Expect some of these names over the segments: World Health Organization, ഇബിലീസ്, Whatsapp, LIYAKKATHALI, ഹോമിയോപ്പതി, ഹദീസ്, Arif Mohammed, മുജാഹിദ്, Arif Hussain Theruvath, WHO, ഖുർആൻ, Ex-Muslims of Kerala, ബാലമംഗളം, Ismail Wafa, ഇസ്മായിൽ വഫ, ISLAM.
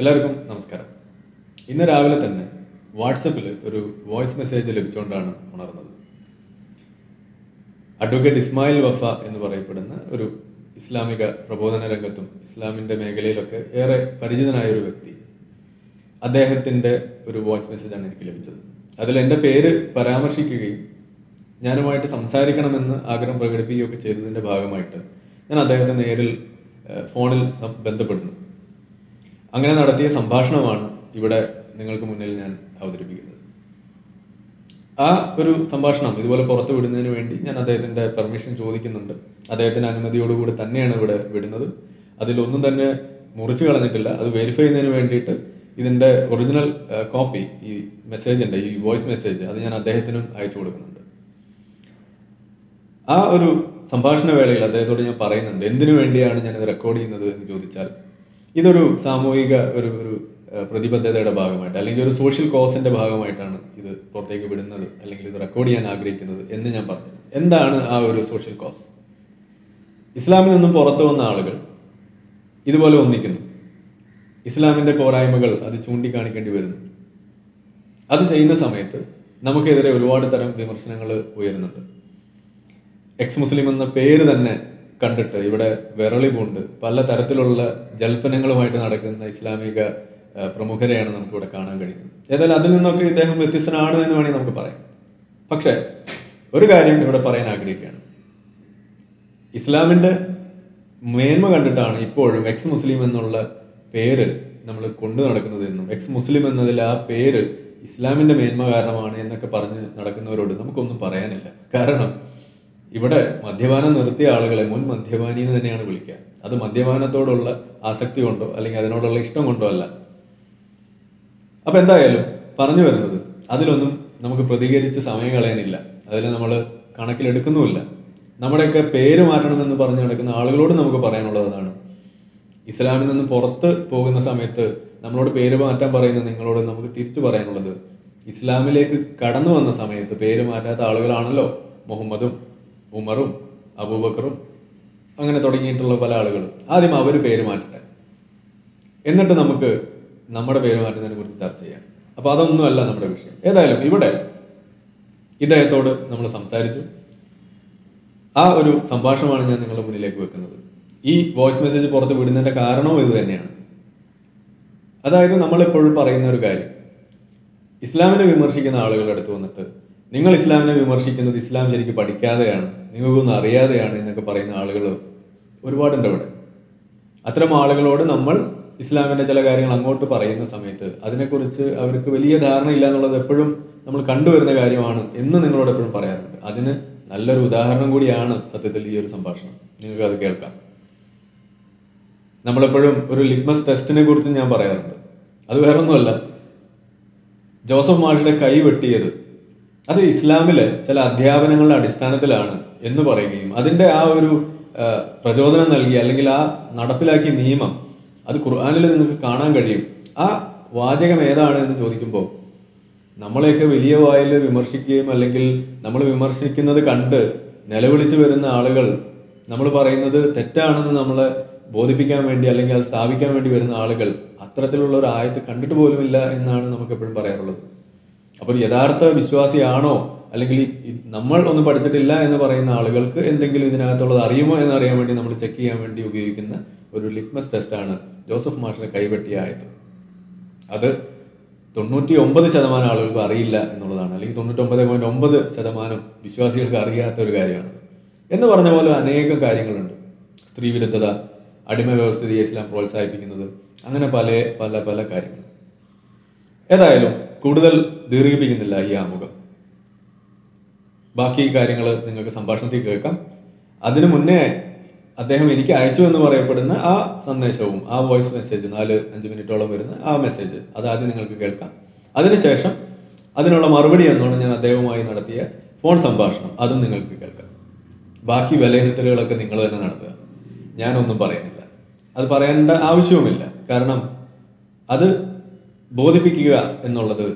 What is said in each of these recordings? എല്ലാവർക്കും നമസ്കാരം. ഇന്ന് രാവിലെ തന്നെ വാട്സപ്പിൽ ഒരു വോയിസ് മെസ്സേജ് ലഭിച്ചുകൊണ്ടാണ് ഉണർന്നത്. അഡ്വക്കേറ്റ് ഇസ്മായിൽ വഫ എന്ന് പറയപ്പെടുന്ന ഒരു ഇസ്ലാമിക പ്രബോധന രംഗത്തും ഇസ്ലാമിൻ്റെ മേഖലയിലൊക്കെ ഏറെ പരിചിതനായ ഒരു വ്യക്തി, അദ്ദേഹത്തിൻ്റെ ഒരു വോയിസ് മെസ്സേജാണ് എനിക്ക് ലഭിച്ചത്. അതിൽ എൻ്റെ പേര് പരാമർശിക്കുകയും ഞാനുമായിട്ട് സംസാരിക്കണമെന്ന് ആഗ്രഹം പ്രകടിപ്പിക്കുകയൊക്കെ ചെയ്തതിൻ്റെ ഭാഗമായിട്ട് ഞാൻ അദ്ദേഹത്തെ നേരിൽ ഫോണിൽ ബന്ധപ്പെടുന്നു. അങ്ങനെ നടത്തിയ സംഭാഷണമാണ് ഇവിടെ നിങ്ങൾക്ക് മുന്നിൽ ഞാൻ അവതരിപ്പിക്കുന്നത്. ആ ഒരു സംഭാഷണം ഇതുപോലെ പുറത്ത് വിടുന്നതിന് വേണ്ടി ഞാൻ അദ്ദേഹത്തിൻ്റെ പെർമിഷൻ ചോദിക്കുന്നുണ്ട്. അദ്ദേഹത്തിൻ്റെ അനുമതിയോടുകൂടി തന്നെയാണ് ഇവിടെ വിടുന്നത്. അതിലൊന്നും തന്നെ മുറിച്ച് കളഞ്ഞിട്ടില്ല. അത് വെരിഫൈ ചെയ്യുന്നതിന് വേണ്ടിയിട്ട് ഇതിൻ്റെ ഒറിജിനൽ കോപ്പി, ഈ മെസ്സേജിൻ്റെ, ഈ വോയിസ് മെസ്സേജ്, അത് ഞാൻ അദ്ദേഹത്തിനും അയച്ചു കൊടുക്കുന്നുണ്ട്. ആ ഒരു സംഭാഷണ വേളയിൽ അദ്ദേഹത്തോട് ഞാൻ പറയുന്നുണ്ട്, എന്തിനു വേണ്ടിയാണ് ഞാനിത് റെക്കോർഡ് ചെയ്യുന്നത് എന്ന് ചോദിച്ചാൽ ഇതൊരു സാമൂഹിക ഒരു പ്രതിബദ്ധതയുടെ ഭാഗമായിട്ട് അല്ലെങ്കിൽ ഒരു സോഷ്യൽ കോസിൻ്റെ ഭാഗമായിട്ടാണ് ഇത് പുറത്തേക്ക് വിടുന്നത്, അല്ലെങ്കിൽ ഇത് റെക്കോർഡ് ചെയ്യാൻ ആഗ്രഹിക്കുന്നത് എന്ന് ഞാൻ പറഞ്ഞു. എന്താണ് ആ ഒരു സോഷ്യൽ കോസ്? ഇസ്ലാമിൽ നിന്നും പുറത്തു വന്ന ആളുകൾ ഇതുപോലെ ഒന്നിക്കുന്നു, ഇസ്ലാമിൻ്റെ പോരായ്മകൾ അത് ചൂണ്ടിക്കാണിക്കേണ്ടി വരുന്നു. അത് ചെയ്യുന്ന സമയത്ത് നമുക്കെതിരെ ഒരുപാട് തരം വിമർശനങ്ങൾ ഉയരുന്നുണ്ട്. എക്സ് മുസ്ലിം എന്ന പേര് തന്നെ കണ്ടിട്ട് ഇവിടെ വിരളിപൂണ്ട് പല തരത്തിലുള്ള ജൽപ്പനങ്ങളുമായിട്ട് നടക്കുന്ന ഇസ്ലാമിക പ്രമുഖരെയാണ് നമുക്കിവിടെ കാണാൻ കഴിയുന്നത്. ഏതായാലും അതിൽ നിന്നൊക്കെ ഇദ്ദേഹം വ്യത്യസ്തനാണ് എന്ന് വേണമെങ്കിൽ നമുക്ക് പറയാം. പക്ഷേ ഒരു കാര്യം ഇവിടെ പറയാൻ ആഗ്രഹിക്കുകയാണ്. ഇസ്ലാമിൻ്റെ മേന്മ കണ്ടിട്ടാണ് ഇപ്പോഴും എക്സ് മുസ്ലിം എന്നുള്ള പേര് നമ്മൾ കൊണ്ടു നടക്കുന്നത് എന്നും എക്സ് മുസ്ലിം എന്നതിൽ ആ പേര് ഇസ്ലാമിൻ്റെ മേന്മ കാരണമാണ് എന്നൊക്കെ പറഞ്ഞ് നടക്കുന്നവരോട് നമുക്കൊന്നും പറയാനില്ല. കാരണം ഇവിടെ മദ്യപാനം നിർത്തിയ ആളുകളെ മുൻ മദ്യപാനി എന്ന് തന്നെയാണ് വിളിക്കുക. അത് മദ്യപാനത്തോടുള്ള ആസക്തി കൊണ്ടോ അല്ലെങ്കിൽ അതിനോടുള്ള ഇഷ്ടം കൊണ്ടോ അല്ല. അപ്പം എന്തായാലും പറഞ്ഞു വരുന്നത്, അതിലൊന്നും നമുക്ക് പ്രതികരിച്ച് സമയം കളയാനില്ല, അതിൽ നമ്മൾ കണക്കിലെടുക്കുന്നുമില്ല. നമ്മുടെയൊക്കെ പേര് മാറ്റണമെന്ന് പറഞ്ഞു നടക്കുന്ന ആളുകളോട് നമുക്ക് പറയാനുള്ളതാണ്, ഇസ്ലാമിൽ നിന്ന് പുറത്ത് പോകുന്ന സമയത്ത് നമ്മളോട് പേര് മാറ്റാൻ പറയുന്ന നിങ്ങളോട് നമുക്ക് തിരിച്ചു പറയാനുള്ളത്, ഇസ്ലാമിലേക്ക് കടന്നു വന്ന സമയത്ത് പേര് മാറ്റാത്ത ആളുകളാണല്ലോ മുഹമ്മദും ഉമറും അബൂബക്കറും അങ്ങനെ തുടങ്ങിയിട്ടുള്ള പല ആളുകളും. ആദ്യം അവർ പേര് മാറ്റട്ടെ, എന്നിട്ട് നമുക്ക് നമ്മുടെ പേര് മാറ്റുന്നതിനെ കുറിച്ച് ചർച്ച ചെയ്യാം. അപ്പോൾ അതൊന്നുമല്ല നമ്മുടെ വിഷയം. ഏതായാലും ഇവിടെ ഇദ്ദേഹത്തോട് നമ്മൾ സംസാരിച്ചു. ആ ഒരു സംഭാഷണമാണ് ഞാൻ നിങ്ങളുടെ മുന്നിലേക്ക് വെക്കുന്നത്. ഈ വോയിസ് മെസ്സേജ് പുറത്ത് വിടുന്നതിൻ്റെ കാരണവും ഇത് തന്നെയാണ്. അതായത് നമ്മളെപ്പോഴും പറയുന്ന ഒരു കാര്യം, ഇസ്ലാമിനെ വിമർശിക്കുന്ന ആളുകളുടെ അടുത്ത് വന്നിട്ട് നിങ്ങൾ ഇസ്ലാമിനെ വിമർശിക്കുന്നത് ഇസ്ലാം ശരിക്കും പഠിക്കാതെയാണ്, നിങ്ങൾക്കൊന്നും അറിയാതെയാണ് എന്നൊക്കെ പറയുന്ന ആളുകൾ ഒരുപാടുണ്ട് ഇവിടെ. അത്തരം ആളുകളോട് നമ്മൾ ഇസ്ലാമിൻ്റെ ചില കാര്യങ്ങൾ അങ്ങോട്ട് പറയുന്ന സമയത്ത് അതിനെക്കുറിച്ച് അവർക്ക് വലിയ ധാരണയില്ല എന്നുള്ളത് എപ്പോഴും നമ്മൾ കണ്ടുവരുന്ന കാര്യമാണ് എന്ന് നിങ്ങളോട് എപ്പോഴും പറയാറുണ്ട്. അതിന് നല്ലൊരു ഉദാഹരണം കൂടിയാണ് സത്യത്തിൽ ഈ ഒരു സംഭാഷണം. നിങ്ങൾക്ക് അത് കേൾക്കാം. നമ്മളെപ്പോഴും ഒരു ലിറ്റ്മസ് ടെസ്റ്റിനെ കുറിച്ചും ഞാൻ പറയാറുണ്ട്. അത് വേറൊന്നുമല്ല, ജോസഫ് മാഷിയുടെ കൈ വെട്ടിയത് അത് ഇസ്ലാമിലെ ചില അധ്യാപനങ്ങളുടെ അടിസ്ഥാനത്തിലാണ് എന്ന് പറയുകയും അതിൻ്റെ ആ ഒരു പ്രചോദനം നൽകി അല്ലെങ്കിൽ ആ നടപ്പിലാക്കിയ നിയമം അത് ഖുർആനിൽ നിങ്ങൾക്ക് കാണാൻ കഴിയും, ആ വാചകം ഏതാണ് എന്ന് ചോദിക്കുമ്പോൾ നമ്മളെയൊക്കെ വലിയ വായിൽ വിമർശിക്കുകയും അല്ലെങ്കിൽ നമ്മൾ വിമർശിക്കുന്നത് കണ്ട് നിലവിളിച്ചു വരുന്ന ആളുകൾ നമ്മൾ പറയുന്നത് തെറ്റാണെന്ന് നമ്മളെ ബോധിപ്പിക്കാൻ വേണ്ടി അല്ലെങ്കിൽ അത് സ്ഥാപിക്കാൻ വേണ്ടി വരുന്ന ആളുകൾ അത്തരത്തിലുള്ള ഒരു ആയത്ത് കണ്ടിട്ട് പോലുമില്ല എന്നാണ് നമുക്ക് എപ്പോഴും പറയാറുള്ളത്. അപ്പോൾ യഥാർത്ഥ വിശ്വാസിയാണോ അല്ലെങ്കിൽ നമ്മൾ ഒന്നും പഠിച്ചിട്ടില്ല എന്ന് പറയുന്ന ആളുകൾക്ക് എന്തെങ്കിലും ഇതിനകത്തുള്ളത് അറിയുമോ എന്നറിയാൻ വേണ്ടി നമ്മൾ ചെക്ക് ചെയ്യാൻ വേണ്ടി ഉപയോഗിക്കുന്ന ഒരു ലിറ്റ്മസ് ടെസ്റ്റാണ് ജോസഫ് മാഷിനെ കൈവെട്ടിയ ആയത്. അത് 99% ആളുകൾക്ക് അറിയില്ല എന്നുള്ളതാണ്, അല്ലെങ്കിൽ 99.9% വിശ്വാസികൾക്ക് അറിയാത്ത ഒരു കാര്യമാണ് എന്ന് പറഞ്ഞ പോലെ അനേകം കാര്യങ്ങളുണ്ട്. സ്ത്രീവിരുദ്ധത, അടിമ വ്യവസ്ഥയെ ഇസ്ലാം പ്രോത്സാഹിപ്പിക്കുന്നത്, അങ്ങനെ പല പല പല കാര്യങ്ങൾ. ഏതായാലും കൂടുതൽ ദീർഘിപ്പിക്കുന്നില്ല ഈ ആമുഖം. ബാക്കി കാര്യങ്ങൾ നിങ്ങൾക്ക് സംഭാഷണത്തിൽ കേൾക്കാം. അതിനു മുന്നേ അദ്ദേഹം എനിക്ക് അയച്ചു എന്ന് പറയപ്പെടുന്ന ആ സന്ദേശവും ആ വോയിസ് മെസ്സേജ് 4-5 മിനിറ്റോളം വരുന്ന ആ മെസ്സേജ് അത് ആദ്യം നിങ്ങൾക്ക് കേൾക്കാം. അതിനുശേഷം അതിനുള്ള മറുപടി എന്നോട് ഞാൻ അദ്ദേഹവുമായി നടത്തിയ ഫോൺ സംഭാഷണം അതും നിങ്ങൾക്ക് കേൾക്കാം. ബാക്കി വിലയിരുത്തലുകളൊക്കെ നിങ്ങൾ തന്നെ നടത്തുക, ഞാനൊന്നും പറയുന്നില്ല. അത് പറയേണ്ട ആവശ്യവുമില്ല, കാരണം അത് ബോധിപ്പിക്കുക എന്നുള്ളത്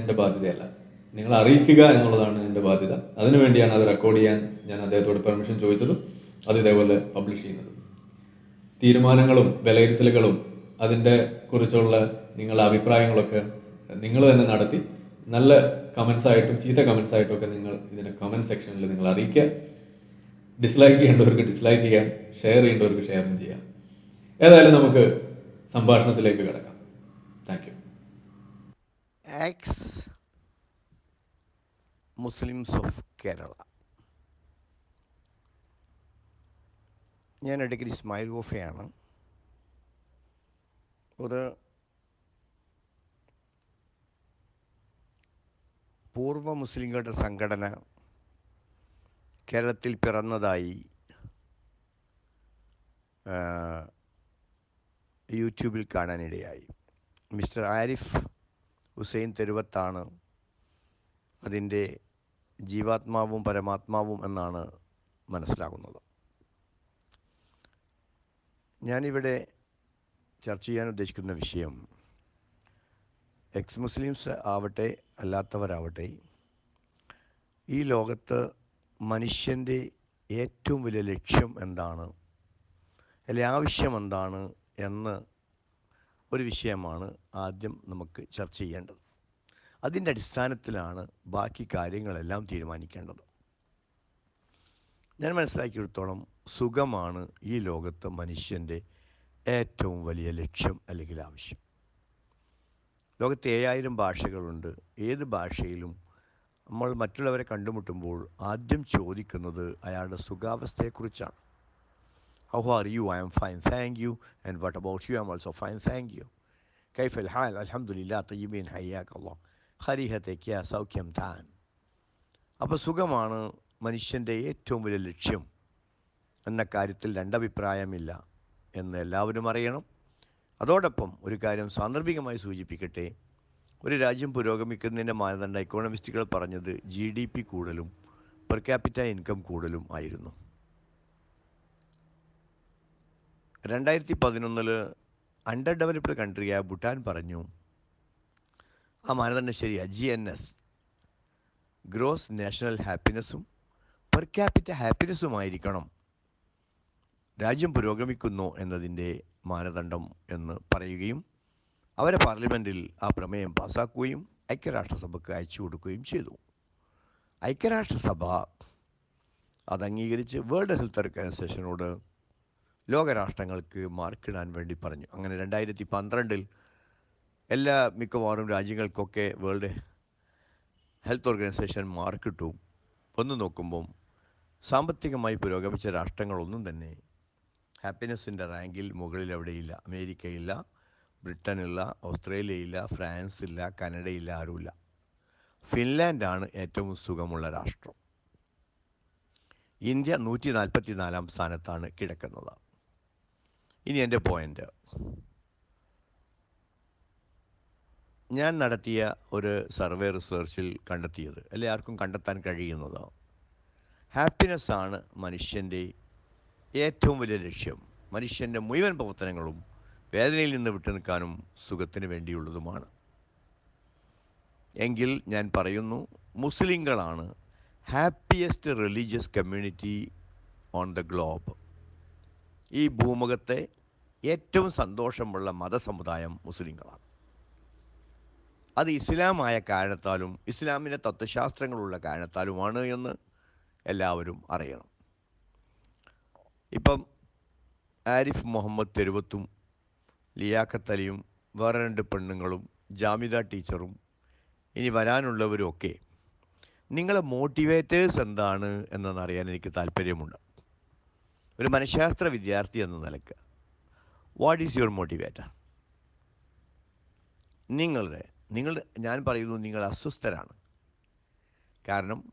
എൻ്റെ ബാധ്യതയല്ല, നിങ്ങൾ അറിയിക്കുക എന്നുള്ളതാണ് എൻ്റെ ബാധ്യത. അതിനുവേണ്ടിയാണ് അത് റെക്കോർഡ് ചെയ്യാൻ ഞാൻ അദ്ദേഹത്തോട് പെർമിഷൻ ചോദിച്ചതും അത് ഇതേപോലെ പബ്ലിഷ് ചെയ്യുന്നത്. തീരുമാനങ്ങളും വിലയിരുത്തലുകളും Adinde Kurichola, Ningala Vipraing Loka, Ningala and Nadati, Nala comment side to Chita comment side token in a comment section, Larika, dislike and dislike here, share into share in Gia. Edalanamaka, Sambashna the Lake. Thank you. Ex-Muslims of Kerala. I am Ismail Wafa. One Purva Muslim Sangadana Keratil Piranadai YouTube Kananidai. Mr. Arif Hussain Theruvath Adinde Jivatmavum Paramatmavum Anana Manaslagunala. Yanivade Churchian Deshkuna Vishiam Ex-Muslims Avate, Alatavar Avate E. Logata Manishende Etum Villechem and Dana Eliavisham and Dana and Urivishamana Adam Namak Churchi and Adin that is Sanatilana Baki carrying a lamb Tirmani candle. Then my psychic tonum Sugamana E. Logata Manishende Etum Villechem Allegilavish. Look at ഭാഷകളുണ്ട് ഏത് ഭാഷയിലും നമ്മൾ മറ്റുള്ളവരെ കണ്ടുമുട്ടുമ്പോൾ ആദ്യം ചോദിക്കുന്നത് അയാളുടെ സുഖാവസ്ഥയെക്കുറിച്ചാണ്. How are you? I am fine, thank you. And what about you? I am also fine, thank you. كيف الحال؟ الحمد لله طيبين حياك الله. خريحتك يا سوكم تان. അപ്പോൾ സുഖമാണ് മനുഷ്യന്റെ ഏറ്റവും വലിയ ലക്ഷ്യം എന്ന കാര്യത്തിൽ രണ്ടഭിപ്രായമില്ല എന്ന് എല്ലാവരും അറിയണം. Adodapum, Uricarium Sandrabigamai Suji Picate, Uri Rajim Purogamik in a mile than economistical paranada, GDP Kudalum, per capita income Kudalum, I don't know. Randaiti Padinunala, underdeveloped country, Bhutan Paranum, a mile than a Sharia, GNS, Gross National Happinessum, per capita happinessum, I reconum. Rajam Purogamikuno, and the day. Maradandam in Paragim, our parliamental Aprame and Pasakuim, Icarasta Sabaka Chudukuim Chidu. Icarasta Sabah Adangi World Health Organization order Logarastangal market and Vendi Paran. I'm going to die at the Pantrandil Ella Mikovarum Rajingal Koke World Health Organization market to Pondunokumbum Sambathikamayi Purogamicha Rastangalunum then. Happiness in the Rangil, Mogul, America, illa, Britain, illa, Australia, illa, France, illa, Canada, illa, Rula. Finland and Atom Sugamulla Rastro. India, Nuti Nalpatinalam Sanatana, Kidakanola. In the end of point, Nyan Nadatia or a survey research conducted. Eliarkum Kandatan Kadinola. Happiness on Manishende. ഏറ്റവും വലിയ ലക്ഷ്യം മനുഷ്യന്റെ മുഴുവൻ പ്രവർത്തനങ്ങളും വേദനയിൽ നിന്ന് വിട്ടുനിൽക്കാനും സുഖത്തിന് വേണ്ടിയുള്ളതുമാണ്. എങ്കിൽ ഞാൻ പറയുന്നു മുസ്ലിംകളാണ് happiest religious community on the globe. ഈ ഭൂമുഖത്തെ ഏറ്റവും സന്തോഷമുള്ള മതസമുദായം മുസ്ലിംകളാണ്. അത് ഇസ്ലാമായ കാരണത്താലും ഇസ്ലാമിന്റെ തത്വശാസ്ത്രങ്ങളുള്ള കാരണത്താലുമാണ് എന്ന് എല്ലാവരും അറിയണം. Ipam Arif Mohammed Theruvathum, Liakatalium, Varanda Pandangalum, Jamida Teacherum, in Varanu Lover okay. Ningala motivators and Dana and the Narayanikatal Perimunda. Remanashastra with the Arthi and the Nalaka. What is your motivator? Ningal Nan Paridu Ningala Sustaran Karnam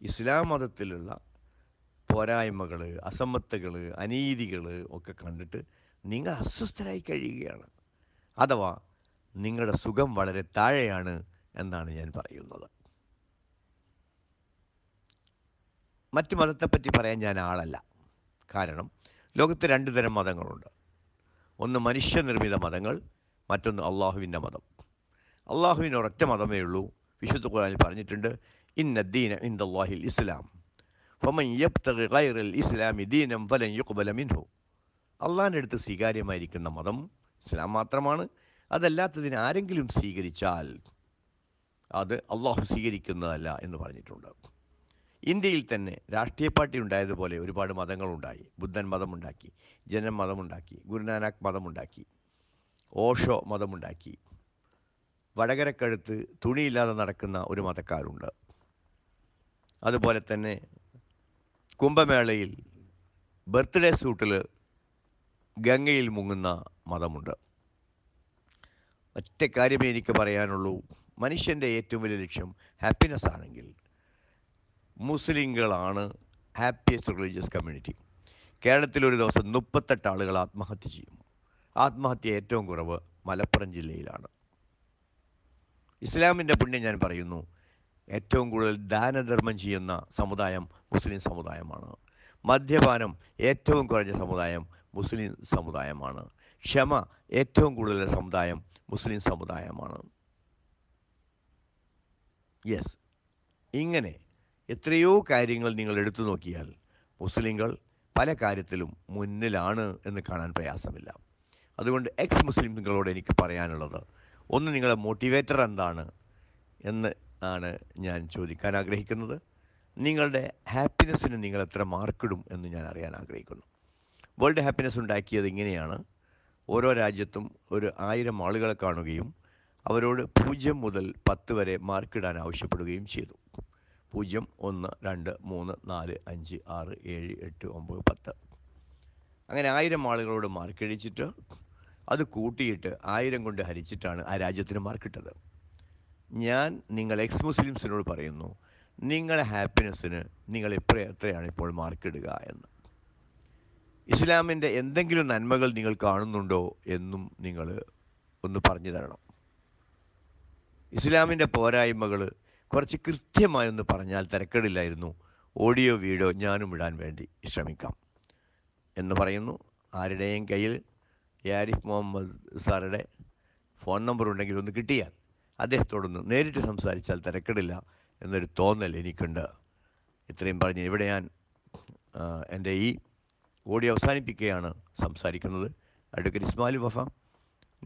Islam Adatilla. പോരായ്മകളെ അസമത്വങ്ങളെ അനീതികളെ ഒക്കെ കണ്ടിട്ട് നിങ്ങൾ അസ്വസ്ഥരായി കഴിയുകയാണ് അഥവാ നിങ്ങളുടെ സുഖം വളരെ താഴെയാണ് എന്നാണ് ഞാൻ പറയുന്നത് മറ്റു മതത്തെ പറ്റി പറയാൻ ഞാൻ ആളല്ല കാരണം ലോകത്തെ രണ്ട് തരം മതങ്ങളുണ്ട് ഒന്ന് മനുഷ്യനിർമ്മിത മതങ്ങൾ മറ്റൊന്ന് അല്ലാഹുവിന്റെ മതം അല്ലാഹുവിന് ഒരൊറ്റ മതമേ ഉള്ളൂ വിശുദ്ധ ഖുർആനിൽ പറഞ്ഞിട്ടുണ്ട് ഇന്ന ദീന ഇൻദല്ലാഹിൽ ഇസ്ലാം فَمَنْ يَبْتَغِي غَيْرَ الْإِسْلَامِ دِينًا فَلَنْ يُقْبَلَ مِنْهُ അല്ലാഹുവിന്റെ അടുത്ത് സ്വീകാര്യമായിരിക്കുന്ന മതം ഇസ്ലാം മാത്രമാണ്. അതല്ലാത്തതിന് ആരെങ്കിലും സ്വീകരിച്ചാൽ അത് അള്ളാഹു സ്വീകരിക്കുന്നതല്ല എന്ന് പറഞ്ഞിട്ടുണ്ട്. ഇന്ത്യയിൽ തന്നെ രാഷ്ട്രീയ പാർട്ടി ഉണ്ടായതുപോലെ ഒരുപാട് മതങ്ങളുണ്ടായി. ബുദ്ധൻ മതമുണ്ടാക്കി, ജനം മതമുണ്ടാക്കി, ഗുരുനാനാക്ക് മതമുണ്ടാക്കി, ഓഷോ മതമുണ്ടാക്കി. വടകരക്കടുത്ത് തുണിയില്ലാതെ നടക്കുന്ന ഒരു മതക്കാരുണ്ട്. അതുപോലെ തന്നെ കുംഭമേളയിൽ ബർത്ത്ഡേ സൂട്ടിൽ ഗംഗയിൽ മുങ്ങുന്ന മതമുണ്ട്. ഒറ്റ കാര്യമേ എനിക്ക് പറയാനുള്ളൂ, മനുഷ്യൻ്റെ ഏറ്റവും വലിയ ലക്ഷ്യം ഹാപ്പിനെസ് ആണെങ്കിൽ മുസ്ലിങ്ങളാണ് ഹാപ്പിയസ്റ്റ് റിലീജിയസ് കമ്മ്യൂണിറ്റി. കേരളത്തിലൊരു ദിവസം 38 ആളുകൾ ആത്മഹത്യ ചെയ്യും. ആത്മഹത്യ ഏറ്റവും കുറവ് മലപ്പുറം ജില്ലയിലാണ്. ഇസ്ലാമിൻ്റെ പുണ്യം ഞാൻ പറയുന്നു, ഏറ്റവും കൂടുതൽ ദാനധർമ്മം ചെയ്യുന്ന സമുദായം മുസ്ലിം സമുദായമാണ്. മദ്യപാനം ഏറ്റവും കുറഞ്ഞ സമുദായം മുസ്ലിം സമുദായമാണ്. ക്ഷമ ഏറ്റവും കൂടുതൽ സമുദായം മുസ്ലിം സമുദായമാണ്. യെസ്, ഇങ്ങനെ എത്രയോ കാര്യങ്ങൾ നിങ്ങൾ എടുത്തു നോക്കിയാൽ മുസ്ലിങ്ങൾ പല കാര്യത്തിലും മുന്നിലാണ് എന്ന് കാണാൻ പ്രയാസമില്ല. അതുകൊണ്ട് എക്സ് മുസ്ലിംകളോട് എനിക്ക് പറയാനുള്ളത്, ഒന്ന്, നിങ്ങളുടെ മോട്ടിവേറ്റർ എന്താണ് എന്ന് ആണ് ഞാൻ ചോദിക്കാൻ ആഗ്രഹിക്കുന്നത്. നിങ്ങളുടെ ഹാപ്പിനെസ്സിന് നിങ്ങൾ എത്ര മാർക്കിടും എന്ന് ഞാൻ അറിയാൻ ആഗ്രഹിക്കുന്നു. വേൾഡ് ഹാപ്പിനെസ് ഉണ്ടാക്കിയത് ഇങ്ങനെയാണ്, ഓരോ രാജ്യത്തും ഒരു 1000 ആളുകളെ കാണുകയും അവരോട് 0 മുതൽ 10 വരെ മാർക്കിടാൻ ആവശ്യപ്പെടുകയും ചെയ്തു. 0, 1, 2, 3, 4, 5, 6, 7, 8, 9, 10 അങ്ങനെ 1000 ആളുകളോട് മാർക്കടിച്ചിട്ട് അത് കൂട്ടിയിട്ട് 1000 കൊണ്ട് ഹരിച്ചിട്ടാണ് ആ രാജ്യത്തിന് മാർക്കിട്ടത്. ഞാൻ നിങ്ങൾ എക്സ് മുസ്ലിംസിനോട് പറയുന്നു, നിങ്ങളെ ഹാപ്പിനെസ്സിന് നിങ്ങൾ എത്രയാണ് ഇപ്പോൾ മാർക്കിടുക എന്ന്. ഇസ്ലാമിൻ്റെ എന്തെങ്കിലും നന്മകൾ നിങ്ങൾ കാണുന്നുണ്ടോ എന്നും നിങ്ങൾ ഒന്ന് പറഞ്ഞു തരണം. ഇസ്ലാമിൻ്റെ പോരായ്മകൾ കുറച്ച് കൃത്യമായൊന്ന് പറഞ്ഞാൽ തിരക്കേടില്ലായിരുന്നു. ഓഡിയോ വീഡിയോ ഞാനും ഇടാൻ വേണ്ടി ശ്രമിക്കാം എന്ന് പറയുന്നു. ആരുടെയും കയ്യിൽ ആരിഫ് മുഹമ്മദ് സാറുടെ ഫോൺ നമ്പർ ഉണ്ടെങ്കിൽ ഒന്ന് കിട്ടിയാൽ അദ്ദേഹത്തോടൊന്ന് നേരിട്ട് സംസാരിച്ചാൽ തിരക്കേടില്ല എന്നൊരു തോന്നൽ എനിക്കുണ്ട്. ഇത്രയും പറഞ്ഞ് ഇവിടെ ഞാൻ എൻ്റെ ഈ ഓഡിയോ അവസാനിപ്പിക്കുകയാണ്. സംസാരിക്കുന്നത് അഡ്വക്കേറ്റ് ഇസ്മായിൽ വഫ,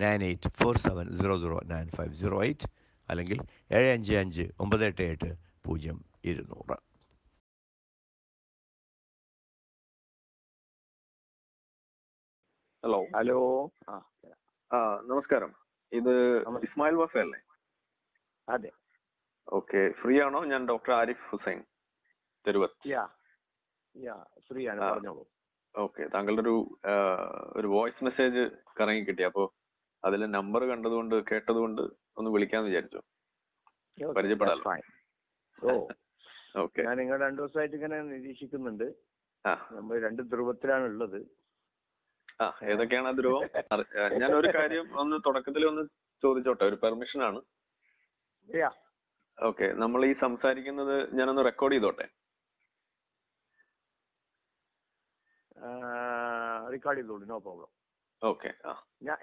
9847009508 അല്ലെങ്കിൽ 7559880200. ഹലോ ഹലോ, ആ നമസ്കാരം, ഇത് ഇസ്മായിൽ വഫ അല്ലേ? അതെ. ഓക്കെ, ഫ്രീ ആണോ? ഞാൻ ഡോക്ടർ ആരിഫ് ഹുസൈൻ തെരുവത്ത്. ഫ്രീ ആണ്, പറഞ്ഞോളൂ. ഓക്കെ, താങ്കളുടെ ഒരു വോയിസ് മെസ്സേജ് കറങ്ങി കിട്ടി, അപ്പോൾ അതിലെ നമ്പർ കണ്ടതുകൊണ്ട് കേട്ടതുകൊണ്ട് ഒന്ന് വിളിക്കാന്ന് വിചാരിച്ചു. ഞാൻ നിങ്ങൾ 2 ദിവസമായിട്ട് ഇങ്ങനെ നിരീക്ഷിക്കുന്നുണ്ട്. നമ്മൾ 2 ധ്രുവത്തിലാണുള്ളത്. ഏതൊക്കെയാണ് ധ്രുവം? ഞാൻ ഒരു കാര്യം ഒന്ന് തുടക്കത്തിൽ ഒന്ന് ചോദിച്ചോട്ടെ, ഒരു പെർമിഷൻ ആണ്. ഓക്കെ, നമ്മൾ ഈ സംസാരിക്കുന്നത് ഞാനൊന്ന് റെക്കോർഡ് ചെയ്തോട്ടെ? റെക്കോർഡ് ചെയ്തോളൂ, നോ പ്രോബ്ലം. ഓക്കെ, ഞാൻ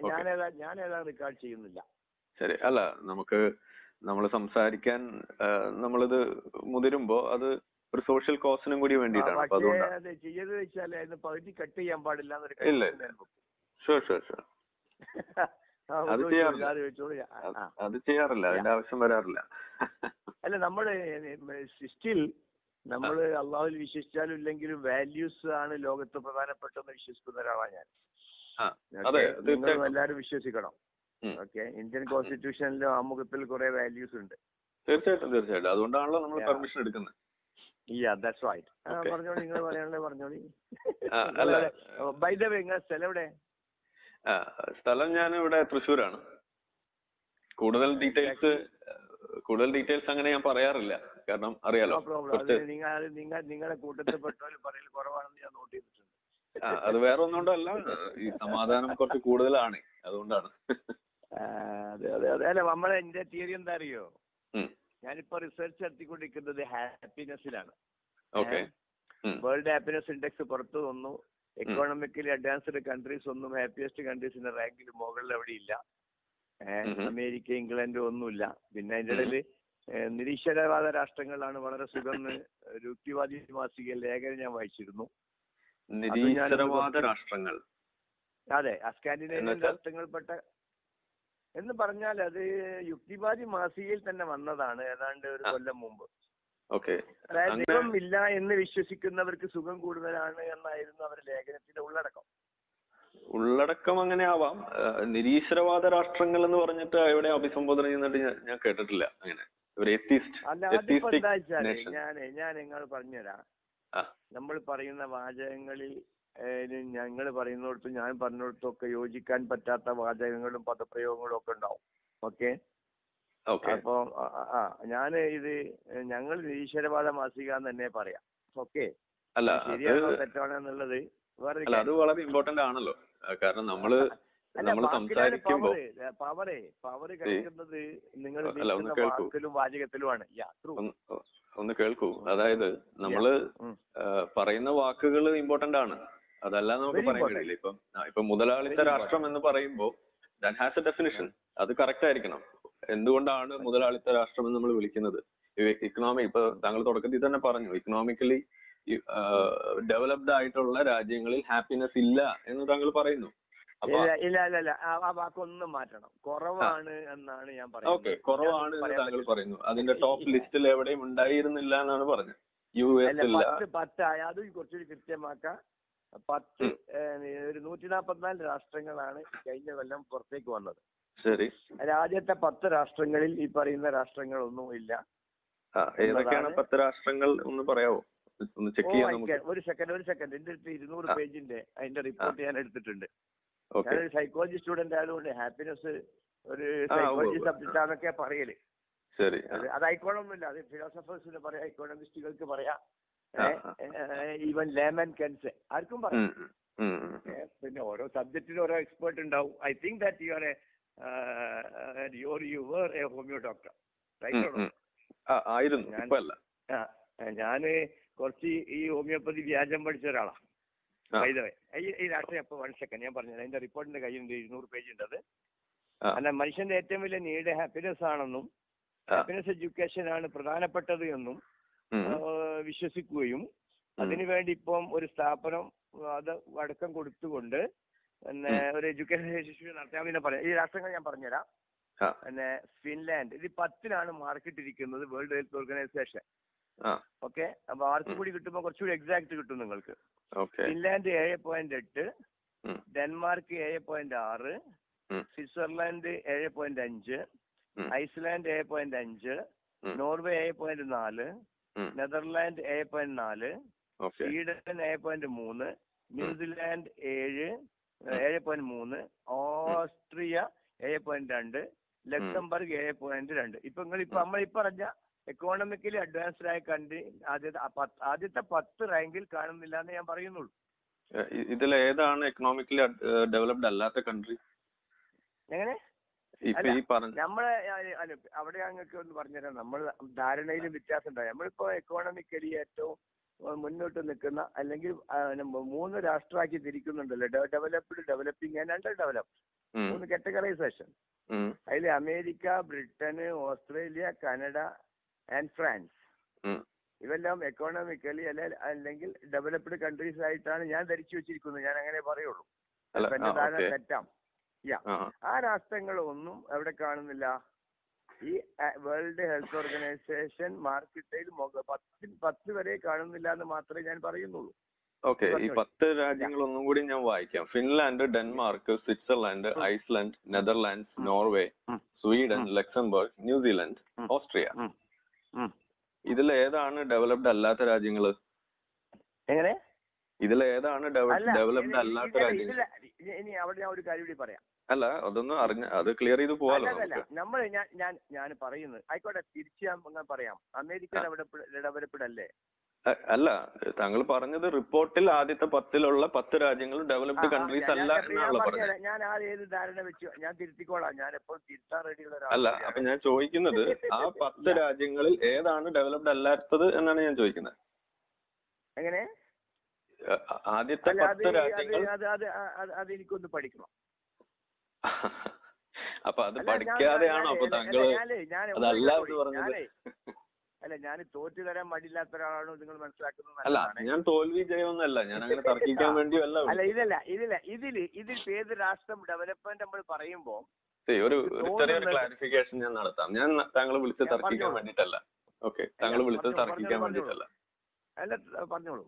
ഏതാ റെക്കോർഡ് ചെയ്യുന്നില്ല. ശരി, അല്ല നമ്മൾ സംസാരിക്കാൻ നമ്മളിത് മുതിരുമ്പോ അത് ഒരു സോഷ്യൽ കോസിനും കൂടി വേണ്ടിയിട്ടാണ്. അത് ചെയ്യാറില്ല, അതിന്റെ ആവശ്യം വരാറില്ല. അല്ല, നമ്മുടെ സൃഷ്ടിയിൽ നമ്മള് അള്ളാഹുവിൽ വിശ്വസിച്ചാലും ഇല്ലെങ്കിലും വാല്യൂസ് ആണ് ലോകത്ത് പ്രധാനപ്പെട്ടെന്ന് വിശ്വസിക്കുന്ന ഒരാളാണ് ഞാൻ. എല്ലാവരും വിശ്വസിക്കണം. ഓക്കെ, ഇന്ത്യൻ കോൺസ്റ്റിറ്റ്യൂഷനിലെ ആമുഖത്തിൽ കുറെ വാല്യൂസ് ഉണ്ട്. തീർച്ചയായിട്ടും തീർച്ചയായിട്ടും, അതുകൊണ്ടാണല്ലോ നമ്മൾ പെർമിഷൻ എടുക്കുന്നത്. That's right. പറഞ്ഞോളി, നിങ്ങൾ പറയാനുള്ള പറഞ്ഞോളി. ബൈ ദ വേ, നിങ്ങളുടെ സ്ഥലം എവിടെ? സ്ഥലം ഞാൻ ഇവിടെ തൃശ്ശൂരാണ്. കൂടുതൽ ഡീറ്റെയിൽസ് അങ്ങനെ ഞാൻ പറയാറില്ല, കാരണം അറിയാലോ നിങ്ങളുടെ കൂട്ടത്തിൽപ്പെട്ടവർ പറയൽ കുറവാണെന്ന് ഞാൻ നോട്ട് ചെയ്തിട്ടുണ്ട്. അത് വേറെ ഒന്നുകൊണ്ടല്ല, ഈ സമാധാനം കുറച്ച് കൂടുതലാണ്, അതുകൊണ്ടാണ്. അതെ അതെ അതെ. അല്ല, നമ്മളെ എന്റെ തിയറി എന്താ അറിയോ? ഞാനിപ്പോ റിസർച്ച് നടത്തിക്കൊണ്ടിരിക്കുന്നത് ഹാപ്പിനെസ്സിലാണ്. വേൾഡ് ഹാപ്പിനെസ് ഇൻഡെക്സ് പുറത്തു വന്നു. എക്കോണമിക്കലി അഡ്വാൻസ്ഡ് കൺട്രീസ് ഒന്നും ഹാപ്പിയസ്റ്റ് കൺട്രീസിന്റെ റാങ്കിൽ മുകളിൽ അവിടെ ഇല്ല. അമേരിക്ക, ഇംഗ്ലണ്ട് ഒന്നുമില്ല. പിന്നെ അതിൻ്റെ ഇടയിൽ നിരീശ്വരവാദ രാഷ്ട്രങ്ങളാണ് വളരെ സുഖമെന്ന് ഒരു യുക്തിവാദി മാസികയിൽ ലേഖനം ഞാൻ വായിച്ചിരുന്നു. നിരീശ്വരവാദ രാഷ്ട്രങ്ങൾ അതെ, സ്കാൻഡിനേവിയൻ രാഷ്ട്രങ്ങളിൽപ്പെട്ട എന്ന് പറഞ്ഞാൽ അത് യുക്തിവാദി മാസികയിൽ തന്നെ വന്നതാണ് ഏതാണ്ട് ഒരു കൊല്ലം മുമ്പ്. അതായത് ദൈവം ഇല്ല എന്ന് വിശ്വസിക്കുന്നവർക്ക് സുഖം കൂടുതലാണ് എന്നായിരുന്നു അവരുടെ ലേഖനത്തിന്റെ ഉള്ളടക്കം. ഉള്ളടക്കം അങ്ങനെ ആവാം. നിരീശ്വരവാദ രാഷ്ട്രങ്ങൾ എന്ന് പറഞ്ഞിട്ട് എവിടെ അഭിസംബോധന ചെയ്യുന്നതായിട്ട് ഞാൻ കേട്ടിട്ടില്ല. അങ്ങനെ അല്ല, അതിപ്പോ എന്താ വെച്ചാല് ഞാൻ നിങ്ങൾ പറഞ്ഞുതരാം. നമ്മൾ പറയുന്ന വാചകങ്ങളിൽ ഞങ്ങൾ പറയുന്നിടത്തും ഞാൻ പറഞ്ഞിടത്തും ഒക്കെ യോജിക്കാൻ പറ്റാത്ത വാചകങ്ങളും പദപ്രയോഗങ്ങളും ഒക്കെ ഉണ്ടാവും. ഓക്കെ, അപ്പൊ ഞാൻ ഇത് ഞങ്ങൾ നിരീശ്വരവാദ മാസിക തന്നെ പറയാം. ഓക്കെ, ശരിയാണോ തെറ്റാണോ എന്നുള്ളത് അത് വളരെ ഇമ്പോർട്ടന്റ് ആണല്ലോ. കാരണം നമ്മള് പവറ് കഴിക്കുന്നത് നിങ്ങൾ വാക്കിലും വാചകത്തിലുമാണ്. ഒന്ന് കേൾക്കൂ, അതായത് നമ്മള് പറയുന്ന വാക്കുകൾ ഇമ്പോർട്ടന്റ് ആണ്, അതല്ല നമുക്ക് പറയാൻ കഴിയില്ല. ഇപ്പൊ മുതലാളിത്ത രാഷ്ട്രം എന്ന് പറയുമ്പോ ദാറ്റ് ഹാസ് എ ഡെഫിനിഷൻ, അത് കറക്റ്റ് ആയിരിക്കണം. എന്തുകൊണ്ടാണ് മുതലാളിത്ത രാഷ്ട്രം എന്ന് നമ്മൾ വിളിക്കുന്നത്? ഇക്കണോമി, ഇപ്പൊ താങ്കൾ തുടക്കത്തിൽ തന്നെ പറഞ്ഞു, ഇക്കണോമിക്കലി ഡെവലപ്ഡ് ആയിട്ടുള്ള രാജ്യങ്ങളിൽ ഹാപ്പിനെസ് ഇല്ല എന്ന് താങ്കൾ പറയുന്നു. ഇല്ല ഇല്ല ഇല്ല, ആ വാക്കൊന്നും മാറ്റണം. കുറവാണ് എന്നാണ് ഞാൻ പറയുന്നത്. ഓക്കെ, കുറവാണ് എന്ന് താങ്കൾ പറയുന്നു. അതിന്റെ ടോപ്പ് ലിസ്റ്റിൽ എവിടെയും ഉണ്ടായിരുന്നില്ല എന്നാണ് പറഞ്ഞത്. യു എസ് 10 അത് കുറച്ചുകൂടി കൃത്യമാക്കാം. 10 ഒരു 144 രാഷ്ട്രങ്ങളാണ് കഴിഞ്ഞ കൊല്ലം പുറത്തേക്ക് വന്നത്. ശരി, രാജ്യത്തെ 10 രാഷ്ട്രങ്ങളിൽ ഈ പറയുന്ന രാഷ്ട്രങ്ങളൊന്നും ഇല്ല. ഏതൊക്കെയാണ് 10 രാഷ്ട്രങ്ങൾ ഒന്ന് പറയാമോ? ഒരു സെക്കൻഡ് എന്റെ 200 പേജിന്റെ അതിന്റെ റിപ്പോർട്ട് ഞാൻ എടുത്തിട്ടുണ്ട്. ഞാനൊരു സൈക്കോളജി സ്റ്റുഡന്റ് ആയതുകൊണ്ട് ഹാപ്പിനെസ് ഒരു സൈക്കോളജി സബ്ജക്റ്റ് ആണെന്നൊക്കെ പറയല്. അത് ആയിക്കോളൊന്നുമില്ല, അത് ഫിലോസഫേഴ്സിന് പറയാം, ഇക്കോണമിസ്റ്റുകൾക്ക് പറയാം, ഈവൻ ലേമൻ കൻസ് ആർക്കും പറയാം. പിന്നെ ഓരോ സബ്ജക്റ്റിന് ഓരോ എക്സ്പേർട്ട് ഉണ്ടാവും. I think that you are a homeo doctor, right? ഞാന് കുറച്ച് ഈ ഹോമിയോപ്പതി വ്യാജം പഠിച്ച ഒരാളാണ്. ഈ രാഷ്ട്രീയം അപ്പൊ 1 സെക്കൻഡ് ഞാൻ പറഞ്ഞത് അതിന്റെ റിപ്പോർട്ടിന്റെ കയ്യിലുണ്ട്, 200 പേജ് ഉണ്ട്. അത് അല്ല, മനുഷ്യന്റെ ഏറ്റവും വലിയ നീഡ് ഹാപ്പിനെസ് ആണെന്നും ഹാപ്പിനെസ് എഡ്യൂക്കേഷൻ ആണ് പ്രധാനപ്പെട്ടത് എന്നും വിശ്വസിക്കുകയും അതിനുവേണ്ടി ഇപ്പം ഒരു സ്ഥാപനം അത് അടക്കം കൊടുത്തുകൊണ്ട് പിന്നെ ഒരു എഡ്യൂക്കേഷൻ ഇൻസ്റ്റിറ്റ്യൂഷൻ നടത്താൻ പിന്നെ പറയാം. ഈ രാഷ്ട്രങ്ങൾ ഞാൻ പറഞ്ഞുതരാം. പിന്നെ ഫിൻലാൻഡ് ഇത് 10ലാണ് മാർക്കിട്ടിരിക്കുന്നത് വേൾഡ് ഹെൽത്ത് ഓർഗനൈസേഷൻ. ഓക്കെ, അപ്പൊ ആർക്ക് കൂടി കിട്ടുമ്പോൾ കുറച്ചുകൂടി എക്സാക്ട് കിട്ടും നിങ്ങൾക്ക്. Finland 7.8, Denmark 7.6, Switzerland 7.5, Iceland 7.5, Norway 7.4, Netherland 7.4, Sweden 7.3, New Zealand 7.3, Austria 7.2, Luxembourg 7.2. ഇപ്പൊ നമ്മളിപ്പോ പറഞ്ഞ എക്കോണമിക്കലി അഡ്വാൻസ്ഡ് ആയ കൺട്രി ആദ്യത്തെ 10 റാങ്കിൽ കാണുന്നില്ല എന്ന് ഞാൻ പറയുന്നുള്ളൂ. ഇതിൽ ഏതാണ് എക്കണോമിക്കലി ഡെവലപ്ഡ് അല്ലാത്ത കൺട്രി? എങ്ങനെ നമ്മളെ അവിടെ ഞങ്ങൾക്ക് ഒന്ന് പറഞ്ഞുതരാം. നമ്മൾ ധാരണയിലും വ്യത്യാസം ഉണ്ടായി. നമ്മളിപ്പോ എക്കോണമിക്കലി ഏറ്റവും മുന്നോട്ട് നിൽക്കുന്ന അല്ലെങ്കിൽ 3 രാഷ്ട്രമാക്കി തിരിക്കുന്നുണ്ടല്ലോ, developed, developing and under developed, 3 categorisation. അതിൽ America, Britain, Australia, Canada and France ഇവെല്ലാം എക്കോണമിക്കലി അല്ലെങ്കിൽ ഡെവലപ്ഡ് കൺട്രീസ് ആയിട്ടാണ് ഞാൻ ധരിച്ചു വെച്ചിരിക്കുന്നത്. ഞാൻ അങ്ങനെ പറയുള്ളൂ, എന്റെ ധാരണ തെറ്റാം. ആ രാഷ്ട്രങ്ങളൊന്നും എവിടെ കാണുന്നില്ല. ഈ വേൾഡ് ഹെൽത്ത് ഓർഗനൈസേഷൻ മാർക്കറ്റിൽ 10 വരെ കാണുന്നില്ല എന്ന് മാത്രമേ ഞാൻ പറയുന്നുള്ളൂ. ഓക്കെ, ഈ 10 രാജ്യങ്ങളൊന്നും കൂടി ഞാൻ വായിക്കാം. Finland, Denmark, Switzerland, Iceland, Netherlands, Norway, Sweden, Luxembourg, New Zealand, Austria. ഇതിൽ ഏതാണ് ഡെവലപ്ഡ് അല്ലാത്ത രാജ്യങ്ങൾ? എങ്ങനെ? ഇതിൽ ഏതാണ് ഡെവലപ്ഡ് അല്ലാത്ത രാജ്യങ്ങൾ? ഇനി അവിടെ ഞാൻ ഒരു കാര്യം കൂടി പറയാം. അല്ല, അതൊന്നും അറിഞ്ഞ അത് ക്ലിയർ ചെയ്ത് പോവാല്ലോ നമ്മൾ. ഞാൻ പറയുന്നത് ആയിക്കോട്ടെ, തിരിച്ച് പറയാം. അമേരിക്ക ഡെവലപ്ഡ് അല്ലേ? അല്ല, താങ്കൾ പറഞ്ഞത് റിപ്പോർട്ടിൽ ആദ്യത്തെ 10ലുള്ള 10 രാജ്യങ്ങളും ഡെവലപ്ഡ് കൺട്രീസ് അല്ല എന്നാണ് പറഞ്ഞത്. ഞാൻ ആ ഏത് ധാരണ വെച്ചു? ഞാൻ തിരുത്തിക്കോളാം, ഞാൻ എപ്പോഴും തിരുത്താൻ റെഡിയുള്ള ഒരാളാണ്. അല്ല, അപ്പൊ ഞാൻ ചോദിക്കുന്നത് ആ 10 രാജ്യങ്ങളിൽ ഏതാണ് ഡെവലപ്ഡ് അല്ലാത്തത് എന്നാണ് ഞാൻ ചോദിക്കുന്നത്. എങ്ങനെ? ആദ്യത്തെ 10 രാജ്യങ്ങൾ. അതെനിക്കൊന്ന് പഠിക്കണം. അപ്പൊ അത് പഠിക്കാതെയാണോ അപ്പൊ താങ്കൾ അതല്ല എന്ന് പറഞ്ഞത്? അല്ല ഞാൻ തോറ്റു തരാൻ മടിയില്ലാത്ത ഒരാളാണ് നിങ്ങൾ മനസ്സിലാക്കുന്നത്. അല്ല ഇതില്ല ഇതിൽ ഏത് രാഷ്ട്രം ഡെവലപ്മെന്റ് നമ്മൾ പറയുമ്പോ ഒരു ചെറിയൊരു ക്ലാരിഫിക്കേഷൻ ഞാൻ നടത്താം. ഞാൻ താങ്കൾ വിളിച്ച് തർക്കിക്കാൻ വേണ്ടിയിട്ടല്ല. ഓക്കെ, താങ്കൾ വിളിച്ചത് തർക്കിക്കാൻ വേണ്ടിയിട്ടല്ല. അല്ല പറഞ്ഞോളൂ.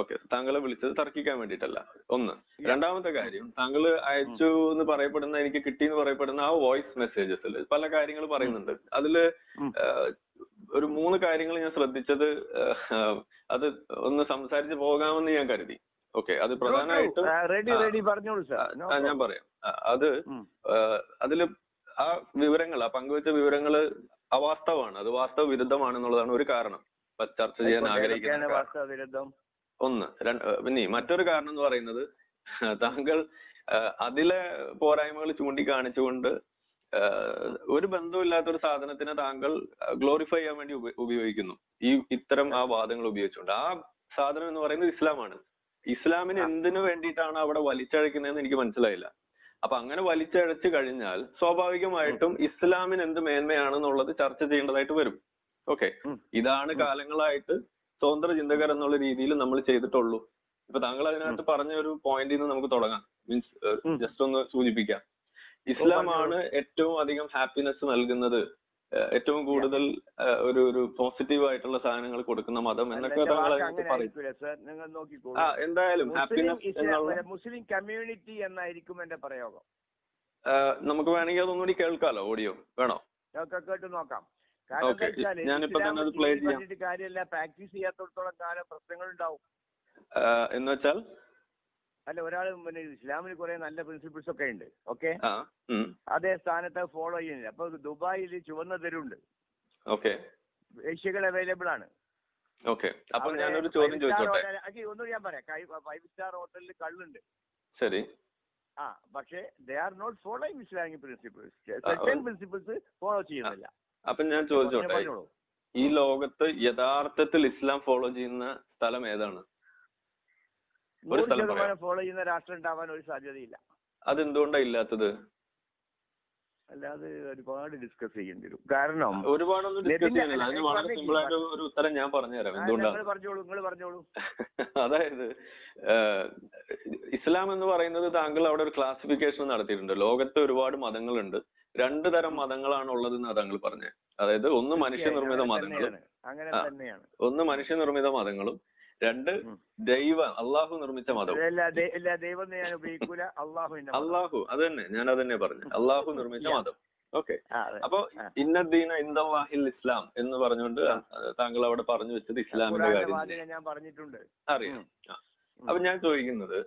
ഓക്കെ, താങ്കൾ വിളിച്ചത് തർക്കിക്കാൻ വേണ്ടിയിട്ടല്ല. ഒന്ന്, രണ്ടാമത്തെ കാര്യം, താങ്കൾ അയച്ചു എന്ന് പറയപ്പെടുന്ന, എനിക്ക് കിട്ടിയെന്ന് പറയപ്പെടുന്ന ആ വോയിസ് മെസ്സേജസിൽ പല കാര്യങ്ങൾ പറയുന്നുണ്ട്. അതില് ഒരു മൂന്ന് കാര്യങ്ങൾ ഞാൻ ശ്രദ്ധിച്ചത്. അത് ഒന്ന് സംസാരിച്ച് പോകാമെന്ന് ഞാൻ കരുതി. ഓക്കെ, അത് പ്രധാനമായിട്ടും ഞാൻ പറയാം. അത് അതില് ആ വിവരങ്ങൾ, ആ പങ്കുവെച്ച വിവരങ്ങള് അവാസ്തവമാണ്, അത് വാസ്തവ വിരുദ്ധമാണെന്നുള്ളതാണ് ഒരു കാരണം ചർച്ച ചെയ്യാൻ ആഗ്രഹിക്കുന്നത്. ഒന്ന്. പിന്നെ മറ്റൊരു കാരണം എന്ന് പറയുന്നത്, താങ്കൾ അതിലെ പോരായ്മകൾ ചൂണ്ടിക്കാണിച്ചുകൊണ്ട് ഒരു ബന്ധമില്ലാത്ത ഒരു സാധനത്തിനെ താങ്കൾ ഗ്ലോറിഫൈ ചെയ്യാൻ വേണ്ടി ഉപയോഗിക്കുന്നു ഈ ഇത്തരം ആ വാദങ്ങൾ ഉപയോഗിച്ചുകൊണ്ട്. ആ സാധനം എന്ന് പറയുന്നത് ഇസ്ലാമാണ്. ഇസ്ലാമിന് എന്തിനു വേണ്ടിയിട്ടാണ് അവിടെ വലിച്ചഴക്കുന്നതെന്ന് എനിക്ക് മനസ്സിലായില്ല. അപ്പൊ അങ്ങനെ വലിച്ചഴച്ചു കഴിഞ്ഞാൽ സ്വാഭാവികമായിട്ടും ഇസ്ലാമിന് എന്ത് മേന്മയാണെന്നുള്ളത് ചർച്ച ചെയ്യേണ്ടതായിട്ട് വരും. ഓക്കെ, ഇതാണ് കാലങ്ങളായിട്ട് സ്വതന്ത്ര ചിന്തകർ എന്നുള്ള രീതിയിൽ നമ്മൾ ചെയ്തിട്ടുള്ളൂ. ഇപ്പൊ താങ്കൾ അതിനകത്ത് പറഞ്ഞ ഒരു പോയിന്റിൽ നിന്ന് നമുക്ക് തുടങ്ങാം. മീൻസ് ജസ്റ്റ് ഒന്ന് സൂചിപ്പിക്കാം, ഇസ്ലാമാണ് ഏറ്റവും അധികം ഹാപ്പിനെസ് നൽകുന്നത്, ഏറ്റവും കൂടുതൽ ഒരു ഒരു പോസിറ്റീവ് ആയിട്ടുള്ള സാധനങ്ങൾ കൊടുക്കുന്ന മതം എന്നൊക്കെ താങ്കൾ അതിനകത്ത് പറയും. എന്തായാലും മുസ്ലിം കമ്മ്യൂണിറ്റി എന്നായിരിക്കും എന്റെ പ്രയോഗം. നമുക്ക് വേണമെങ്കിൽ അതൊന്നുകൂടി കേൾക്കാലോ, ഓഡിയോ വേണോ? കേട്ട് നോക്കാം. കാര്യമല്ല, പ്രാക്ടീസ് ചെയ്യാത്തോളം കാലം പ്രശ്നങ്ങൾ ഉണ്ടാവും. എന്ന് വെച്ചാൽ അല്ല, ഒരാൾ പിന്നെ ഇസ്ലാമിന് കുറെ നല്ല പ്രിൻസിപ്പിൾസ് ഒക്കെ ഉണ്ട്. ഓക്കെ, അതേ സ്ഥാനത്ത് ഫോളോ ചെയ്യുന്നില്ല. അപ്പൊ ദുബായിൽ ചുവന്ന തെരുവുണ്ട്. ഓക്കെ, ഏഷ്യകൾ അവൈലബിൾ ആണ്. ഓക്കെ, ഒന്നും ഞാൻ പറയാം. 5 സ്റ്റാർ ഹോട്ടലിൽ കള്ളുണ്ട്. ശരി. പക്ഷേ they are not following Islamic principles. Second principles follow ചെയ്യുന്നില്ല. അപ്പൊ ഞാൻ ചോദിച്ചോട്ടെ, ഈ ലോകത്ത് യഥാർത്ഥത്തിൽ ഇസ്ലാം ഫോളോ ചെയ്യുന്ന സ്ഥലം ഏതാണ്? ഒരു സ്ഥലം ഫോളോ ചെയ്യുന്ന രാഷ്ട്രം ഉണ്ടാവാൻ ഒരു സാധ്യതയില്ല. അതെന്തുകൊണ്ടാണ് ഇല്ലാത്തത്? അല്ലാതെ ഒരുപാട് ഡിസ്കസ് ചെയ്യേണ്ടി വരും. കാരണം ഒരുപാടൊന്നും ഡിസ്കസ് ചെയ്യാനില്ല. അതിന് വളരെ സിമ്പിൾ ആയിട്ട് ഒരു ഉത്തരം ഞാൻ പറഞ്ഞുതരാം എന്തുകൊണ്ടാണ്. അതായത് ഇസ്ലാം എന്ന് പറയുന്നത്, താങ്കൾ അവിടെ ഒരു ക്ലാസിഫിക്കേഷൻ നടത്തിയിട്ടുണ്ട്. ലോകത്ത് ഒരുപാട് മതങ്ങളുണ്ട്, 2 തരം മതങ്ങളാണ് ഉള്ളതെന്ന് താങ്കൾ പറഞ്ഞത്. അതായത് ഒന്ന് മനുഷ്യനിർമ്മിത മതങ്ങളും, ഒന്ന് മനുഷ്യനിർമ്മിത മതങ്ങളും, 2 അള്ളാഹു നിർമ്മിച്ച മതം. അള്ളാഹു, അത് തന്നെ ഞാൻ അതന്നെ പറഞ്ഞു, അള്ളാഹു നിർമ്മിച്ച മതം. ഓക്കെ, അപ്പൊ ഇന്ന ദീന ഇന്ദല്ലാഹിൽ ഇസ്ലാം എന്ന് പറഞ്ഞുകൊണ്ട് താങ്കൾ അവിടെ പറഞ്ഞു വെച്ചത് ഇസ്ലാമിന്റെ കാര്യം അറിയാം. അപ്പൊ ഞാൻ ചോദിക്കുന്നത്,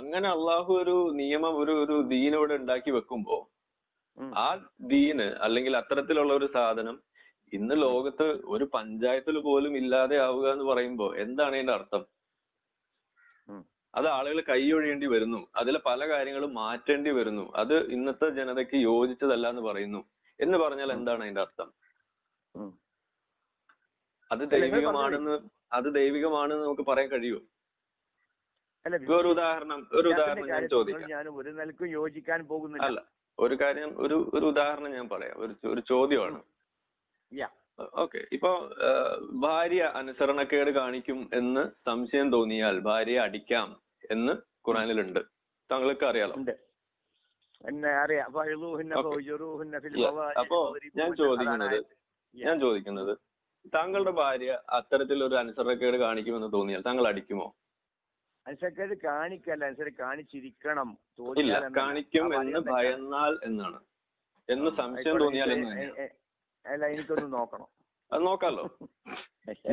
അങ്ങനെ അള്ളാഹു ഒരു നിയമം, ഒരു ഒരു ദീനോട് ഉണ്ടാക്കി വെക്കുമ്പോ ആ ദീന് അല്ലെങ്കിൽ അത്തരത്തിലുള്ള ഒരു സാധനം ഇന്ന് ലോകത്ത് ഒരു പഞ്ചായത്തിൽ പോലും ഇല്ലാതെ ആവുക എന്ന് പറയുമ്പോ എന്താണ് അതിന്റെ അർത്ഥം? അത് ആളുകൾ കൈയൊഴിയേണ്ടി വരുന്നു, അതിലെ പല കാര്യങ്ങളും മാറ്റേണ്ടി വരുന്നു, അത് ഇന്നത്തെ ജനതയ്ക്ക് യോജിച്ചതല്ല എന്ന് പറയുന്നു എന്ന് പറഞ്ഞാൽ എന്താണ് അതിന്റെ അർത്ഥം? അത് ദൈവികമാണെന്ന്, അത് ദൈവികമാണെന്ന് നമുക്ക് പറയാൻ കഴിയുമോ? ഒരു ഉദാഹരണം, ഞാൻ ചോദിക്കാം. അല്ല, ഒരു കാര്യം, ഒരു ഉദാഹരണം ഞാൻ പറയാം. ഒരു ചോദ്യമാണ്. ഓക്കെ, ഇപ്പൊ ഭാര്യ അനുസരണക്കേട് കാണിക്കും എന്ന് സംശയം തോന്നിയാൽ ഭാര്യയെ അടിക്കാം എന്ന് ഖുറാനിലുണ്ട്. താങ്കൾക്ക് അറിയാലോ. അപ്പോ ഞാൻ ചോദിക്കുന്നത് താങ്കളുടെ ഭാര്യ അത്തരത്തിൽ ഒരു അനുസരണക്കേട് കാണിക്കുമെന്ന് തോന്നിയാൽ താങ്കൾ അടിക്കുമോ? അനുസരണക്കേട് കാണിക്കല്ല, കാണിച്ചിരിക്കണം. ഇല്ല, കാണിക്കും എന്ന് ഭയന്നാൽ എന്നാണ്, എന്ന് സംശയം തോന്നിയാൽ അല്ല. എനിക്കൊന്ന് നോക്കണം, അത് നോക്കാലോ.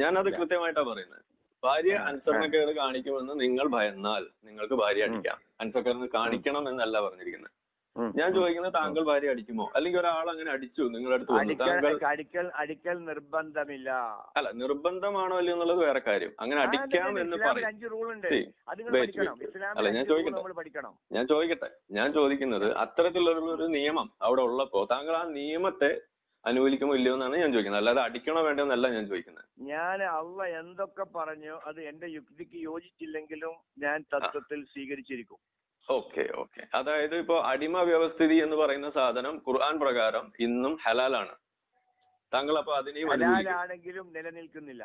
ഞാനത് കൃത്യമായിട്ടാ പറയുന്നത്. ഭാര്യ അനുസരണക്കേട് കാണിക്കുമെന്ന് നിങ്ങൾ ഭയന്നാൽ നിങ്ങൾക്ക് ഭാര്യ അടിക്കാം. അനുസരണക്കേട് കാണിക്കണം എന്നല്ല പറഞ്ഞിരിക്കുന്നത്. ഞാൻ ചോദിക്കുന്നത് താങ്കൾ ഭാര്യ അടിക്കുമോ? അല്ലെങ്കിൽ ഒരാൾ അങ്ങനെ അടിച്ചു നിങ്ങളുടെ അടുത്ത്, അടിക്കൽ നിർബന്ധമില്ല. അല്ല, നിർബന്ധമാണോ അല്ലയോ എന്നുള്ളത് വേറെ കാര്യം. അങ്ങനെ അടിക്കാം എന്ന് അല്ല, ഞാൻ ചോദിക്കുന്നത് അത്തരത്തിലുള്ള ഒരു നിയമം അവിടെ ഉള്ളപ്പോ താങ്കൾ ആ നിയമത്തെ അനുകൂലിക്കുമോ ഇല്ലയോ എന്നാണ് ഞാൻ ചോദിക്കുന്നത്. അല്ലാതെ അടിക്കണോ വേണ്ടോന്നല്ല ഞാൻ ചോദിക്കുന്നത്. ഞാൻ അള്ള എന്തൊക്കെ പറഞ്ഞു അത് എന്റെ യുക്തിക്ക് യോജിച്ചില്ലെങ്കിലും ഞാൻ തത്വത്തിൽ സ്വീകരിച്ചിരിക്കും. Okay, okay. അതായത് ഇപ്പൊ അടിമ വ്യവസ്ഥിതി എന്ന് പറയുന്ന സാധനം ഖുർആൻ പ്രകാരം ഇന്നും ഹലാലാണ്. താങ്കൾ അപ്പൊ അതിനെ ആണെങ്കിലും നിലനിൽക്കുന്നില്ല.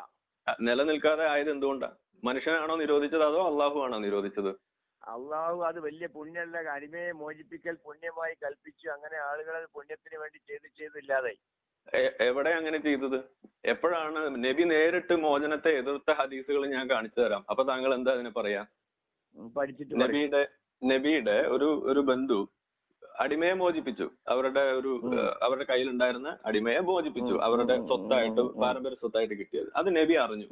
നിലനിൽക്കാതെ ആയത് എന്തുകൊണ്ടാണ്? മനുഷ്യനാണോ നിരോധിച്ചത് അതോ അള്ളാഹു ആണോ നിരോധിച്ചത്? അള്ളാഹു അത് വലിയ പുണ്യമുള്ള അടിമയെ മോചിപ്പിക്കൽ പുണ്യമായി കൽപ്പിച്ചു. അങ്ങനെ ആളുകൾ പുണ്യത്തിന് വേണ്ടി ചെയ്തില്ലാതായി. എവിടെ അങ്ങനെ ചെയ്തത്? എപ്പോഴാണ്? നബി നേരിട്ട് മോചനത്തെ എതിർത്ത ഹദീസുകൾ ഞാൻ കാണിച്ചു തരാം. അപ്പൊ താങ്കൾ എന്താ അതിനെ പറയാ? പഠിച്ചിട്ട് നബിയുടെ ഒരു ബന്ധു അടിമയെ മോചിപ്പിച്ചു. അവരുടെ കയ്യിലുണ്ടായിരുന്ന അടിമയെ മോചിപ്പിച്ചു. അവരുടെ സ്വത്തായിട്ട്, പാരമ്പര്യ സ്വത്തായിട്ട് കിട്ടിയത്. അത് നബി അറിഞ്ഞു.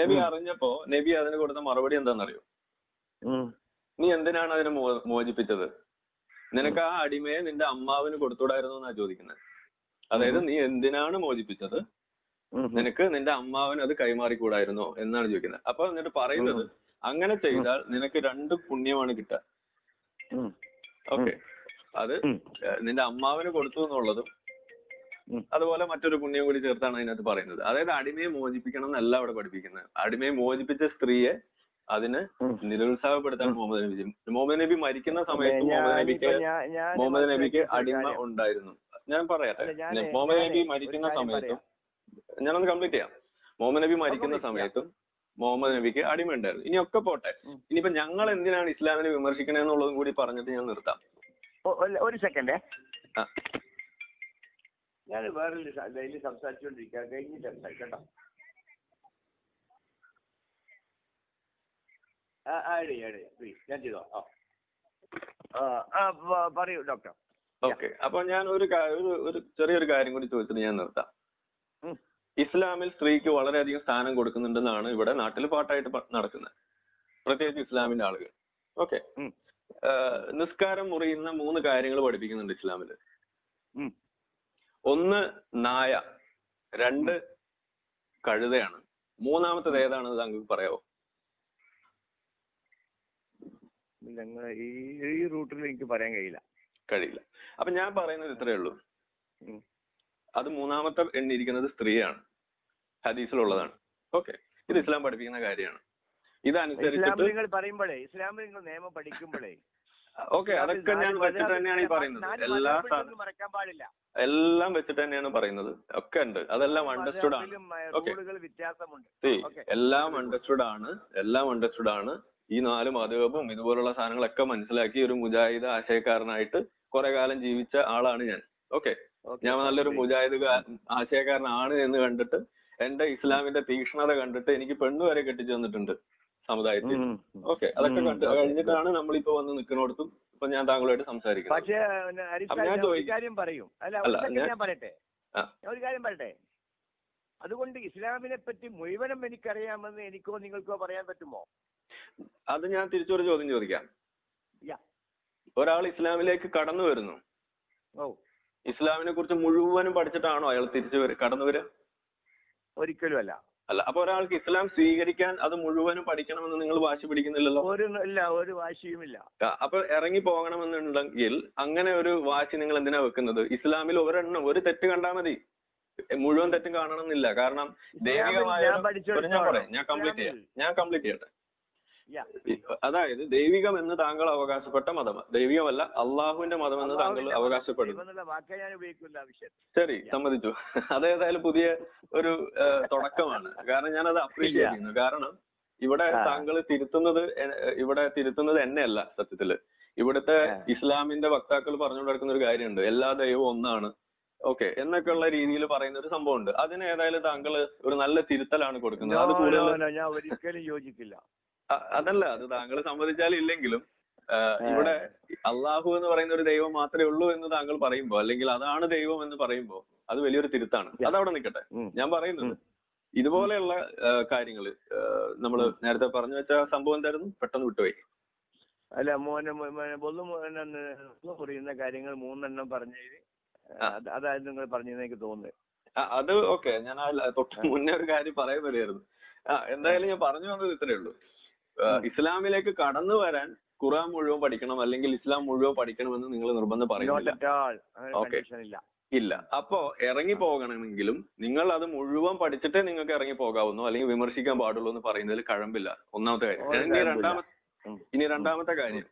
നബി അറിഞ്ഞപ്പോ നബി അതിന് കൊടുത്ത മറുപടി എന്താണെന്നറിയോ? നീ എന്തിനാണ് അതിനെ മോചിപ്പിച്ചത്? നിനക്ക് ആ അടിമയെ നിന്റെ അമ്മാവിന് കൊടുത്തൂടായിരുന്നു എന്നാ ചോദിക്കുന്നത്. അതായത് നീ എന്തിനാണ് മോചിപ്പിച്ചത്, നിനക്ക് നിന്റെ അമ്മാവിന് അത് കൈമാറിക്കൂടായിരുന്നോ എന്നാണ് ചോദിക്കുന്നത്. അപ്പൊ എന്നിട്ട് പറയുന്നത്, അങ്ങനെ ചെയ്താൽ നിനക്ക് 2 പുണ്യമാണ് കിട്ടുക. ഓക്കെ, അത് നിന്റെ അമ്മാവിന് കൊടുത്തു എന്നുള്ളതും അതുപോലെ മറ്റൊരു പുണ്യം കൂടി ചേർത്താണ് അതിനകത്ത് പറയുന്നത്. അതായത് അടിമയെ മോചിപ്പിക്കണം എന്നല്ല അവിടെ പഠിപ്പിക്കുന്നത്. അടിമയെ മോചിപ്പിച്ച സ്ത്രീയെ അതിന് നിരുത്സാഹപ്പെടുത്താൻ മുഹമ്മദ് നബി ചെയ്യും. മുഹമ്മദ് നബി മരിക്കുന്ന സമയത്ത് മുഹമ്മദ് നബിക്ക് അടിമ ഉണ്ടായിരുന്നു. ഞാൻ പറയാം, മുഹമ്മദ് നബി മരിക്കുന്ന സമയത്തും ഞാനൊന്ന് കംപ്ലീറ്റ് ചെയ്യാം. മുഹമ്മദ് നബി മരിക്കുന്ന സമയത്തും മുഹമ്മദ് നബിക്ക് അടിമ ഉണ്ടായിരുന്നു. ഇനിയൊക്കെ പോട്ടെ, ഇനിയിപ്പോ ഞങ്ങൾ എന്തിനാണ് ഇസ്ലാമിനെ വിമർശിക്കണെന്നുള്ളതും കൂടി പറഞ്ഞിട്ട് ഞാൻ നിർത്താം. ഒരു സെക്കൻഡേ, ഞാൻ വേറെ സംസാരിച്ചോണ്ടിരിക്കാം, കഴിഞ്ഞ് സംസാരിക്കട്ടോ. പറയൂ ഡോക്ടർ. ഓക്കെ, അപ്പൊ ഞാൻ ഒരു ചെറിയൊരു കാര്യം കൂടി ചോദിച്ചിട്ട് ഞാൻ നിർത്താം. ഇസ്ലാമിൽ സ്ത്രീക്ക് വളരെയധികം സ്ഥാനം കൊടുക്കുന്നുണ്ടെന്നാണ് ഇവിടെ നാട്ടിൽ പാട്ടായിട്ട് നടക്കുന്നത്, പ്രത്യേകിച്ച് ഇസ്ലാമിന്റെ ആളുകൾ. ഓക്കെ, നിസ്കാരം മുറിയുന്ന 3 കാര്യങ്ങൾ പഠിപ്പിക്കുന്നുണ്ട് ഇസ്ലാമില്. 1 നായ, 2 കഴുതയാണ്, 3ാമത്തേത് ഏതാണെന്ന് താങ്കൾക്ക് പറയാവോ? ഞങ്ങൾ ഈ റൂട്ടിൽ എനിക്ക് പറയാൻ കഴിയില്ല. അപ്പൊ ഞാൻ പറയുന്നത് ഇത്രയേ ഉള്ളൂ. അത് 3ാമത്തെ എണ്ണിയിരിക്കുന്നത് സ്ത്രീയാണ്, ഹദീസിലുള്ളതാണ്. ഓക്കെ, ഇത് ഇസ്ലാം പഠിപ്പിക്കുന്ന കാര്യമാണ്. ഇതനുസരിച്ച് പറയുമ്പോഴേ ഇസ്ലാമിക നിയമം പഠിക്കുമ്പോഴേ ഓക്കെ, അതൊക്കെ ഞാൻ വെച്ചിട്ട് തന്നെയാണ് ഈ പറയുന്നത്. എല്ലാം വെച്ചിട്ട് തന്നെയാണ് പറയുന്നത്, ഒക്കെ ഉണ്ട്. അതെല്ലാം അണ്ടർസ്റ്റുഡ് ആണ്, എല്ലാം അണ്ടർസ്റ്റുഡ് ആണ്. ഈ 4 മദ്ഹബും ഇതുപോലുള്ള സാധനങ്ങളൊക്കെ മനസ്സിലാക്കി ഒരു മുജാഹിദ ആശയക്കാരനായിട്ട് കുറെ കാലം ജീവിച്ച ആളാണ് ഞാൻ. ഓക്കെ, ഞാൻ നല്ലൊരു മുജാഹിദ് ആശയക്കാരനാണ് എന്ന് കണ്ടിട്ട് എന്റെ ഇസ്ലാമിന്റെ തീക്ഷ്ണത കണ്ടിട്ട് എനിക്ക് പെണ്ണു വരെ കെട്ടിച്ചു തന്നിട്ടുണ്ട് സമുദായത്തിൽ. ഓക്കെ, അതൊക്കെ കണ്ട് കഴിഞ്ഞിട്ടാണ് നമ്മളിപ്പോ വന്ന് നിൽക്കുന്നിടത്തും ഇപ്പൊ ഞാൻ താങ്കളുമായിട്ട് സംസാരിക്കുന്നത്. ഒരു കാര്യം പറയട്ടെ, അതുകൊണ്ട് ഇസ്ലാമിനെ പറ്റി മുഴുവനും എനിക്കറിയാമെന്ന് എനിക്കോ നിങ്ങൾക്കോ പറയാൻ പറ്റുമോ? അത് ഞാൻ തിരിച്ചൊരു ചോദ്യം ചോദിക്കാം. ഒരാൾ ഇസ്ലാമിലേക്ക് കടന്നു വരുന്നു, ഇസ്ലാമിനെ കുറിച്ച് മുഴുവനും പഠിച്ചിട്ടാണോ അയാൾ തിരിച്ചു കടന്നു വരിക? ഒരിക്കലും അല്ല. അപ്പൊ ഒരാൾക്ക് ഇസ്ലാം സ്വീകരിക്കാൻ അത് മുഴുവനും പഠിക്കണമെന്ന് നിങ്ങൾ വാശി പിടിക്കുന്നില്ലല്ലോ? ഒരു വാശിയുമില്ല. അപ്പൊ ഇറങ്ങി പോകണമെന്നുണ്ടെങ്കിൽ അങ്ങനെ ഒരു വാശി നിങ്ങൾ എന്തിനാ വെക്കുന്നത്? ഇസ്ലാമിൽ ഒരെണ്ണം, ഒരു തെറ്റ് കണ്ടാൽ മതി, മുഴുവൻ തെറ്റും കാണണമെന്നില്ല. കാരണം ദൈവികമായ, ഞാൻ കംപ്ലീറ്റ് ചെയ്യട്ടെ. അതായത് ദൈവികം എന്ന് താങ്കൾ അവകാശപ്പെട്ട മതം, ദൈവികമല്ല അള്ളാഹുവിന്റെ മതം എന്ന് താങ്കൾ അവകാശപ്പെടുന്നു. ശരി, സമ്മതിച്ചു. അതേതായാലും പുതിയ ഒരു തുടക്കമാണ്. കാരണം ഞാനത് അപ്രീഷിയേറ്റ് ചെയ്യുന്നു. കാരണം ഇവിടെ താങ്കൾ തിരുത്തുന്നത് എന്നെയല്ല. സത്യത്തില് ഇവിടുത്തെ ഇസ്ലാമിന്റെ വക്താക്കൾ പറഞ്ഞുകൊണ്ട് നടക്കുന്ന ഒരു കാര്യമുണ്ട്, എല്ലാ ദൈവവും ഒന്നാണ്, ഓക്കെ എന്നൊക്കെയുള്ള രീതിയിൽ പറയുന്ന ഒരു സംഭവം ഉണ്ട്. അതിന് ഏതായാലും താങ്കൾ ഒരു നല്ല തിരുത്തലാണ് കൊടുക്കുന്നത്. അത് കൂടുതൽ ഒരിക്കലും യോജിക്കില്ല. അതല്ല, അത് താങ്കൾ സമ്മതിച്ചാലും ഇല്ലെങ്കിലും ഇവിടെ അള്ളാഹു എന്ന് പറയുന്ന ഒരു ദൈവം മാത്രമേ ഉള്ളൂ എന്ന് താങ്കൾ പറയുമ്പോ, അല്ലെങ്കിൽ അതാണ് ദൈവം എന്ന് പറയുമ്പോ, അത് വലിയൊരു തിരുത്താണ്. അതവിടെ നിൽക്കട്ടെ. ഞാൻ പറയുന്നത് ഇതുപോലെയുള്ള കാര്യങ്ങൾ നമ്മൾ നേരത്തെ പറഞ്ഞു വെച്ച സംഭവം എന്തായിരുന്നു? പെട്ടെന്ന് വിട്ടുപോയി. അല്ല, പറയുന്ന കാര്യങ്ങൾ 3 പറഞ്ഞതിന് അതായിരുന്നു നിങ്ങൾ പറഞ്ഞതെന്ന് എനിക്ക് തോന്നുന്നത്. അത് ഓക്കെ, ഞാൻ തൊട്ട് മുന്നേ ഒരു കാര്യം പറയാൻ വരുമായിരുന്നു. എന്തായാലും ഞാൻ പറഞ്ഞു വന്നത് ഇത്രയേ ഉള്ളൂ. ഇസ്ലാമിലേക്ക് കടന്നു വരാൻ ഖുർആൻ മുഴുവൻ പഠിക്കണം, അല്ലെങ്കിൽ ഇസ്ലാം മുഴുവൻ പഠിക്കണമെന്ന് നിങ്ങൾ നിർബന്ധം പറയുന്നില്ല. ഇല്ല, അപ്പോ ഇറങ്ങി പോകണമെങ്കിലും നിങ്ങൾ അത് മുഴുവൻ പഠിച്ചിട്ടേ നിങ്ങൾക്ക് ഇറങ്ങി പോകാവുന്നു, അല്ലെങ്കിൽ വിമർശിക്കാൻ പാടുള്ളൂ എന്ന് പറയുന്നതിൽ കഴമ്പില്ല. ഒന്നാമത്തെ കാര്യം. ഇനി രണ്ടാമത്തെ കാര്യം,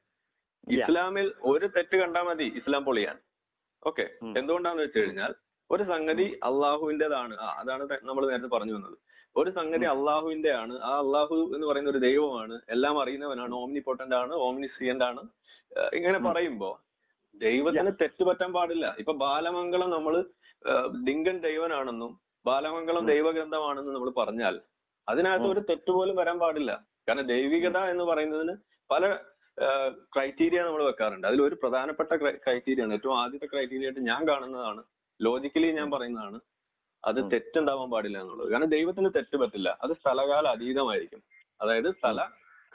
ഇസ്ലാമിൽ ഒരു തെറ്റ് കണ്ടാൽ മതി ഇസ്ലാം പൊളിയാൻ. ഓക്കെ, എന്തുകൊണ്ടാന്ന് വെച്ച് കഴിഞ്ഞാൽ ഒരു സംഗതി അള്ളാഹുവിൻ്റെതാണ്, അതാണ് നമ്മൾ നേരത്തെ പറഞ്ഞു വന്നത്. ഒരു സംഗതി അള്ളാഹുവിന്റെ ആണ്, ആ അള്ളാഹു എന്ന് പറയുന്ന ഒരു ദൈവമാണ്, എല്ലാം അറിയുന്നവനാണ്, ഓംനിപോട്ടന്റ് ആണ്, ഓംനിസിയന്റ് ആണ്. ഇങ്ങനെ പറയുമ്പോ ദൈവത്തിന് തെറ്റുപറ്റാൻ പാടില്ല. ഇപ്പൊ ബാലമംഗളം നമ്മള് ഡിങ്കൻ ദൈവനാണെന്നും ബാലമംഗളം ദൈവഗ്രന്ഥമാണെന്നും നമ്മൾ പറഞ്ഞാൽ അതിനകത്ത് ഒരു തെറ്റുപോലും വരാൻ പാടില്ല. കാരണം ദൈവികത എന്ന് പറയുന്നതിന് പല ക്രൈറ്റീരിയ നമ്മൾ വെക്കാറുണ്ട്. അതിൽ ഒരു പ്രധാനപ്പെട്ട ക്രൈറ്റീരിയ ആണ്, ഏറ്റവും ആദ്യത്തെ ക്രൈറ്റീരിയ ആയിട്ട് ഞാൻ കാണുന്നതാണ്, ലോജിക്കലി ഞാൻ പറയുന്നതാണ്, അത് തെറ്റുണ്ടാവാൻ പാടില്ല എന്നുള്ളത്. കാരണം ദൈവത്തിന് തെറ്റ് പറ്റില്ല, അത് സ്ഥലകാല അതീതമായിരിക്കും. അതായത് സ്ഥല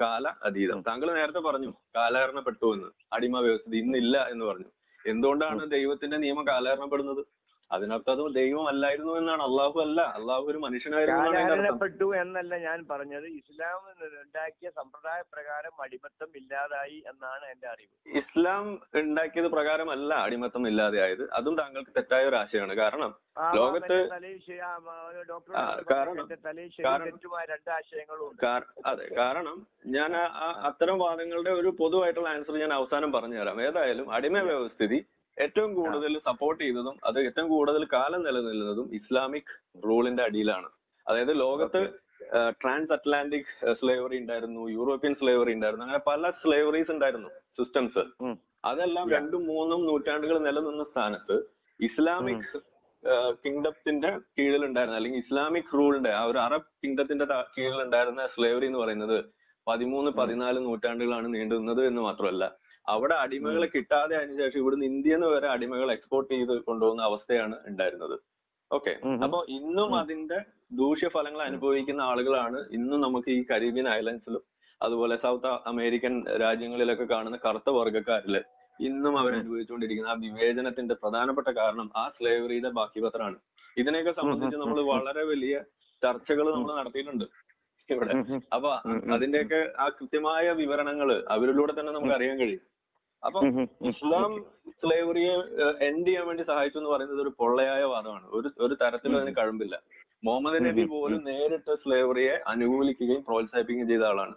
കാല അതീതം. താങ്കൾ നേരത്തെ പറഞ്ഞു കാലഹരണപ്പെട്ടു എന്ന്, അടിമ വ്യവസ്ഥ ഇന്നില്ല എന്ന് പറഞ്ഞു. എന്തുകൊണ്ടാണ് ദൈവത്തിന്റെ നിയമം കാലഹരണപ്പെടുന്നത്? അതിനർത്ഥം അത് ദൈവമല്ലായിരുന്നു എന്നാണ്, അള്ളാഹു അല്ല, അള്ളാഹു ഒരു മനുഷ്യനായിരുന്നു എന്നല്ല ഞാൻ പറഞ്ഞത്. ഇസ്ലാം ഉണ്ടാക്കിയ സമ്പ്രദായ പ്രകാരം അടിമത്തം ഇല്ലാതായി എന്നാണ് എന്റെ അറിവ്. ഇസ്ലാം ഉണ്ടാക്കിയത് പ്രകാരം അല്ല അടിമത്തം ഇല്ലാതെയായത്, അതും താങ്കൾക്ക് തെറ്റായ ഒരു ആശയമാണ്. കാരണം ലോകത്ത് അതെ, കാരണം ഞാൻ അത്തരം വാദങ്ങളുടെ ഒരു പൊതുവായിട്ടുള്ള ആൻസർ ഞാൻ അവസാനം പറഞ്ഞുതരാം. ഏതായാലും അടിമ വ്യവസ്ഥിതി ഏറ്റവും കൂടുതൽ സപ്പോർട്ട് ചെയ്തതും അത് ഏറ്റവും കൂടുതൽ കാലം നിലനിൽക്കുന്നതും ഇസ്ലാമിക് റൂളിന്റെ അടിയിലാണ്. അതായത് ലോകത്ത് ട്രാൻസ് അറ്റ്ലാന്റിക് സ്ലേവറി ഉണ്ടായിരുന്നു, യൂറോപ്യൻ സ്ലേവറി ഉണ്ടായിരുന്നു, അങ്ങനെ പല സ്ലേവറീസ് ഉണ്ടായിരുന്നു, സിസ്റ്റംസ്. അതെല്ലാം 2-3 നൂറ്റാണ്ടുകൾ നിലനിന്ന സ്ഥാനത്ത് ഇസ്ലാമിക് കിങ്ഡത്തിന്റെ കീഴിലുണ്ടായിരുന്ന, അല്ലെങ്കിൽ ഇസ്ലാമിക് റൂളിന്റെ ആ ഒരു അറബ് കിങ്ഡത്തിന്റെ കീഴിലുണ്ടായിരുന്ന സ്ലേവറി എന്ന് പറയുന്നത് 13-14 നൂറ്റാണ്ടുകളാണ് നീണ്ടു നിന്നത് എന്ന് മാത്രമല്ല, അവിടെ അടിമകളെ കിട്ടാതെ അതിന് ശേഷം ഇവിടുന്ന് ഇന്ത്യന്ന് വരെ അടിമകളെ എക്സ്പോർട്ട് ചെയ്ത് കൊണ്ടുപോകുന്ന അവസ്ഥയാണ് ഉണ്ടായിരുന്നത്. ഓക്കെ, അപ്പൊ ഇന്നും അതിന്റെ ദൂഷ്യഫലങ്ങൾ അനുഭവിക്കുന്ന ആളുകളാണ് ഇന്നും നമുക്ക് ഈ കരീബിയൻ ഐലൻഡ്സിലും അതുപോലെ സൗത്ത് അമേരിക്കൻ രാജ്യങ്ങളിലൊക്കെ കാണുന്ന കറുത്ത വർഗ്ഗക്കാരില് ഇന്നും അവരനുഭവിച്ചുകൊണ്ടിരിക്കുന്ന ആ വിവേചനത്തിന്റെ പ്രധാനപ്പെട്ട കാരണം ആ സ്ലേവറിയുടെ ബാക്കി പത്രമാണ്. ഇതിനെയൊക്കെ സംബന്ധിച്ച് നമ്മൾ വളരെ വലിയ ചർച്ചകൾ നമ്മൾ നടത്തിയിട്ടുണ്ട് ഇവിടെ. അപ്പൊ അതിന്റെയൊക്കെ ആ കൃത്യമായ വിവരണങ്ങള് അവരിലൂടെ തന്നെ നമുക്ക് അറിയാൻ കഴിയും. അപ്പൊ ഇസ്ലാം സ്ലേവറിയെ എൻഡ് ചെയ്യാൻ വേണ്ടി സഹായിച്ചു എന്ന് പറയുന്നത് ഒരു പൊള്ളയായ വാദമാണ്. ഒരു തരത്തിലും അതിന് കഴമ്പില്ല. മുഹമ്മദ് നബി പോലും നേരിട്ട് സ്ലേവറിയെ അനുകൂലിക്കുകയും പ്രോത്സാഹിപ്പിക്കുകയും ചെയ്ത ആളാണ്.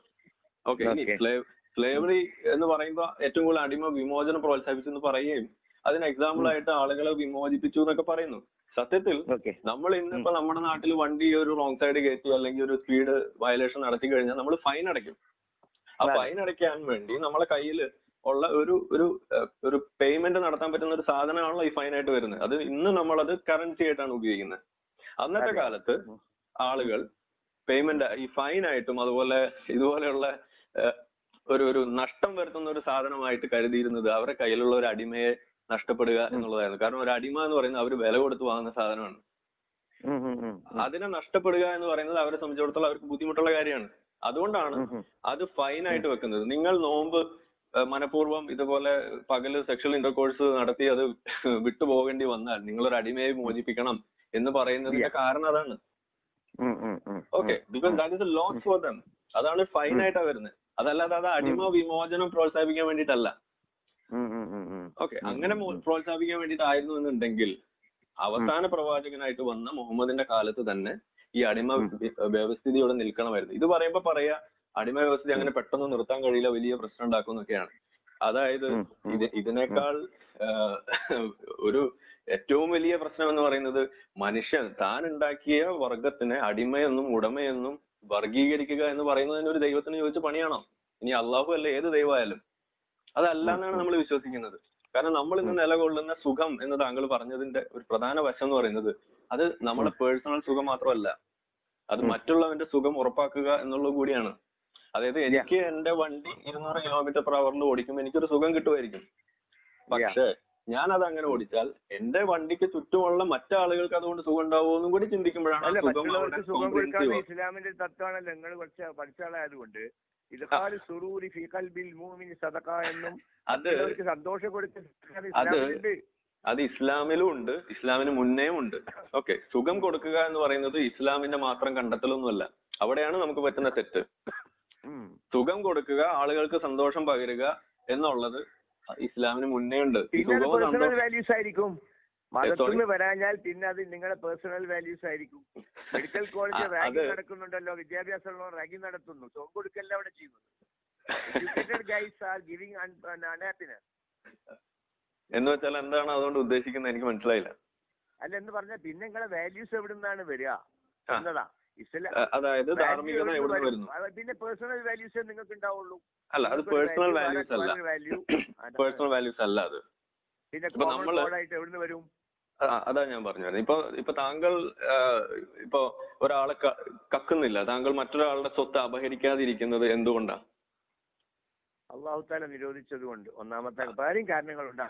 ഓക്കെ, സ്ലേവറി എന്ന് പറയുമ്പോ ഏറ്റവും കൂടുതൽ അടിമ വിമോചനം പ്രോത്സാഹിപ്പിച്ചെന്ന് പറയുകയും അതിന് എക്സാമ്പിൾ ആയിട്ട് ആളുകളെ വിമോചിപ്പിച്ചു എന്നൊക്കെ പറയുന്നു. സത്യത്തിൽ നമ്മൾ ഇന്നിപ്പോ നമ്മുടെ നാട്ടിൽ വണ്ടി ഒരു റോങ് സൈഡ് കയറ്റി അല്ലെങ്കിൽ ഒരു സ്പീഡ് വയലേഷൻ നടത്തി കഴിഞ്ഞാൽ നമ്മൾ ഫൈൻ അടയ്ക്കും. ആ ഫൈൻ അടയ്ക്കാൻ വേണ്ടി നമ്മളെ കയ്യിൽ ഉള്ള ഒരു പേയ്മെന്റ് നടത്താൻ പറ്റുന്ന ഒരു സാധനമാണല്ലോ ഈ ഫൈനായിട്ട് വരുന്നത്. അത് ഇന്ന് നമ്മളത് കറൻസി ആയിട്ടാണ് ഉപയോഗിക്കുന്നത്. അന്നത്തെ കാലത്ത് ആളുകൾ പേയ്മെന്റ് ഈ ഫൈനായിട്ടും അതുപോലെ ഇതുപോലെയുള്ള ഒരു നഷ്ടം വരുത്തുന്ന ഒരു സാധനമായിട്ട് കരുതിയിരുന്നത് അവരുടെ കയ്യിലുള്ള ഒരു അടിമയെ നഷ്ടപ്പെടുക എന്നുള്ളതായിരുന്നു. കാരണം ഒരു അടിമ എന്ന് പറയുന്നത് അവർ വില കൊടുത്ത് വാങ്ങുന്ന സാധനമാണ്. അതിനെ നഷ്ടപ്പെടുക എന്ന് പറയുന്നത് അവരെ സംബന്ധിച്ചിടത്തോളം അവർക്ക് ബുദ്ധിമുട്ടുള്ള കാര്യമാണ്. അതുകൊണ്ടാണ് അത് ഫൈനായിട്ട് വെക്കുന്നത്. നിങ്ങൾ നോമ്പ് മനഃപൂർവ്വം ഇതുപോലെ പകല് സെക്ഷൽ ഇന്റർകോഴ്സ് നടത്തി അത് വിട്ടുപോകേണ്ടി വന്നാൽ നിങ്ങളൊരു അടിമയെ മോചിപ്പിക്കണം എന്ന് പറയുന്നതിന്റെ കാരണം അതാണ്. Okay, because that is a loss for them. അതാണ് ഫൈനായിട്ടാ വരുന്നത്, അതല്ലാതെ അത് അടിമ വിമോചനം പ്രോത്സാഹിപ്പിക്കാൻ വേണ്ടിയിട്ടല്ല. ഓക്കെ, അങ്ങനെ പ്രോത്സാഹിപ്പിക്കാൻ വേണ്ടിയിട്ടായിരുന്നു എന്നുണ്ടെങ്കിൽ അവസാന പ്രവാചകനായിട്ട് വന്ന മുഹമ്മദിന്റെ കാലത്ത് തന്നെ ഈ അടിമ വ്യവസ്ഥിതിയോടെ നിൽക്കണമായിരുന്നു. ഇത് പറയുമ്പോ പറയാ അടിമ വ്യവസ്ഥിതി അങ്ങനെ പെട്ടെന്ന് നിർത്താൻ കഴിയില്ല, വലിയ പ്രശ്നം ഉണ്ടാക്കുന്നൊക്കെയാണ്. അതായത് ഇതിനേക്കാൾ ഒരു ഏറ്റവും വലിയ പ്രശ്നം എന്ന് പറയുന്നത് മനുഷ്യൻ താൻ ഉണ്ടാക്കിയ വർഗത്തിനെ അടിമയെന്നും ഉടമയെന്നും വർഗീകരിക്കുക എന്ന് പറയുന്നതിന് ഒരു ദൈവത്തിന് ചോദിച്ച പണിയാണോ? ഇനി അള്ളാഹു അല്ല ഏത് ദൈവമായാലും അതല്ല എന്നാണ് നമ്മൾ വിശ്വസിക്കുന്നത്. കാരണം നമ്മൾ ഇന്ന് നിലകൊള്ളുന്ന സുഖം എന്ന് താങ്കൾ പറഞ്ഞതിന്റെ ഒരു പ്രധാന വശം എന്ന് പറയുന്നത് അത് നമ്മുടെ പേഴ്സണൽ സുഖം മാത്രമല്ല, അത് മറ്റുള്ളവന്റെ സുഖം ഉറപ്പാക്കുക എന്നുള്ളത് കൂടിയാണ്. അതായത് എനിക്ക് എന്റെ വണ്ടി 200 km/h ഓടിക്കുമ്പോൾ എനിക്കൊരു സുഖം കിട്ടുമായിരിക്കും. പക്ഷെ ഞാൻ അത് അങ്ങനെ ഓടിച്ചാൽ എന്റെ വണ്ടിക്ക് ചുറ്റുമുള്ള മറ്റാളുകൾക്ക് അതുകൊണ്ട് സുഖം ഉണ്ടാവുമെന്നും കൂടി ചിന്തിക്കുമ്പോഴാണ് ഇസ്ലാമിന്റെ തത്വമാണല്ലോ നിങ്ങൾ പഠിച്ച ആളായതുകൊണ്ട് അത് ഇസ്ലാമിലും ഉണ്ട്, ഇസ്ലാമിന് മുന്നേയും ഉണ്ട്. ഓക്കെ, സുഖം കൊടുക്കുക എന്ന് പറയുന്നത് ഇസ്ലാമിന്റെ മാത്രം കണ്ടെത്തലൊന്നുമല്ല, അവിടെയാണ് നമുക്ക് പറ്റുന്ന തെറ്റ്. സുഖം കൊടുക്കുക, ആളുകൾക്ക് സന്തോഷം പകരുക എന്നുള്ളത് ഇസ്ലാമിന് മുന്നേ ഉണ്ട്. വാല്യൂസ് ആയിരിക്കും മതത്തിൽ വരാഞ്ഞാൽ പിന്നെ അത് നിങ്ങളുടെ പേഴ്സണൽ വാല്യൂസ് ആയിരിക്കും. മെഡിക്കൽ കോളേജ് റാഗിംഗ് നടക്കുന്നുണ്ടല്ലോ, വിദ്യാഭ്യാസമുള്ള റാഗിംഗ് നടത്തുന്നു, സോം കൊടുക്കല്ല അവിടെ ചെയ്യുന്നത്. Educated guys are giving unhappiness എന്ന് വെച്ചാൽ എന്താണ് അതുകൊണ്ട് ഉദ്ദേശിക്കുന്നത് എനിക്ക് മനസ്സിലായില്ല. അല്ല എന്ന് പറഞ്ഞാൽ പിന്നെ നിങ്ങളെ വാല്യൂസ് എവിടെ നിന്നാണ് വരിക എന്നതാ. പിന്നെ പേഴ്സണൽ വാല്യൂസേ നിങ്ങൾക്ക് ഉണ്ടാവുള്ളൂ. പിന്നെ കോമൺ കോഡായിട്ട് എവിടുന്ന് വരും? അതാ ഞാൻ പറഞ്ഞു വരുന്നത്. ഇപ്പൊ താങ്കൾ ഇപ്പൊ ഒരാളെ കക്കുന്നില്ല, താങ്കൾ മറ്റൊരാളുടെ സ്വത്ത് അപഹരിക്കാതിരിക്കുന്നത് എന്തുകൊണ്ടാണ്? അള്ളാഹു തആല നിരോധിച്ചത് കൊണ്ട്. ഒന്നാമത്തെ കാര്യം കാരണങ്ങളുണ്ട്.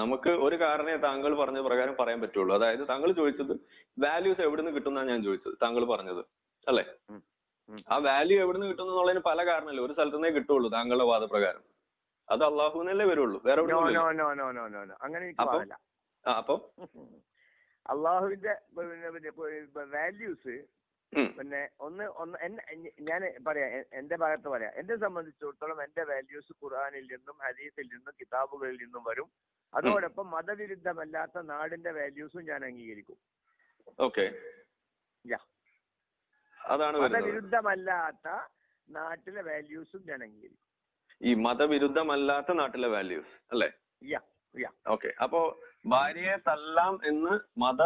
നമുക്ക് ഒരു കാരണേ താങ്കൾ പറഞ്ഞ പ്രകാരം പറയാൻ പറ്റുള്ളൂ. അതായത് താങ്കൾ ചോദിച്ചത് വാല്യൂസ് എവിടുന്ന് കിട്ടുന്നാണ് ഞാൻ ചോദിച്ചത്, താങ്കൾ പറഞ്ഞത് അല്ലെ. ആ വാല്യൂ എവിടുന്ന് കിട്ടുന്നു എന്നുള്ളതിന് പല കാരണമല്ലേ, ഒരു സ്ഥലത്തുനിന്നേ കിട്ടുള്ളൂ താങ്കളുടെ വാദപ്രകാരം. അത് അള്ളാഹുവിനല്ലേ വരുള്ളൂ, വേറെ അങ്ങനെ. അപ്പൊ അള്ളാഹുവിന്റെ വാല്യൂസ് പിന്നെ ഞാൻ പറയാം, എന്റെ ഭാഗത്ത് പറയാം. എന്നെ സംബന്ധിച്ചിടത്തോളം എന്റെ വാല്യൂസ് ഖുർആനിൽ നിന്നും ഹദീസിൽ നിന്നും കിതാബുകളിൽ നിന്നും വരും. അതോടൊപ്പം മതവിരുദ്ധമല്ലാത്ത നാടിന്റെ വാല്യൂസും ഞാൻ അംഗീകരിക്കും. ഓക്കെ, മതവിരുദ്ധമല്ലാത്ത നാട്ടിലെ വാല്യൂസും ഞാൻ അംഗീകരിക്കും. ഈ മതവിരുദ്ധമല്ലാത്ത നാട്ടിലെ വാല്യൂസ് അല്ലേ? ഓക്കെ. അപ്പോ ഭാര്യയെ തല്ലാം എന്ന് മത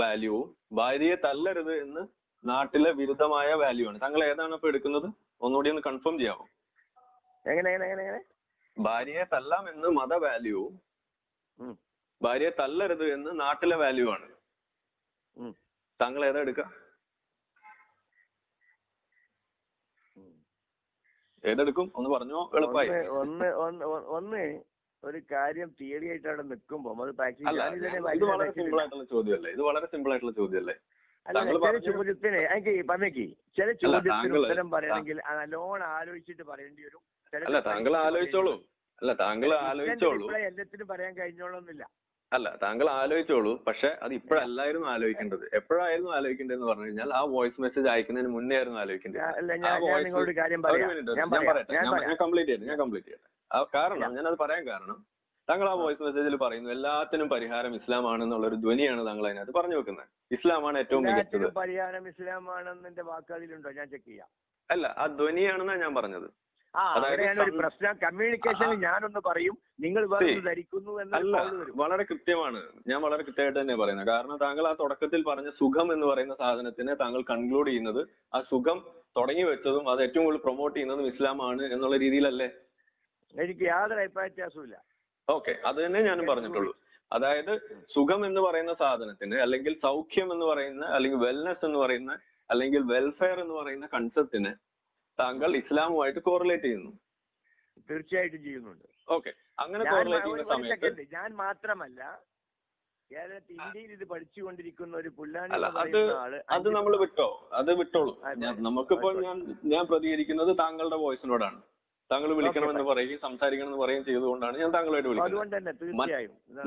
വാല്യൂവും ഭാര്യയെ തല്ലരുത് എന്ന് നാട്ടിലെ വിരുദ്ധമായ വാല്യൂ ആണ്. താങ്കൾ ഏതാണ് ഇപ്പൊ എടുക്കുന്നത്? ഒന്നുകൂടി ഒന്ന് കൺഫേം ചെയ്യാമോ? എങ്ങനെ? ഭാര്യയെ തല്ലാം എന്ന് മത വാല്യൂവും ഭാര്യയെ തല്ലരുത് എന്ന് നാട്ടിലെ വാല്യൂ ആണ്. താങ്കൾ ഏതാ എടുക്ക? ഏതെടുക്കും ഒന്ന് പറഞ്ഞോ, എളുപ്പമായി. ഒന്ന് ഒരു കാര്യം തിയറി ആയിട്ട് അവിടെ നിൽക്കുമ്പോ ചോദ്യമല്ലേ. ചോദ്യത്തിന് പറഞ്ഞേക്ക്, ചില ചോദ്യത്തിന് ഉത്തരം പറയണമെങ്കിൽ നല്ലോണം ആലോചിച്ചിട്ട് പറയേണ്ടി വരും. എല്ലാത്തിനും പറയാൻ കഴിഞ്ഞോളൊന്നില്ല. അല്ല, താങ്കൾ ആലോചിച്ചോളൂ, പക്ഷെ അത് ഇപ്പോഴല്ലായിരുന്നു ആലോചിക്കേണ്ടത്. എപ്പോഴായിരുന്നു ആലോചിക്കേണ്ടതെന്ന് പറഞ്ഞു കഴിഞ്ഞാൽ ആ വോയിസ് മെസ്സേജ് അയക്കുന്നതിന് മുന്നേ ആയിരുന്നു ആലോചിക്കേണ്ടത്. കാരണം ഞാനത് പറയാൻ കാരണം താങ്കൾ ആ വോയിസ് മെസ്സേജിൽ പറയുന്നു എല്ലാത്തിനും പരിഹാരം ഇസ്ലാമാണെന്നുള്ളൊരു ധ്വനിയാണ് താങ്കൾ അതിനകത്ത് പറഞ്ഞു വെക്കുന്നത്. ഇസ്ലാമാണ് ഏറ്റവും മികച്ചത്, പരിഹാരം ഇസ്ലാമാണെന്നെ വാക്കുകളിലുണ്ടോ? ഞാൻ ചെക്ക് ചെയ്യാം. അല്ല, ആ ധ്വനിയാണെന്നാണ് ഞാൻ പറഞ്ഞത്. പ്രശ്നം കമ്മ്യൂണിക്കേഷനിൽ ഞാനൊന്ന് പറയും, നിങ്ങൾ ധരിക്കുന്നു എന്നല്ല. വളരെ കൃത്യമാണ്, ഞാൻ വളരെ കൃത്യമായിട്ട് തന്നെ പറയുന്നത്. കാരണം താങ്കൾ ആ തുടക്കത്തിൽ പറഞ്ഞ സുഖം എന്ന് പറയുന്ന സാധനത്തിനെ താങ്കൾ കൺക്ലൂഡ് ചെയ്യുന്നത് ആ സുഖം തുടങ്ങി വെച്ചതും അത് ഏറ്റവും കൂടുതൽ പ്രൊമോട്ട് ചെയ്യുന്നതും ഇസ്ലാമാണ് എന്നുള്ള രീതിയിലല്ലേ? എനിക്ക് യാതൊരു അഭിപ്രായ വ്യത്യാസമില്ല. ഓക്കെ, അത് തന്നെ ഞാനും പറഞ്ഞിട്ടുള്ളൂ. അതായത് സുഖം എന്ന് പറയുന്ന സാധനത്തിന് അല്ലെങ്കിൽ സൗഖ്യം എന്ന് പറയുന്ന അല്ലെങ്കിൽ വെൽനെസ് എന്ന് പറയുന്ന അല്ലെങ്കിൽ വെൽഫെയർ എന്ന് പറയുന്ന കൺസെപ്റ്റിന് താങ്കൾ ഇസ്ലാമുമായിട്ട് കോറിലേറ്റ് ചെയ്യുന്നു. തീർച്ചയായിട്ടും ചെയ്യുന്നുണ്ട്. ഓക്കെ, അങ്ങനെ കോറിലേറ്റ് ചെയ്യുന്ന സമയത്ത് ഞാൻ മാത്രമല്ല കേരളത്തിൽ ഇന്ത്യയിൽ ഇത് പഠിച്ചുകൊണ്ടിരിക്കുന്ന ഒരു പുല്ലാണി അത് നമ്മൾ വിട്ടോ, അത് വിട്ടോളൂ. നമുക്കിപ്പോൾ ഞാൻ പ്രതികരിക്കുന്നത് താങ്കളുടെ വോയിസിനോടാണ്. താങ്കൾ വിളിക്കണമെന്ന് പറയുകയും സംസാരിക്കണമെന്ന് പറയുകയും ചെയ്തുകൊണ്ടാണ് ഞാൻ താങ്കളായിട്ട് വിളിക്കുന്നത്.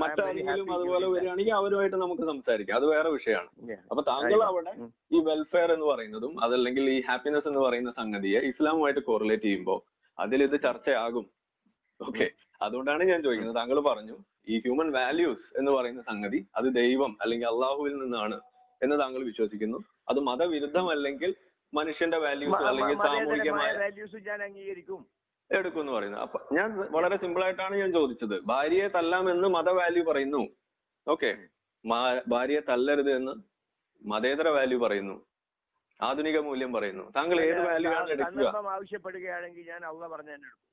മറ്റാരെങ്കിലും അതുപോലെ വരികയാണെങ്കിൽ അവരുമായിട്ട് നമുക്ക് സംസാരിക്കാം, അത് വേറെ വിഷയമാണ്. അപ്പൊ താങ്കൾ അവിടെ ഈ വെൽഫെയർ എന്ന് പറയുന്നതും അതല്ലെങ്കിൽ ഈ ഹാപ്പിനെസ് എന്ന് പറയുന്ന സംഗതിയെ ഇസ്ലാമുമായിട്ട് കോറിലേറ്റ് ചെയ്യുമ്പോൾ അതിലിത് ചർച്ചയാകും. ഓക്കെ, അതുകൊണ്ടാണ് ഞാൻ ചോദിക്കുന്നത്. താങ്കൾ പറഞ്ഞു ഈ ഹ്യൂമൻ വാല്യൂസ് എന്ന് പറയുന്ന സംഗതി അത് ദൈവം അല്ലെങ്കിൽ അള്ളാഹുവിൽ നിന്നാണ് എന്ന് താങ്കൾ വിശ്വസിക്കുന്നു. അത് മതവിരുദ്ധം അല്ലെങ്കിൽ മനുഷ്യന്റെ വാല്യൂസ് അല്ലെങ്കിൽ സാമൂഹികമായ വാല്യൂസ് ഞാൻ അംഗീകരിക്കും എടുക്കും എന്ന് പറയുന്നത്. അപ്പൊ ഞാൻ വളരെ സിമ്പിൾ ആയിട്ടാണ് ഞാൻ ചോദിച്ചത്. ഭാര്യയെ തല്ലാമെന്ന് മത വാല്യൂ പറയുന്നു. ഓക്കെ, ഭാര്യയെ തല്ലരുത് എന്ന് മതേതര വാല്യൂ പറയുന്നു, ആധുനിക മൂല്യം പറയുന്നു. താങ്കൾ ഏത് വാല്യൂ ആണ് എടുക്കുക? ആവശ്യപ്പെടുകയാണെങ്കിൽ ഞാൻ അള്ളാ പറഞ്ഞു തന്നെ എടുക്കും.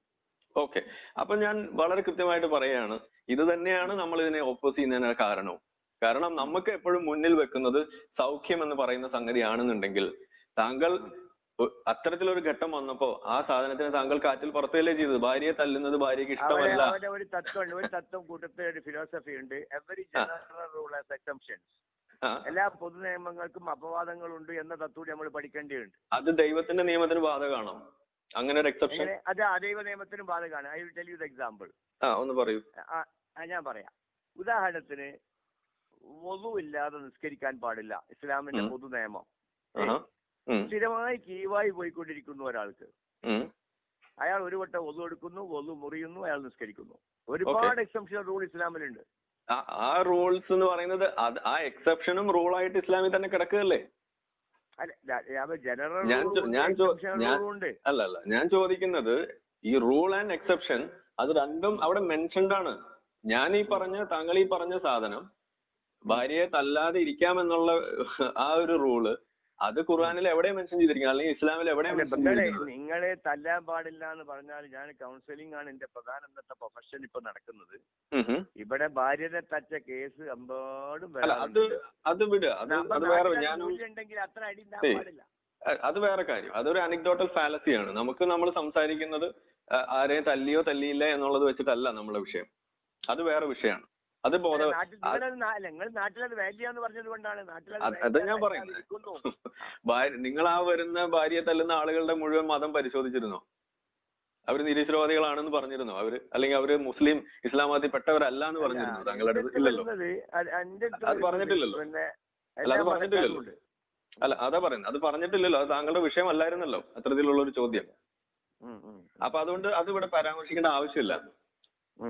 ഓക്കെ, അപ്പൊ ഞാൻ വളരെ കൃത്യമായിട്ട് പറയുകയാണ്, ഇത് തന്നെയാണ് നമ്മൾ ഇതിനെ ഓപ്പോസ് ചെയ്യുന്നതിന് കാരണവും. കാരണം നമുക്ക് എപ്പോഴും മുന്നിൽ വെക്കുന്നത് സൗഖ്യം എന്ന് പറയുന്ന സംഗതിയാണെന്നുണ്ടെങ്കിൽ താങ്കൾ അത്തരത്തിലൊരു ഘട്ടം വന്നപ്പോ ആ സാധനത്തിന് താങ്കൾ കാറ്റിൽ പുറത്തല്ലേ ചെയ്തത്. ഭാര്യയെ തല്ലുന്നത് ഭാര്യക്ക് ഇഷ്ടമല്ല. ഒരു തത്വം കൂട്ടത്തിൽ ഒരു ഫിലോസഫി ഉണ്ട്. എല്ലാ പൊതു നിയമങ്ങൾക്കും അപവാദങ്ങളുണ്ട് എന്ന തത്വം നമ്മൾ പഠിക്കേണ്ടതുണ്ട്. അത് ദൈവത്തിന്റെ നിയമത്തിന് ബാധകമാണോ? അങ്ങനെ ഒരു എക്സെപ്ഷൻ അത് ആ ദൈവ നിയമത്തിനും ബാധകമാണ്. I will tell you the example. ഒന്ന് പറയൂ. ഞാൻ പറയാം. ഉദാഹരണത്തിന് വൊളു ഇല്ലാതെ നിസ്കരിക്കാൻ പാടില്ല, ഇസ്ലാമിന്റെ പൊതു നിയമം. സ്ഥിരമായി കീവായി പോയിക്കൊണ്ടിരിക്കുന്നു ഒരാൾക്ക്, അയാൾ ഒരു വട്ടം വൊളു എടുക്കുന്നു, വൊളു മുറിയുന്നു, അയാൾ നിസ്കരിക്കുന്നു. ഒരുപാട് എക്സെപ്ഷൻ റൂൾ ഇസ്ലാമിലുണ്ട്. ആ റൂൾസ് എന്ന് പറയുന്നത് ആ എക്സെപ്ഷനും റൂളായിട്ട് ഇസ്ലാമിൽ തന്നെ കിടക്കുകയല്ലേ? അല്ല, ജനറൽ ഞാൻ ചോദിക്കുന്നത് ഈ റൂൾ ആൻഡ് എക്സെപ്ഷൻ അത് രണ്ടും അവിടെ മെൻഷൻഡ് ആണ്. ഞാനീ പറഞ്ഞ താങ്കൾ ഈ പറഞ്ഞ സാധനം ഭാര്യയെ തല്ലാതെ ഇരിക്കാമെന്നുള്ള ആ ഒരു റൂള് അത് ഖുർആനിൽ എവിടെയും മെൻഷൻ ചെയ്തിരിക്കുന്നത്, അല്ലെങ്കിൽ ഇസ്ലാമിൽ എവിടെയും. നിങ്ങളെ തല്ലാൻ പാടില്ല എന്ന് പറഞ്ഞാൽ ഞാൻ കൗൺസിലിംഗ് ആണ് എന്റെ പ്രധാന പ്രൊഫഷൻ ഇപ്പൊ നടക്കുന്നത്. ഇവിടെ ഭാര്യനെ തച്ച കേസ് എമ്പാടും ഉണ്ടെങ്കിൽ അത്ര അടി ഉണ്ടാകാൻ പാടില്ല. അത് വേറെ കാര്യം, അതൊരു അനക്ഡോട്ടൽ ഫാലസിയാണ്. നമുക്ക് നമ്മൾ സംസാരിക്കുന്നത് ആരെയും തല്ലിയോ തല്ലിയില്ല എന്നുള്ളത് വെച്ചിട്ടല്ല നമ്മളെ വിഷയം, അത് വേറെ വിഷയമാണ്. അത് ബോധം അത് ഞാൻ പറയുന്നത്. നിങ്ങൾ ആ വരുന്ന ഭാര്യയെ തല്ലുന്ന ആളുകളുടെ മുഴുവൻ മതം പരിശോധിച്ചിരുന്നോ? അവര് നിരീശ്വരവാദികളാണെന്ന് പറഞ്ഞിരുന്നോ? അവര് അല്ലെങ്കിൽ അവര് മുസ്ലിം ഇസ്ലാമത്തിൽ പെട്ടവരല്ല എന്ന് പറഞ്ഞിരുന്നോ? താങ്കളുടെ ഇല്ലല്ലോ, അത് പറഞ്ഞിട്ടില്ലല്ലോ. അല്ല അത് പറഞ്ഞിട്ടില്ലല്ലോ, അല്ല അതാ പറയുന്നത്, അത് പറഞ്ഞിട്ടില്ലല്ലോ. അത് താങ്കളുടെ വിഷയമല്ലായിരുന്നല്ലോ, അത്തരത്തിലുള്ളൊരു ചോദ്യം. അപ്പൊ അതുകൊണ്ട് അത് ഇവിടെ പരാമർശിക്കേണ്ട ആവശ്യമില്ല.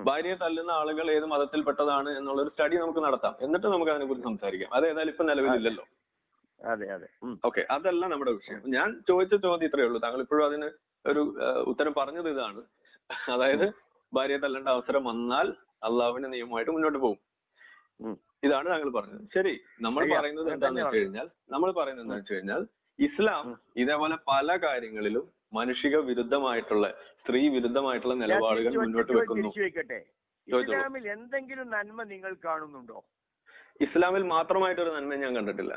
ഭാര്യയെ തല്ലുന്ന ആളുകൾ ഏത് മതത്തിൽപ്പെട്ടതാണ് എന്നുള്ളൊരു സ്റ്റഡി നമുക്ക് നടത്താം, എന്നിട്ട് നമുക്ക് അതിനെക്കുറിച്ച് സംസാരിക്കാം. അതേതായാലും ഇപ്പൊ നിലവിലില്ലല്ലോ. അതെ അതെ, ഓക്കെ, അതല്ല നമ്മുടെ വിഷയം. ഞാൻ ചോദിച്ച ചോദ്യം ഇത്രയേ ഉള്ളൂ. താങ്കൾ ഇപ്പോഴും അതിന് ഒരു ഉത്തരം പറഞ്ഞത് ഇതാണ്, അതായത് ഭാര്യയെ തല്ലേണ്ട അവസരം വന്നാൽ അള്ളാഹുവിന്റെ നിയമമായിട്ട് മുന്നോട്ട് പോകും. ഇതാണ് താങ്കൾ പറഞ്ഞത്. ശരി, നമ്മൾ പറയുന്നത് എന്താണെന്ന് വെച്ച് കഴിഞ്ഞാൽ, ഇസ്ലാം ഇതേപോലെ പല കാര്യങ്ങളിലും മാനുഷിക വിരുദ്ധമായിട്ടുള്ള, സ്ത്രീ വിരുദ്ധമായിട്ടുള്ള നിലപാടുകൾ മുന്നോട്ട് വെക്കുന്നു. ഇസ്ലാമിൽ എന്തെങ്കിലും നന്മ നിങ്ങൾ കാണുന്നുണ്ടോ? ഇസ്ലാമിൽ മാത്രമായിട്ടൊരു നന്മ ഞാൻ കണ്ടിട്ടില്ല.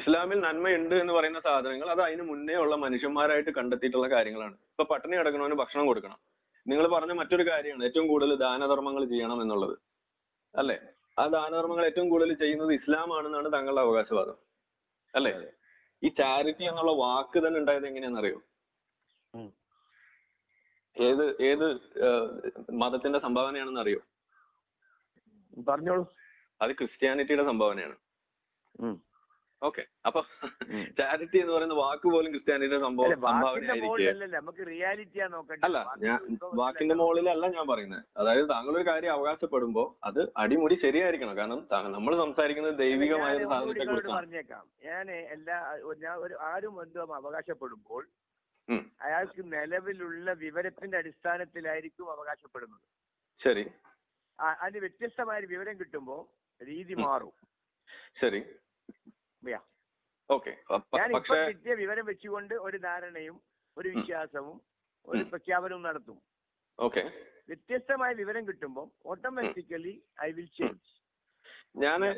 ഇസ്ലാമിൽ നന്മയുണ്ട് എന്ന് പറയുന്ന സാധനങ്ങൾ അത് അതിന് മുന്നേ ഉള്ള മനുഷ്യന്മാരായിട്ട് കണ്ടെത്തിയിട്ടുള്ള കാര്യങ്ങളാണ്. ഇപ്പൊ പട്ടിണി കിടക്കണവന് ഭക്ഷണം കൊടുക്കണം. നിങ്ങൾ പറഞ്ഞ മറ്റൊരു കാര്യമാണ് ഏറ്റവും കൂടുതൽ ദാനധർമ്മങ്ങൾ ചെയ്യണം എന്നുള്ളത്, അല്ലെ? ആ ദാനധർമ്മങ്ങൾ ഏറ്റവും കൂടുതൽ ചെയ്യുന്നത് ഇസ്ലാം ആണെന്നാണ് താങ്കളുടെ അവകാശവാദം, അല്ലെ? ഈ ചാരിറ്റി എന്നുള്ള വാക്ക് തന്നെ ഉണ്ടായത് എങ്ങനെയാണെന്നറിയോ? ഏത് മതത്തിന്റെ സംഭാവനയാണെന്ന് അറിയോ? പറഞ്ഞോളൂ. അത് ക്രിസ്ത്യാനിറ്റിയുടെ സംഭാവനയാണ്. ഓക്കെ, അപ്പൊ ചാരിറ്റി എന്ന് പറയുന്ന വാക്ക് പോലും ക്രിസ്ത്യാനിറ്റിയുടെ സംഭാവനയായിരിക്കും. അല്ല, ഞാൻ വാക്കിന്റെ മുകളിലല്ല ഞാൻ പറയുന്നത്. അതായത് താങ്കളൊരു കാര്യം അവകാശപ്പെടുമ്പോ അത് അടിമുടി ശരിയായിരിക്കണം. കാരണം നമ്മൾ സംസാരിക്കുന്നത് ദൈവികമായ സാധനത്തെ കുറിച്ച്. പറഞ്ഞേക്കാം, ഞാൻ ആരും എന്തും അവകാശപ്പെടുമ്പോൾ അയാൾക്ക് നിലവിലുള്ള വിവരത്തിന്റെ അടിസ്ഥാനത്തിലായിരിക്കും അവകാശപ്പെടുന്നത്. ശരി, അതിന് വ്യത്യസ്തമായ വിവരം കിട്ടുമ്പോ രീതി മാറും. ശരി, ഞാനിപ്പോ കിട്ടിയ വിവരം വെച്ചുകൊണ്ട് ഒരു ധാരണയും ഒരു വിശ്വാസവും ഒരു പ്രഖ്യാപനവും നടത്തും. ഓക്കെ, വ്യത്യസ്തമായ വിവരം കിട്ടുമ്പോൾ ഓട്ടോമാറ്റിക്കലി ഐ വിൽ ചേഞ്ച്.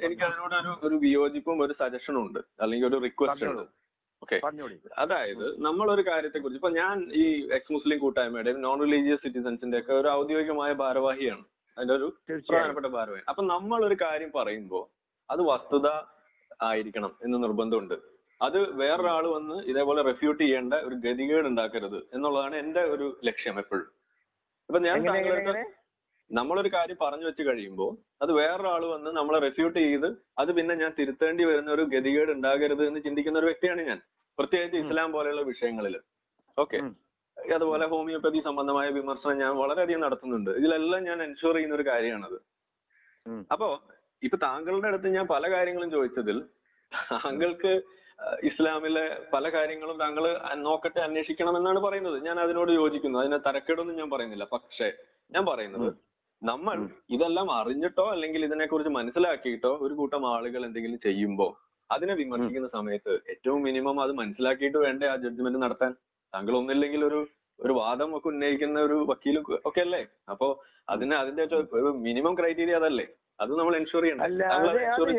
എനിക്ക് അതിനോടൊരു വിയോജിപ്പും ഒരു സജഷനും ഉണ്ട്, അല്ലെങ്കിൽ ഒരു റിക്വസ്റ്റ് ഉണ്ട്. അതായത് നമ്മളൊരു കാര്യത്തെ കുറിച്ച്, ഇപ്പൊ ഞാൻ ഈ എക്സ് മുസ്ലിം കൂട്ടായ്മയുടെയും നോൺ റിലീജിയസ് സിറ്റിസൺസിന്റെ ഒക്കെ ഒരു ഔദ്യോഗികമായ ഭാരവാഹിയാണ്, അതിന്റെ ഒരു പ്രധാനപ്പെട്ട ഭാരവാഹി. അപ്പൊ നമ്മളൊരു കാര്യം പറയുമ്പോൾ അത് വസ്തുത ആയിരിക്കണം എന്ന് നിർബന്ധമുണ്ട്. അത് വേറൊരാൾ വന്ന് ഇതേപോലെ റെഫ്യൂട്ട് ചെയ്യേണ്ട ഒരു ഗതികേട് ഉണ്ടാക്കരുത് എന്നുള്ളതാണ് എന്റെ ഒരു ലക്ഷ്യം എപ്പോഴും. ഇപ്പൊ ഞാൻ താങ്കളുടെ നമ്മളൊരു കാര്യം പറഞ്ഞു വെച്ച് കഴിയുമ്പോൾ അത് വേറൊരാൾ വന്ന് നമ്മളെ റെഫ്യൂട്ട് ചെയ്ത് അത് പിന്നെ ഞാൻ തിരുത്തേണ്ടി വരുന്ന ഒരു ഗതികേട് ഉണ്ടാകരുത് എന്ന് ചിന്തിക്കുന്ന ഒരു വ്യക്തിയാണ് ഞാൻ, പ്രത്യേകിച്ച് ഇസ്ലാം പോലെയുള്ള വിഷയങ്ങളിൽ. ഓക്കെ, അതുപോലെ ഹോമിയോപ്പതി സംബന്ധമായ വിമർശനം ഞാൻ വളരെയധികം നടത്തുന്നുണ്ട്. ഇതിലെല്ലാം ഞാൻ എൻഷുർ ചെയ്യുന്ന ഒരു കാര്യമാണത്. അപ്പോ ഇപ്പൊ താങ്കളുടെ അടുത്ത് ഞാൻ പല കാര്യങ്ങളും ചോദിച്ചതിൽ താങ്കൾക്ക് ഇസ്ലാമിലെ പല കാര്യങ്ങളും താങ്കൾ നോക്കട്ടെ, അന്വേഷിക്കണം എന്നാണ് പറയുന്നത്. ഞാൻ അതിനോട് യോജിക്കുന്നു, അതിനെ തരക്കേടൊന്നും ഞാൻ പറയുന്നില്ല. പക്ഷേ ഞാൻ പറയുന്നത് നമ്മൾ ഇതെല്ലാം അറിഞ്ഞിട്ടോ അല്ലെങ്കിൽ ഇതിനെക്കുറിച്ച് മനസ്സിലാക്കിയിട്ടോ ഒരു കൂട്ടം ആളുകൾ എന്തെങ്കിലും ചെയ്യുമ്പോൾ അതിനെ വിമർശിക്കുന്ന സമയത്ത് ഏറ്റവും മിനിമം അത് മനസ്സിലാക്കിയിട്ട് വേണ്ടേ ആ ജഡ്ജ്മെന്റ് നടത്താൻ? താങ്കൾ ഒന്നില്ലെങ്കിൽ ഒരു വാദം ഒക്കെ ഉന്നയിക്കുന്ന ഒരു വക്കീലും ഒക്കെ അല്ലേ? അപ്പോ അതിന്റെ ഒരു മിനിമം ക്രൈറ്റീരിയ അതല്ലേ? അത് നമ്മൾ എൻഷുർ ചെയ്യണം. അല്ലല്ല, പറഞ്ഞേക്ക് ഒരു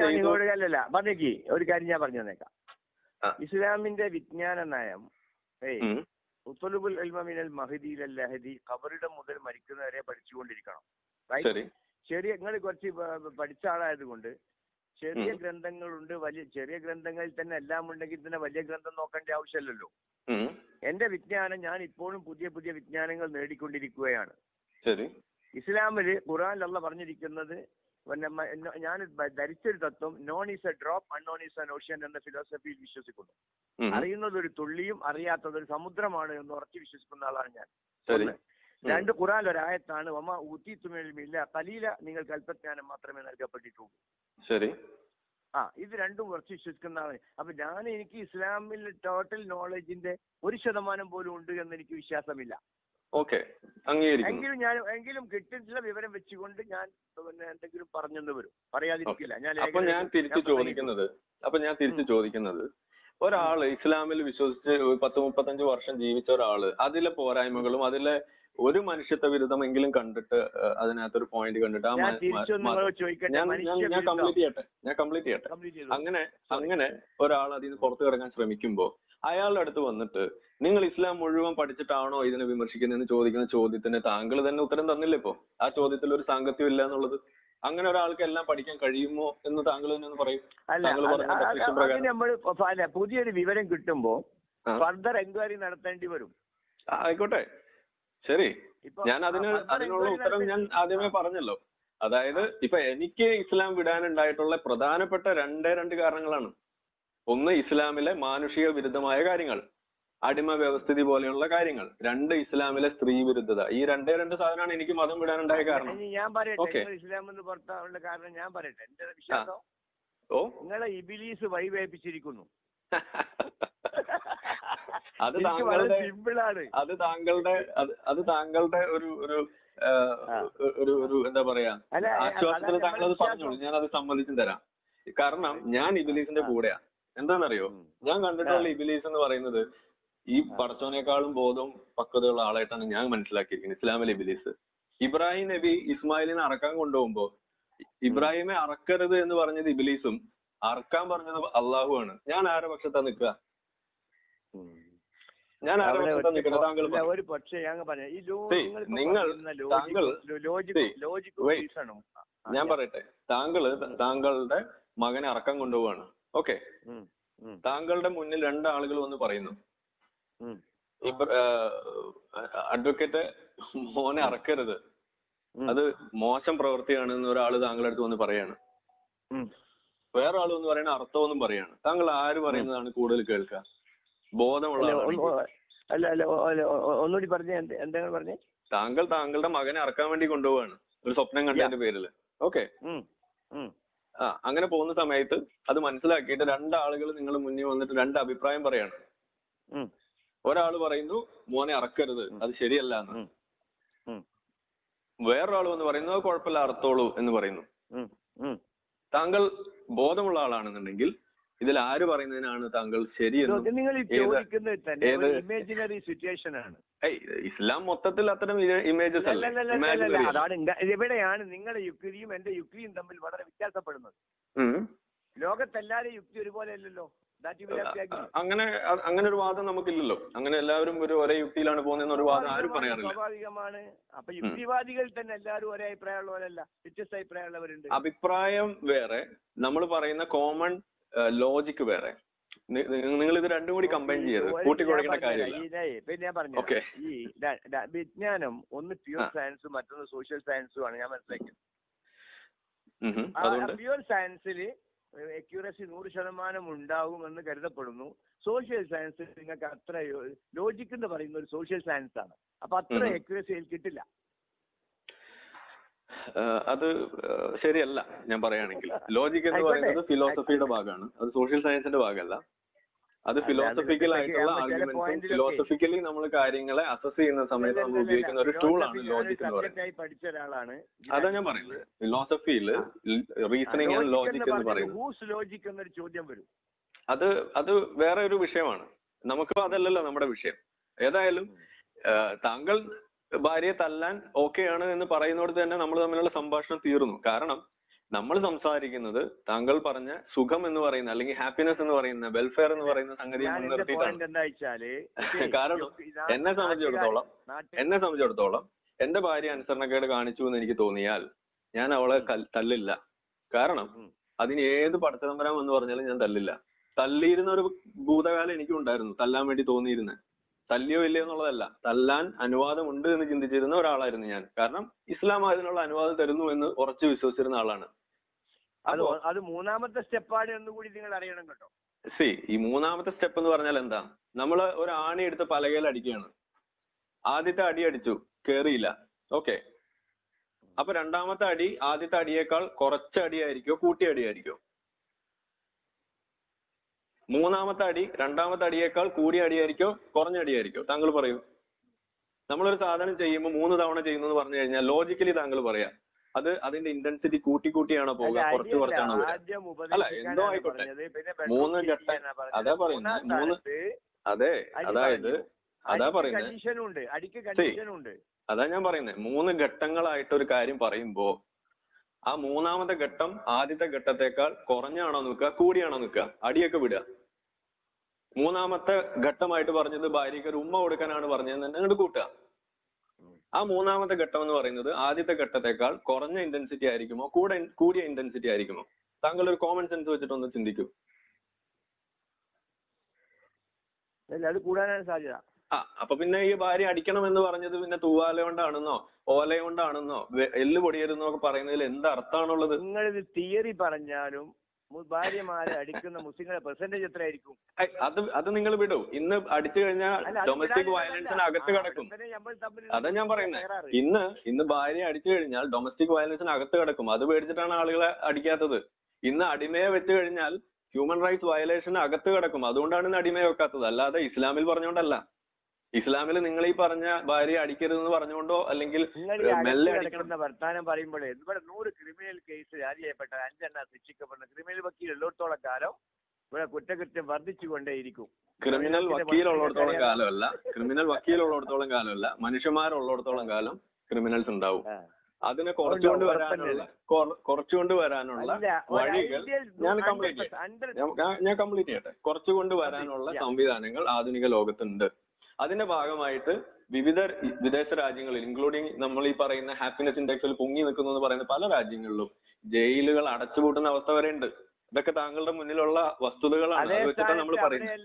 കാര്യം ഞാൻ പറഞ്ഞു തന്നേക്കാം. ഇസ്ലാമിന്റെ വിജ്ഞാന നയം ഖബറിടം മുതൽ മരിക്കുന്നവരെ പഠിച്ചുകൊണ്ടിരിക്കണം. ചെറിയ നിങ്ങൾ കുറച്ച് പഠിച്ച ആളായത് കൊണ്ട് ചെറിയ ഗ്രന്ഥങ്ങളുണ്ട്, വലിയ ചെറിയ ഗ്രന്ഥങ്ങളിൽ തന്നെ എല്ലാം ഉണ്ടെങ്കിൽ തന്നെ വലിയ ഗ്രന്ഥം നോക്കേണ്ട ആവശ്യമല്ലല്ലോ. എന്റെ വിജ്ഞാനം ഞാൻ ഇപ്പോഴും പുതിയ പുതിയ വിജ്ഞാനങ്ങൾ നേടിക്കൊണ്ടിരിക്കുകയാണ്. ഇസ്ലാമിൽ ഖുർആനിൽ അല്ലാഹ് പറഞ്ഞിരിക്കുന്നത്, ഞാൻ ധരിച്ചൊരു തത്വം, known is a drop unknown is an ocean എന്ന ഫിലോസഫിയിൽ വിശ്വസിക്കുന്നു. അറിയുന്നത് ഒരു തുള്ളിയും അറിയാത്തതൊരു സമുദ്രമാണ് എന്ന് ഉറച്ചു വിശ്വസിക്കുന്ന ആളാണ് ഞാൻ. രണ്ട്, ഖുർആൻ ഒരായത്താണ് വമാ ഊതീതുമില്ല ഖലീല, നിങ്ങൾക്ക് അല്പജ്ഞാനം മാത്രമേ നൽകപ്പെട്ടിട്ടുള്ളൂ. ശരി, ആ ഇത് രണ്ടും കുറച്ച് വിശ്വസിക്കുന്ന ആളാണ്. അപ്പൊ ഞാൻ എനിക്ക് ഇസ്ലാമിൽ ടോട്ടൽ നോളജിന്റെ 1% പോലും ഉണ്ട് എന്ന് എനിക്ക് വിശ്വാസമില്ല. Okay. എങ്കിലും കിട്ടിയിട്ടുള്ള വിവരം വെച്ചുകൊണ്ട് ഞാൻ എന്തെങ്കിലും പറഞ്ഞെന്ന് വരും, പറയാതിരിക്കില്ല. അപ്പൊ ഞാൻ തിരിച്ചു ചോദിക്കുന്നത്, ഒരാള് ഇസ്ലാമിൽ വിശ്വസിച്ച് 10-35 വർഷം ജീവിച്ച ഒരാള് അതിലെ പോരായ്മകളും അതിലെ ഒരു മനുഷ്യത്വ വിരുദ്ധമെങ്കിലും കണ്ടിട്ട് അതിനകത്തൊരു പോയിന്റ് കണ്ടിട്ട് ഞാൻ കംപ്ലീറ്റ് ചെയ്യട്ടെ അങ്ങനെ ഒരാൾ അതിന് പുറത്തു കിടക്കാൻ ശ്രമിക്കുമ്പോൾ അയാളുടെ അടുത്ത് വന്നിട്ട് നിങ്ങൾ ഇസ്ലാം മുഴുവൻ പഠിച്ചിട്ടാണോ ഇതിനെ വിമർശിക്കുന്നതെന്ന് ചോദിക്കുന്ന ചോദ്യത്തിന് താങ്കൾ തന്നെ ഉത്തരം തന്നില്ല. ഇപ്പോ ആ ചോദ്യത്തിൽ ഒരു സാങ്കത്യം ഇല്ല എന്നുള്ളത്. അങ്ങനെ ഒരാൾക്ക് എല്ലാം പഠിക്കാൻ കഴിയുമോ എന്ന് താങ്കൾ തന്നെ പറയും. പുതിയൊരു വിവരം കിട്ടുമ്പോ ഫർദർ എൻക്വയറി നടത്തേണ്ടി വരും. ആയിക്കോട്ടെ, ശരി. ഞാൻ അതിനുള്ള ഉത്തരം ഞാൻ ആദ്യമേ പറഞ്ഞല്ലോ. അതായത് ഇപ്പൊ എനിക്ക് ഇസ്ലാം വിടാനുണ്ടായിട്ടുള്ള പ്രധാനപ്പെട്ട രണ്ട് കാരണങ്ങളാണ്. ഒന്ന്, ഇസ്ലാമിലെ മാനുഷിക വിരുദ്ധമായ കാര്യങ്ങൾ, അടിമ വ്യവസ്ഥിതി പോലെയുള്ള കാര്യങ്ങൾ. രണ്ട്, ഇസ്ലാമിലെ സ്ത്രീ വിരുദ്ധത. ഈ രണ്ട് സാധനമാണ് എനിക്ക് മതം വിടാനുണ്ടായ കാരണം. ഞാൻ പറയട്ടെ, ഇസ്ലാം എന്ന് പുറത്താവുള്ള കാരണം ഞാൻ പറയട്ടെ. എന്റെ വിശ്വാസം നിങ്ങളെ ഇബിലീസ് വൈവേപ്പിച്ചിരിക്കുന്നു. അത് താങ്കളുടെ ഒരു എന്താ പറയാ, ആശ്വാസത്തിന് താങ്കളത് പറഞ്ഞോളൂ. ഞാനത് സമ്മതിച്ചും തരാം. കാരണം ഞാൻ ഇബിലീസിന്റെ കൂടെയാ. എന്താണെന്നറിയോ, ഞാൻ കണ്ടിട്ടുള്ള ഇബിലീസ് എന്ന് പറയുന്നത് ഈ പടച്ചോനേക്കാളും ബോധവും പക്വതയുള്ള ആളായിട്ടാണ് ഞാൻ മനസ്സിലാക്കിയിരിക്കുന്നത്. ഇസ്ലാമിലെ ഇബിലീസ്, ഇബ്രാഹിം നബി ഇസ്മായിലിനെ അറക്കാൻ കൊണ്ടുപോകുമ്പോ ഇബ്രാഹിമെ അറക്കരുത് എന്ന് പറഞ്ഞത് ഇബിലീസും അറക്കാൻ പറഞ്ഞത് അള്ളാഹു ആണ്. ഞാൻ ആരുടെ പക്ഷത്താ നിൽക്കുക? ഒരു പക്ഷേ ഞാൻ പറയട്ടെ, താങ്കളുടെ മകനെ അറക്കാൻ കൊണ്ടുപോവാണ്. ഓക്കെ, താങ്കളുടെ മുന്നിൽ രണ്ടാളുകൾ വന്ന് പറയുന്നു, അഡ്വക്കേറ്റ് മോനെ അറക്കരുത്, അത് മോശം പ്രവൃത്തിയാണെന്ന് ഒരാള് താങ്കളുടെ അടുത്ത് വന്ന് പറയാണ്. വേറെ ആള് വന്ന് പറയണ അർത്ഥമെന്നും പറയാണ്. താങ്കൾ ആര് പറയുന്നതാണ് കൂടുതൽ കേൾക്കുക? ബോധമുള്ള ഒന്നുകൂടി പറഞ്ഞേ, എന്താണ് പറഞ്ഞേ? താങ്കൾ താങ്കളുടെ മകനെ അറക്കാൻ വേണ്ടി കൊണ്ടുപോവാണ് ഒരു സ്വപ്നം കണ്ടതിന്റെ പേരില്. ഓക്കെ, അങ്ങനെ പോകുന്ന സമയത്ത് അത് മനസ്സിലാക്കിയിട്ട് രണ്ടാളുകൾ നിങ്ങളുടെ മുന്നിൽ വന്നിട്ട് രണ്ട് അഭിപ്രായം പറയാണ്. ഒരാള് പറയുന്നു മോനെ അറക്കരുത്, അത് ശരിയല്ല എന്ന്. വേറൊരാൾ വന്ന് പറയുന്നു അത് കുഴപ്പമില്ല, അറത്തോളൂ എന്ന് പറയുന്നു. താങ്കൾ ബോധമുള്ള ആളാണെന്നുണ്ടെങ്കിൽ ഇതിൽ ആര് പറയുന്നതിനാണ് താങ്കൾ ശരിയെന്ന്? ഇസ്ലാം മൊത്തത്തിൽ അത്തരം ഇമേജസ് അല്ല. ഇവിടെയാണ് നിങ്ങളുടെ യുക്തിയും എന്റെ യുക്തിയും തമ്മിൽ വളരെ വ്യത്യാസപ്പെടുന്നത്. ലോകത്തെല്ലാവരും യുക്തി ഒരുപോലെ അല്ലല്ലോ. അങ്ങനെ ഒരു വാദം നമുക്കില്ലല്ലോ. അങ്ങനെ എല്ലാവരും ഒരു ഒരേ യുക്തിയിലാണ് പോകുന്ന ഒരു വാദം ആരും പറയാറില്ല. സ്വാഭാവികമാണ്. അപ്പൊ യുക്തിവാദികൾ തന്നെ എല്ലാവരും ഒരേ അഭിപ്രായമുള്ളവരല്ല, വ്യത്യസ്ത അഭിപ്രായമുള്ളവരുണ്ട്. അഭിപ്രായം വേറെ, നമ്മൾ പറയുന്ന കോമൺ ലോജിക്ക് വേറെ. നിങ്ങൾ ഇത് രണ്ടും കൂടി കമ്പൈൻ ചെയ്യരുത്, കൂട്ടിക്കുഴയ്ക്കേണ്ട കാര്യമില്ല. പിന്നെ ഞാൻ പറഞ്ഞു, ഈ വിജ്ഞാനം ഒന്ന് പ്യൂർ സയൻസും മറ്റൊന്ന് സോഷ്യൽ സയൻസും ആണ് ഞാൻ മനസ്സിലാക്കിയത്. പ്യൂർ സയൻസില് അക്യൂറസി 100% ഉണ്ടാകും എന്ന് കരുതപ്പെടുന്നു. സോഷ്യൽ സയൻസിൽ നിങ്ങൾക്ക് അത്ര ലോജിക് എന്ന് പറയുന്ന ഒരു സോഷ്യൽ സയൻസ് ആണ്. അപ്പൊ അത്ര അക്യൂറസി അതിൽ കിട്ടില്ല. അത് ശരിയല്ല. ഞാൻ പറയുകയാണെങ്കിൽ ലോജിക് എന്ന് പറയുന്നത് ഫിലോസഫിയുടെ ഭാഗമാണ്, അത് സോഷ്യൽ സയൻസിന്റെ ഭാഗമല്ല. അത് ഫിലോസഫിക്കൽ ആയിട്ടുള്ള ആർഗ്യുമെന്റ്സ്, ഫിലോസഫിക്കലി നമ്മൾ കാര്യങ്ങളെ അസസ് ചെയ്യുന്ന സമയത്ത് നമ്മൾ ഉപയോഗിക്കുന്ന ഒരു ടൂൾ ആണ് ലോജിക് എന്ന് പറയുന്നത്. അതാ ഞാൻ പറയുന്നത്, ഫിലോസഫിയിൽ റീസണിങ് ആൻഡ് ലോജിക് എന്ന് പറയുന്നത് അത് വേറെ ഒരു വിഷയമാണ്. നമുക്ക് അതല്ലല്ലോ നമ്മുടെ വിഷയം. ഏതായാലും താങ്കൾ ഭാര്യയെ തല്ലാൻ ഓക്കെയാണ് എന്ന് പറയുന്നോടത്ത് തന്നെ നമ്മൾ തമ്മിലുള്ള സംഭാഷണം തീർന്നു. കാരണം നമ്മൾ സംസാരിക്കുന്നത് താങ്കൾ പറഞ്ഞ സുഖം എന്ന് പറയുന്ന, അല്ലെങ്കിൽ ഹാപ്പിനെസ് എന്ന് പറയുന്ന, വെൽഫെയർ എന്ന് പറയുന്ന സംഗതിയെ മുൻനിർത്തിയിട്ടാണ്. കാരണം എന്നെ സംബന്ധിച്ചിടത്തോളം എന്റെ ഭാര്യ അനുസരണക്കേട് കാണിച്ചു എന്ന് എനിക്ക് തോന്നിയാൽ ഞാൻ അവളെ തല്ലില്ല. കാരണം അതിന് ഏത് പടത്തമ്പരം എന്ന് പറഞ്ഞാലും ഞാൻ തല്ലില്ല. തല്ലിയിരുന്ന ഒരു ഭൂതകാലം എനിക്കും ഉണ്ടായിരുന്നു. തല്ലാൻ വേണ്ടി തോന്നിയിരുന്നത് തല്ലിയോ ഇല്ലയോ എന്നുള്ളതല്ല, തല്ലാൻ അനുവാദം ഉണ്ട് എന്ന് ചിന്തിച്ചിരുന്ന ഒരാളായിരുന്നു ഞാൻ. കാരണം ഇസ്ലാം അതിനുള്ള അനുവാദം തരുന്നു എന്ന് ഉറച്ചു വിശ്വസിച്ചിരുന്ന ആളാണ്. അത് മൂന്നാമത്തെ സ്റ്റെപ്പാണ് എന്ന് കൂടി നിങ്ങൾ അറിയണം കേട്ടോ. ഈ മൂന്നാമത്തെ സ്റ്റെപ്പ് എന്ന് പറഞ്ഞാൽ എന്താ? നമ്മള് ഒരു ആണി എടുത്ത് പലകയിൽ അടിക്കുകയാണ്. ആദ്യത്തെ അടി അടിച്ചു, കേറിയില്ല. ഓക്കെ, അപ്പൊ രണ്ടാമത്തെ അടി ആദ്യത്തെ അടിയേക്കാൾ കുറച്ച് അടിയായിരിക്കോ കൂട്ടിയ അടിയായിരിക്കോ? മൂന്നാമത്തെ അടി രണ്ടാമത്തെ അടിയേക്കാൾ കൂടിയ അടിയായിരിക്കോ കുറഞ്ഞ അടിയായിരിക്കോ? താങ്കൾ പറയൂ. നമ്മളൊരു സാധനം ചെയ്യുമ്പോൾ മൂന്ന് തവണ ചെയ്യുന്നു എന്ന് പറഞ്ഞു കഴിഞ്ഞാൽ ലോജിക്കലി താങ്കൾ പറയാ അത് അതിന്റെ ഇന്റൻസിറ്റി കൂട്ടി കൂട്ടിയാണോ പോകുക കുറച്ച് കുറച്ചാണോ അല്ല എന്തോ ആയിക്കോട്ടെ മൂന്ന് ഘട്ടം അതാ പറയുന്നത് മൂന്ന് അതെ അതാ ഞാൻ പറയുന്നത് മൂന്ന് ഘട്ടങ്ങളായിട്ട് ഒരു കാര്യം പറയുമ്പോ ആ മൂന്നാമത്തെ ഘട്ടം ആദ്യത്തെ ഘട്ടത്തെക്കാൾ കുറഞ്ഞാണോ നിൽക്കുക കൂടിയാണോ നിൽക്കുക അടിയൊക്കെ വിടുക മൂന്നാമത്തെ ഘട്ടമായിട്ട് പറഞ്ഞത് ഭാര്യയ്ക്ക് ഒരു ഉമ്മ കൊടുക്കാനാണ് പറഞ്ഞതെന്ന് തന്നെ അങ്ങോട്ട് കൂട്ടുക ആ മൂന്നാമത്തെ ഘട്ടം എന്ന് പറയുന്നത് ആദ്യത്തെ ഘട്ടത്തെക്കാൾ കുറഞ്ഞ ഇന്റൻസിറ്റി ആയിരിക്കുമോ കൂടിയ ഇന്റൻസിറ്റി ആയിരിക്കുമോ താങ്കൾ ഒരു കോമൺ സെൻസ് വെച്ചിട്ടൊന്ന് ചിന്തിക്കൂ അത് കൂടാനാണ് സാധ്യത ആ അപ്പൊ പിന്നെ ഈ ഭാര്യ അടിക്കണം എന്ന് പറഞ്ഞത് പിന്നെ തൂവാല കൊണ്ടാണെന്നോ ഓല കൊണ്ടാണെന്നോ എല്ല് പൊടിയരുന്നോ ഒക്കെ പറയുന്നതിൽ എന്ത് അർത്ഥമാണുള്ളത് നിങ്ങളിത് തിയറി പറഞ്ഞാലും ഭാര്യമാരെ അടിക്കുന്ന മുസ്ലിങ്ങളുടെ പെർസെന്റേജ് എത്രയായിരിക്കും അത് നിങ്ങൾ വിടൂ ഇന്ന് അടിച്ചു കഴിഞ്ഞാൽ ഡൊമസ്റ്റിക് വയലൻസിന് അകത്ത് കിടക്കും അതാ ഞാൻ പറയുന്നത് ഇന്ന് ഭാര്യ അടിച്ചു കഴിഞ്ഞാൽ ഡൊമസ്റ്റിക് വയലൻസിന് അകത്ത് കിടക്കും അത് പേടിച്ചിട്ടാണ് ആളുകളെ അടിക്കാത്തത് ഇന്ന് അടിമയെ വെച്ച് കഴിഞ്ഞാൽ ഹ്യൂമൻ റൈറ്റ്സ് വയലേഷന് അകത്ത് കിടക്കും അതുകൊണ്ടാണ് ഇന്ന് അടിമയെ വെക്കാത്തത് അല്ലാതെ ഇസ്ലാമിൽ പറഞ്ഞുകൊണ്ടല്ല ഇസ്ലാമിൽ നിങ്ങൾ ഈ പറഞ്ഞ ഭാര്യ അടിക്കരുതെന്ന് പറഞ്ഞുകൊണ്ടോ അല്ലെങ്കിൽ വർത്താനം പറയുമ്പോഴേ ഇവിടെ 100 ക്രിമിനൽ കേസ് രാജിയായപ്പെട്ട 5 ശിക്ഷിക്കപ്പെടുന്ന ക്രിമിനൽ വക്കീൽ ഉള്ളിടത്തോളം കാലം ഇവിടെ കുറ്റകൃത്യം വർദ്ധിച്ചുകൊണ്ടേയിരിക്കും ക്രിമിനൽ വക്കീൽ ഉള്ളിടത്തോളം കാലമല്ല മനുഷ്യന്മാരുള്ളിടത്തോളം കാലം ക്രിമിനൽസ് ഉണ്ടാവും അതിനെ കുറച്ചുകൊണ്ട് വരാനുള്ള വഴികൾ ഞാൻ കംപ്ലീറ്റ് ചെയ്യട്ടെ കുറച്ചുകൊണ്ട് വരാനുള്ള സംവിധാനങ്ങൾ ആധുനിക ലോകത്തുണ്ട് അതിന്റെ ഭാഗമായിട്ട് വിവിധ വിദേശ രാജ്യങ്ങളിൽ ഇൻക്ലൂഡിങ് നമ്മൾ ഈ പറയുന്ന ഹാപ്പിനെസ് ഇൻഡെക്സിൽ പൊങ്ങി നിൽക്കുന്നു എന്ന് പറയുന്ന പല രാജ്യങ്ങളിലും ജയിലുകൾ അടച്ചുപൂട്ടുന്ന അവസ്ഥ വരെ ഉണ്ട് ഇതൊക്കെ താങ്കളുടെ മുന്നിലുള്ള വസ്തുതകളാണ് നമ്മൾ പറയുന്നത്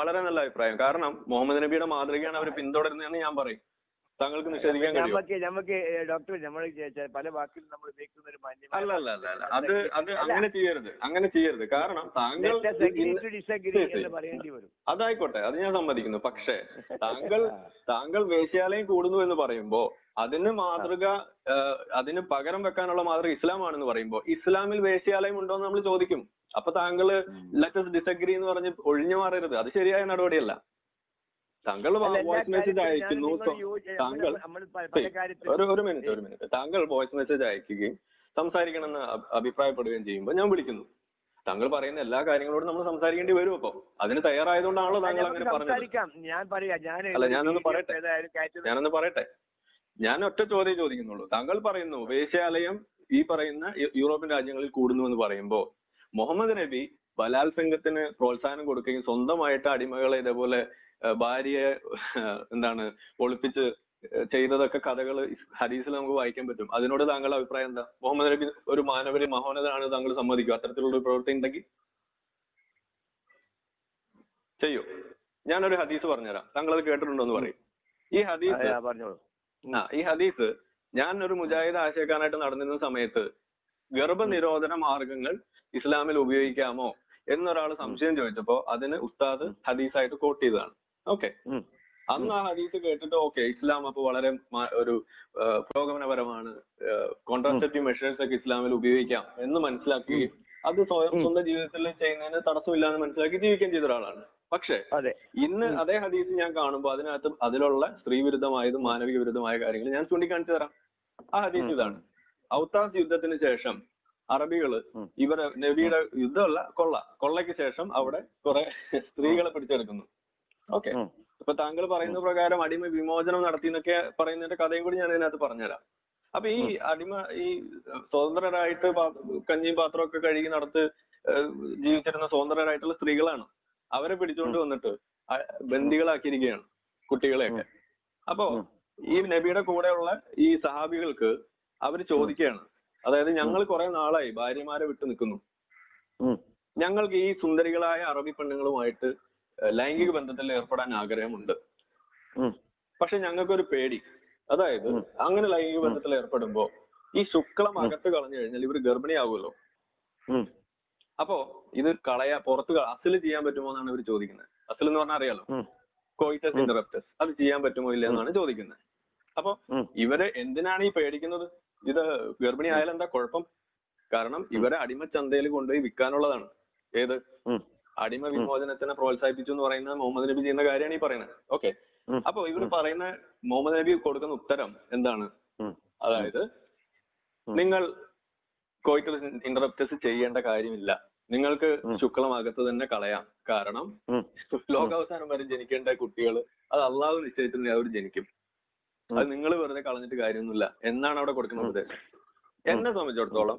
വളരെ നല്ല അഭിപ്രായം കാരണം മുഹമ്മദ് നബിയുടെ മാതൃകയാണ് അവർ പിന്തുടരുന്നതെന്ന് ഞാൻ പറയും താങ്കൾക്ക് നിഷേധിക്കാൻ അല്ല അത് അങ്ങനെ ചെയ്യരുത് കാരണം താങ്കൾ അതായിക്കോട്ടെ അത് ഞാൻ സമ്മതിക്കുന്നു പക്ഷെ താങ്കൾ വേശ്യാലയം കൂടുന്നു എന്ന് പറയുമ്പോ അതിന് പകരം വെക്കാനുള്ള മാതൃക ഇസ്ലാമാണെന്ന് പറയുമ്പോ ഇസ്ലാമിൽ വേശ്യാലയം ഉണ്ടോ എന്ന് നമ്മൾ ചോദിക്കും അപ്പൊ താങ്കൾ ലെറ്റ് അസ് ഡിസഗ്രി എന്ന് പറഞ്ഞ് ഒഴിഞ്ഞു മാറരുത് അത് ശരിയായ നടപടിയല്ല താങ്കൾ വോയിസ് മെസ്സേജ് അയക്കുന്നു ഒരു മിനിറ്റ് താങ്കൾ വോയിസ് മെസ്സേജ് അയക്കുകയും സംസാരിക്കണമെന്ന് അഭിപ്രായപ്പെടുകയും ചെയ്യുമ്പോൾ ഞാൻ വിളിക്കുന്നു താങ്കൾ പറയുന്ന എല്ലാ കാര്യങ്ങളോടും നമ്മൾ സംസാരിക്കേണ്ടി വരും അപ്പൊ അതിന് തയ്യാറായതുകൊണ്ടാണല്ലോ താങ്കൾ അങ്ങനെ പറഞ്ഞത് ഞാനൊന്ന് പറയട്ടെ ഞാൻ ഒറ്റ ചോദ്യം ചോദിക്കുന്നുള്ളൂ താങ്കൾ പറയുന്നു വേശ്യാലയം ഈ പറയുന്ന യൂറോപ്യൻ രാജ്യങ്ങളിൽ കൂടുന്നു എന്ന് പറയുമ്പോ മുഹമ്മദ് നബി ബലാത്സംഗത്തിന് പ്രോത്സാഹനം കൊടുക്കുകയും സ്വന്തമായിട്ട് അടിമകളെ ഇതേപോലെ ഭാര്യയെ ഒളിപ്പിച്ച് ചെയ്തതൊക്കെ കഥകൾ ഹദീസിൽ നമുക്ക് വായിക്കാൻ പറ്റും അതിനോട് താങ്കളുടെ അഭിപ്രായം എന്താ മുഹമ്മദ് നബി ഒരു മാനവരെ മഹോന്നതനാണ് താങ്കൾ സമ്മതിക്കും അത്തരത്തിലുള്ള ഒരു പ്രവൃത്തി ഉണ്ടെങ്കിൽ ചെയ്യൂ ഞാനൊരു ഹദീസ് പറഞ്ഞുതരാം താങ്കൾ അത് കേട്ടിട്ടുണ്ടോ എന്ന് പറയും ഈ ഹദീസ് ഞാൻ ഒരു മുജാഹിദ് ആശയക്കാരനായിട്ട് നടന്നിരുന്ന സമയത്ത് ഗർഭനിരോധന മാർഗങ്ങൾ ഇസ്ലാമിൽ ഉപയോഗിക്കാമോ എന്നൊരാൾ സംശയം ചോദിച്ചപ്പോ അതിന് ഉസ്താദ് ഹദീസായിട്ട് കോട്ട് ചെയ്തതാണ്. ഓക്കെ, അന്ന് ആ ഹദീസ് കേട്ടിട്ട് ഓക്കെ ഇസ്ലാം അപ്പൊ വളരെ ഒരു പുരോഗമനപരമാണ്, കോൺട്രാസെപ്റ്റീവ് മെഷേഴ്സ് ഒക്കെ ഇസ്ലാമിൽ ഉപയോഗിക്കാം എന്ന് മനസ്സിലാക്കുകയും അത് സ്വന്തം ജീവിതത്തിൽ ചെയ്യുന്നതിന് തടസ്സമില്ല എന്ന് മനസ്സിലാക്കി ജീവിക്കുകയും ചെയ്ത ഒരാളാണ്. പക്ഷെ ഇന്ന് അതേ ഹദീസ് ഞാൻ കാണുമ്പോൾ അതിനകത്ത് അതിലുള്ള സ്ത്രീവിരുദ്ധമായതും മാനവിക വിരുദ്ധമായ കാര്യങ്ങൾ ഞാൻ ചൂണ്ടിക്കാണിച്ചു തരാം. ആ ഹദീസ് ഇതാണ്: ഔത്താസ് യുദ്ധത്തിന് ശേഷം അറബികള് ഇവരെ നബിയുടെ യുദ്ധമല്ല കൊള്ളയ്ക്ക് ശേഷം അവിടെ കുറെ സ്ത്രീകളെ പിടിച്ചെടുക്കുന്നു. ഓക്കെ, ഇപ്പൊ താങ്കൾ പറയുന്ന പ്രകാരം അടിമ വിമോചനം നടത്തി എന്നൊക്കെ പറയുന്നതിന്റെ കഥയും കൂടി ഞാൻ ഇതിനകത്ത് പറഞ്ഞുതരാം. അപ്പൊ ഈ അടിമ ഈ സ്വതന്ത്രരായിട്ട് കഞ്ഞിയും പാത്രമൊക്കെ കഴുകി നടത്ത് ജീവിച്ചിരുന്ന സ്വതന്ത്രരായിട്ടുള്ള സ്ത്രീകളാണ്. അവരെ പിടിച്ചുകൊണ്ട് വന്നിട്ട് ബന്ദികളാക്കിയിരിക്കുകയാണ്, കുട്ടികളെയൊക്കെ. അപ്പോ ഈ നബിയുടെ കൂടെയുള്ള ഈ സഹാബികൾക്ക് അവര് ചോദിക്കുകയാണ്, അതായത് ഞങ്ങൾ കുറെ നാളായി ഭാര്യമാരെ വിട്ടു നിൽക്കുന്നു, ഞങ്ങൾക്ക് ഈ സുന്ദരികളായ അറബി പെണ്ണുങ്ങളുമായിട്ട് ലൈംഗിക ബന്ധത്തിൽ ഏർപ്പെടാൻ ആഗ്രഹമുണ്ട്, പക്ഷെ ഞങ്ങൾക്കൊരു പേടി. അതായത് അങ്ങനെ ലൈംഗിക ബന്ധത്തിൽ ഏർപ്പെടുമ്പോ ഈ ശുക്ലം അകത്ത് കളഞ്ഞു കഴിഞ്ഞാൽ ഇവർ ഗർഭിണിയാവുമല്ലോ, അപ്പോ ഇത് പുറത്ത് അസല് ചെയ്യാൻ പറ്റുമോ എന്നാണ് ഇവർ ചോദിക്കുന്നത്. അസൽ എന്ന് പറഞ്ഞാൽ അറിയാലോ, കോയിറ്റസ് ഇന്ററപ്റ്റസ്, അത് ചെയ്യാൻ പറ്റുമോ ഇല്ല എന്നാണ് ചോദിക്കുന്നത്. അപ്പൊ ഇവരെ എന്തിനാണ് ഈ പേടിക്കുന്നത്? ഇത് ഗർഭിണി ആയാലും എന്താ കുഴപ്പം? കാരണം ഇവരെ അടിമച്ചന്തയിൽ കൊണ്ടുപോയി വിൽക്കാനുള്ളതാണ്. ഏത് അടിമ വിമോചനത്തിനെ പ്രോത്സാഹിപ്പിച്ചു എന്ന് പറയുന്നത് മുഹമ്മദ് നബി ചെയ്യുന്ന കാര്യമാണ് ഈ പറയുന്നത്. ഓക്കെ, അപ്പൊ ഇവർ പറയുന്ന മുഹമ്മദ് നബി കൊടുക്കുന്ന ഉത്തരം എന്താണ്? അതായത് നിങ്ങൾ കോയിറ്റൽ ഇന്ററപ്റ്റസ് ചെയ്യേണ്ട കാര്യമില്ല, നിങ്ങൾക്ക് ശുക്ലമകത്ത് തന്നെ കളയാം. കാരണം ലോകാവസാനം വരെ ജനിക്കേണ്ട കുട്ടികൾ അത് അള്ളാഹു നിശ്ചയിച്ചിരുന്ന അവർ ജനിക്കും, അത് നിങ്ങൾ വെറുതെ കളഞ്ഞിട്ട് കാര്യമൊന്നുമില്ല എന്നാണ് അവിടെ കൊടുക്കുന്ന ഉപദേശം. എന്നെ സംബന്ധിച്ചിടത്തോളം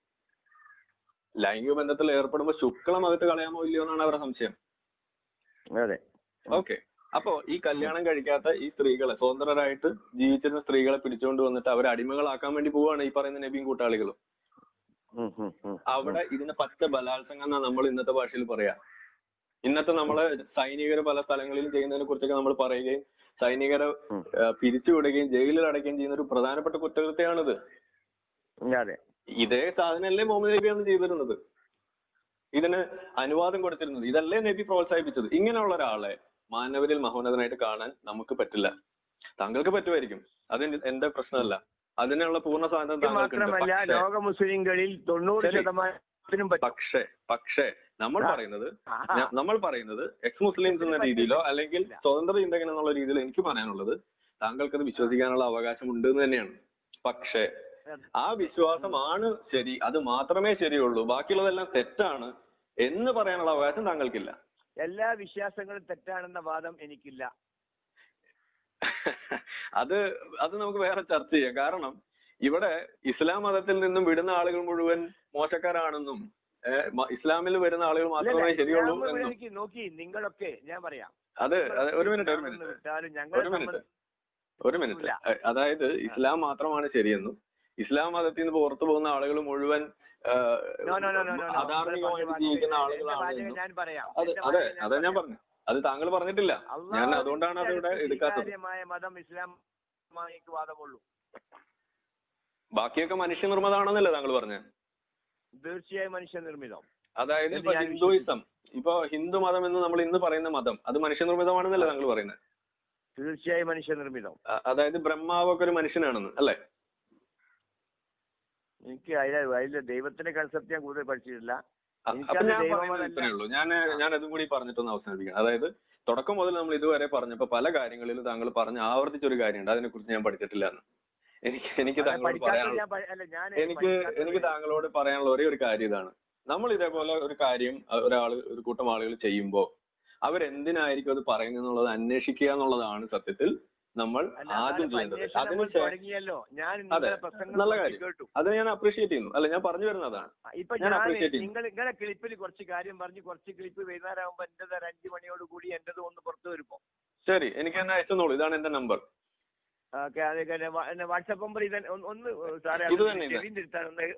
ലൈംഗിക ബന്ധത്തിൽ ഏർപ്പെടുമ്പോൾ ശുക്ലം അകത്ത് കളയാമോ ഇല്ലയോ എന്നാണ് അവരുടെ സംശയം. ഓക്കെ, അപ്പോ ഈ കല്യാണം കഴിക്കാത്ത ഈ സ്ത്രീകളെ, സ്വതന്ത്രരായിട്ട് ജീവിച്ചിരുന്ന സ്ത്രീകളെ പിടിച്ചുകൊണ്ട് വന്നിട്ട് അവരെ അടിമകളാക്കാൻ വേണ്ടി പോവാണ് ഈ പറയുന്ന നബിയും കൂട്ടാളികളും. അവിടെ ഇതിന് പച്ച ബലാത്സംഗം എന്നാ നമ്മൾ ഇന്നത്തെ ഭാഷയിൽ പറയാ. ഇന്നത്തെ നമ്മളെ സൈനികര് പല സ്ഥലങ്ങളിൽ ചെയ്യുന്നതിനെ കുറിച്ചൊക്കെ നമ്മൾ പറയുകയും സൈനികരെ പിരിച്ചുവിടുകയും ജയിലിൽ അടയ്ക്കുകയും ചെയ്യുന്ന ഒരു പ്രധാനപ്പെട്ട കുറ്റകൃത്യമാണിത്. ഇതേ സാധനല്ലേ മുഹമ്മദ് നബിയാണ് ചെയ്തിരുന്നത്, ഇതിന് അനുവാദം കൊടുത്തിരുന്നത്, ഇതല്ലേ നബി പ്രോത്സാഹിപ്പിച്ചത്. ഇങ്ങനെയുള്ള ഒരാളെ മാനവരിൽ മഹോന്നതനായിട്ട് കാണാൻ നമുക്ക് പറ്റില്ല. താങ്കൾക്ക് പറ്റുമായിരിക്കും, അത് എന്റെ പ്രശ്നമല്ല, അതിനുള്ള പൂർണ്ണ സ്വാതന്ത്ര്യം ലോക മുസ്ലിങ്ങളിൽ 90%. പക്ഷേ നമ്മൾ പറയുന്നത് എക്സ് മുസ്ലിംസ് എന്ന രീതിയിലോ അല്ലെങ്കിൽ സ്വതന്ത്ര ചിന്തകൻ എന്നുള്ള രീതിയിലോ എനിക്ക് പറയാനുള്ളത് താങ്കൾക്കത് വിശ്വസിക്കാനുള്ള അവകാശം ഉണ്ട് എന്ന് തന്നെയാണ്. പക്ഷേ ആ വിശ്വാസമാണ് ശരി, അത് മാത്രമേ ശരിയുള്ളൂ, ബാക്കിയുള്ളതെല്ലാം തെറ്റാണ് എന്ന് പറയാനുള്ള അവകാശം താങ്കൾക്കില്ല. എല്ലാ വിശ്വാസങ്ങളും തെറ്റാണെന്ന വാദം എനിക്കില്ല. അത് നമുക്ക് വേറെ ചർച്ച ചെയ്യാം. കാരണം ഇവിടെ ഇസ്ലാം മതത്തിൽ നിന്നും വിടുന്ന ആളുകൾ മുഴുവൻ മോശക്കാരാണെന്നും ഇസ്ലാമിൽ വരുന്ന ആളുകൾ മാത്രമേ ശരിയുള്ളൂ. നോക്കി നിങ്ങളൊക്കെ, ഞാൻ പറയാം, ഒരു മിനിറ്റ്. അതായത് ഇസ്ലാം മാത്രമാണ് ശരിയെന്നും ഇസ്ലാം മതത്തിൽ നിന്ന് പുറത്തു പോകുന്ന ആളുകൾ മുഴുവൻ അധാർമികമായിട്ട് ജീവിക്കുന്ന ആളുകളാണ്. അതാ ഞാൻ പറഞ്ഞു, അത് താങ്കൾ പറഞ്ഞിട്ടില്ല, ഞാൻ അതുകൊണ്ടാണ് അതിവിടെ എടുക്കാത്തത്. മതം ഇസ്ലാമിക്ക് വാദമുള്ളൂ, ബാക്കിയൊക്കെ മനുഷ്യ നിർമ്മിതമാണെന്നല്ലേ താങ്കൾ പറഞ്ഞ? തീർച്ചയായും മനുഷ്യ നിർമ്മിതം. അതായത് ഇപ്പൊ ഹിന്ദുയിസം, ഇപ്പൊ ഹിന്ദു മതം എന്ന് നമ്മൾ ഇന്ന് പറയുന്ന മതം, അത് മനുഷ്യ നിർമ്മിതമാണെന്നല്ലേ താങ്കൾ പറയുന്നത്? തീർച്ചയായും മനുഷ്യ നിർമ്മിതം. അതായത് ബ്രഹ്മാവൊക്കെ ഒരു മനുഷ്യനാണെന്ന് അല്ലേ? എനിക്ക് അതിലെ ദൈവത്തിന്റെ കൺസെപ്റ്റ് ഞാൻ കൂടുതൽ പഠിച്ചിട്ടില്ല. ഞാനതും കൂടി പറഞ്ഞിട്ടൊന്ന് അവസാനിപ്പിക്കണം. അതായത് തുടക്കം മുതൽ നമ്മൾ ഇതുവരെ പറഞ്ഞപ്പോ പല കാര്യങ്ങളിലും താങ്കൾ പറഞ്ഞ ആവർത്തിച്ചൊരു കാര്യമുണ്ട്, അതിനെ കുറിച്ച് ഞാൻ പഠിച്ചിട്ടില്ല എന്ന്. എനിക്ക് താങ്കളോട് പറയാനുള്ള ഒരേ ഒരു കാര്യം ഇതാണ്. നമ്മൾ ഇതേപോലെ ഒരു കാര്യം ഒരു കൂട്ടം ആളുകൾ ചെയ്യുമ്പോൾ അവരെന്തിനായിരിക്കും അത് പറയുന്നത് അന്വേഷിക്കുക എന്നുള്ളതാണ് സത്യത്തിൽ നമ്മൾ ആദ്യം ചെയ്യേണ്ടത്. അതിനുശേഷം നല്ല കാര്യം, അത് ഞാൻ അപ്രീഷിയേറ്റ് ചെയ്യുന്നു. അല്ല, ഞാൻ പറഞ്ഞു വരുന്നതാണ്. നിങ്ങളെ ക്ലിപ്പിൽ കുറച്ച് കാര്യം പറഞ്ഞു, കുറച്ച് ക്ലിപ്പ് വൈകുന്നേരമാകുമ്പോ എന്റെ 5 മണിയോട് കൂടി എന്റെ ഒന്ന് പുറത്തു വരുമ്പോ ശരി, എനിക്ക് എന്നെ അയച്ചെന്നോളൂ. ഇതാണ് എന്റെ നമ്പർ, വാട്സാപ്പ് നമ്പർ.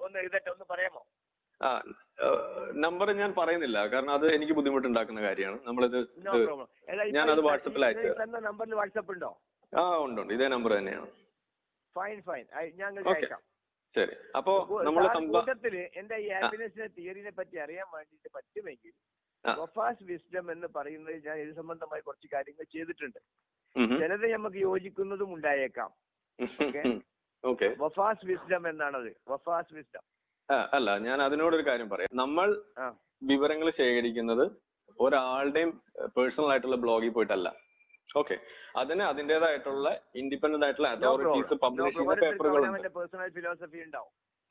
ഒന്ന് പറയാമോ നമ്പർ? ഞാൻ പറയുന്നില്ല, കാരണം അത് എനിക്ക് ബുദ്ധിമുട്ടുണ്ടാക്കുന്ന കാര്യമാണ്. നമ്മളത് ഞാനത് വാട്സാപ്പിൽ അയച്ചു. നമ്പറിൽ വാട്സാപ്പ് ഉണ്ടോ? ആ, ഉണ്ട്, ഇതേ നമ്പർ തന്നെയാണ്. ഫൈൻ ഫൈൻ, ഞാൻ അയക്കാം. ശരി, അപ്പോ നമ്മളെ സംഭവത്തിൽ എന്റെ ഈ ഹാപ്പിനെസിന്റെ തിയറിനെ പറ്റി അറിയാൻ വേണ്ടിയിട്ട് പറ്റുമെങ്കിൽ വഫാസ് വിസ്ഡം എന്ന് പറയുന്നത് ഞാൻ ഇത് സംബന്ധമായി കുറച്ച് കാര്യങ്ങൾ ചെയ്തിട്ടുണ്ട്. ചിലത് നമുക്ക് യോജിക്കുന്നതും ഉണ്ടായേക്കാം. ഓക്കെ, വഫാസ് വിസ്ഡം എന്നാണത്. വഫാസ് വിസ്ഡം അല്ല, ഞാൻ അതിനോടൊരു കാര്യം പറയാം. നമ്മൾ വിവരങ്ങൾ ശേഖരിക്കുന്നത് ഒരാളുടെയും പേഴ്സണൽ ആയിട്ടുള്ള ബ്ലോഗിൽ പോയിട്ടല്ല. ഓക്കെ, അതിന് അതിൻ്റെതായിട്ടുള്ള ഇൻഡിപെൻഡന്റ് ആയിട്ടുള്ള അതോറിറ്റീസ് പബ്ലിഷ് ചെയ്യുന്ന പേപ്പറുകളുണ്ട്.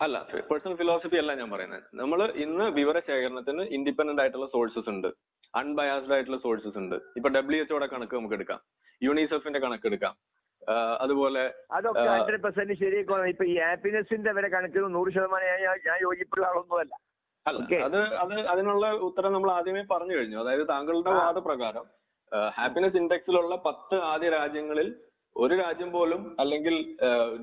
അല്ല, പേഴ്സണൽ ഫിലോസഫി അല്ല ഞാൻ പറയുന്നത്. നമ്മൾ ഇന്ന് വിവരശേഖരണത്തിന് ഇൻഡിപെൻഡന്റ് ആയിട്ടുള്ള സോഴ്സസ് ഉണ്ട്, അൺബയാസ്ഡ് ആയിട്ടുള്ള സോഴ്സസ് ഉണ്ട്. ഇപ്പൊ WHO കണക്ക് നമുക്ക് എടുക്കാം, യൂണിസെഫിന്റെ കണക്കെടുക്കാം, അതുപോലെ അതൊക്കെ 100% ശരിയാക്കണം. ഇപ്പൊ ഈ ഹാപ്പിനെസിന്റെ വരെ കണക്ക് 100% ഞാൻ യോജിപ്പുള്ള ആളൊന്നുമല്ല. അത് അതിനുള്ള ഉത്തരം നമ്മൾ ആദ്യമേ പറഞ്ഞു കഴിഞ്ഞു. അതായത് താങ്കളുടെ വാദപ്രകാരം ഹാപ്പിനെസ് ഇൻഡെക്സിലുള്ള 10 ആദ്യ രാജ്യങ്ങളിൽ ഒരു രാജ്യം പോലും അല്ലെങ്കിൽ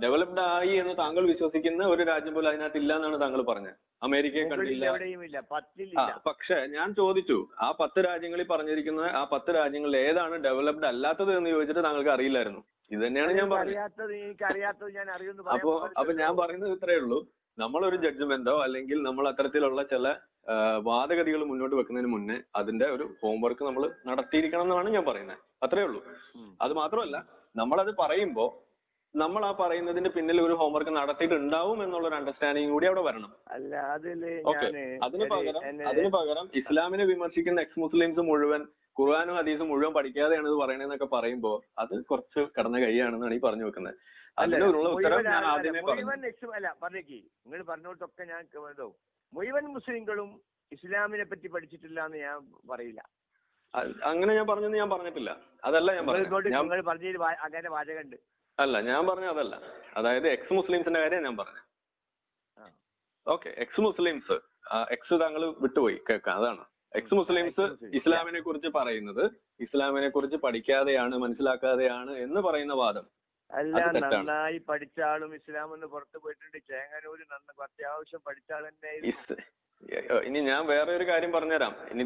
ഡെവലപ്ഡ് ആയി എന്ന് താങ്കൾ വിശ്വസിക്കുന്ന ഒരു രാജ്യം പോലും അതിനകത്ത് ഇല്ല എന്നാണ് താങ്കൾ പറഞ്ഞത്. അമേരിക്കയെ കണ്ടില്ല. പക്ഷെ ഞാൻ ചോദിച്ചു, ആ 10 രാജ്യങ്ങളിൽ പറഞ്ഞിരിക്കുന്ന ആ 10 രാജ്യങ്ങളിൽ ഏതാണ് ഡെവലപ്ഡ് അല്ലാത്തത് എന്ന് ചോദിച്ചിട്ട് താങ്കൾക്ക് അറിയില്ലായിരുന്നു. ഇത് തന്നെയാണ് ഞാൻ പറഞ്ഞത്. അപ്പൊ ഞാൻ പറയുന്നത് ഇത്രയേ ഉള്ളൂ. നമ്മളൊരു ജഡ്ജ്മെന്റോ അല്ലെങ്കിൽ നമ്മൾ അത്തരത്തിലുള്ള ചില വാദഗതികൾ മുന്നോട്ട് വെക്കുന്നതിന് മുന്നേ അതിന്റെ ഒരു ഹോംവർക്ക് നമ്മൾ നടത്തിയിരിക്കണം എന്നാണ് ഞാൻ പറയുന്നത്. അത്രേ ഉള്ളൂ. അത് മാത്രമല്ല, നമ്മളത് പറയുമ്പോ നമ്മൾ ആ പറയുന്നതിന്റെ പിന്നിൽ ഒരു ഹോംവർക്ക് നടത്തിയിട്ടുണ്ടാവും എന്നുള്ളൊരു അണ്ടർസ്റ്റാൻഡിങ് കൂടി അവിടെ വരണം. ഓക്കെ, അതിന് പകരം ഇസ്ലാമിനെ വിമർശിക്കുന്ന എക്സ് മുസ്ലിംസ് മുഴുവൻ ഖുർആനും ഹദീസും മുഴുവൻ പഠിക്കാതെയാണ് ഇത് പറയണെന്നൊക്കെ പറയുമ്പോ അത് കുറച്ച് കടന്ന കൈയാണെന്നാണ് ഈ പറഞ്ഞു വെക്കുന്നത്. അതിനുള്ള ഉത്തരം ഞാൻ ആദ്യമേ പറഞ്ഞു. നിങ്ങൾ പറഞ്ഞോട്ടൊക്കെ ഞാൻ മുഴുവൻ മുസ്ലിങ്ങളും ഇസ്ലാമിനെ പറ്റി പഠിച്ചിട്ടില്ല എന്ന് ഞാൻ പറയില്ല. അങ്ങനെ ഞാൻ പറഞ്ഞത് ഞാൻ പറഞ്ഞിട്ടില്ല. അതല്ല ഞാൻ പറഞ്ഞത്. അങ്ങനെ വാചകണ്ട്. അല്ല, ഞാൻ പറഞ്ഞ അതല്ല. അതായത് എക്സ് മുസ്ലിംസിന്റെ കാര്യം ഞാൻ പറഞ്ഞു. ഓക്കെ, എക്സ് മുസ്ലിംസ്, എക്സ് താങ്കൾ വിട്ടുപോയി കേൾക്കാം. അതാണ് എക്സ് മുസ്ലിംസ് ഇസ്ലാമിനെ കുറിച്ച് പറയുന്നത് ഇസ്ലാമിനെ കുറിച്ച് പഠിക്കാതെയാണ് മനസ്സിലാക്കാതെയാണ് എന്ന് പറയുന്ന വാദം. അല്ല, നന്നായി പഠിച്ചാളും ഇസ്ലാമെന്ന് പുറത്തു പോയിട്ടുണ്ട്. ചേങ്ങനൂര് അത്യാവശ്യം പഠിച്ചാളെന്നെ. ഇനി ഞാൻ വേറെ ഒരു കാര്യം പറഞ്ഞുതരാം. ഇനി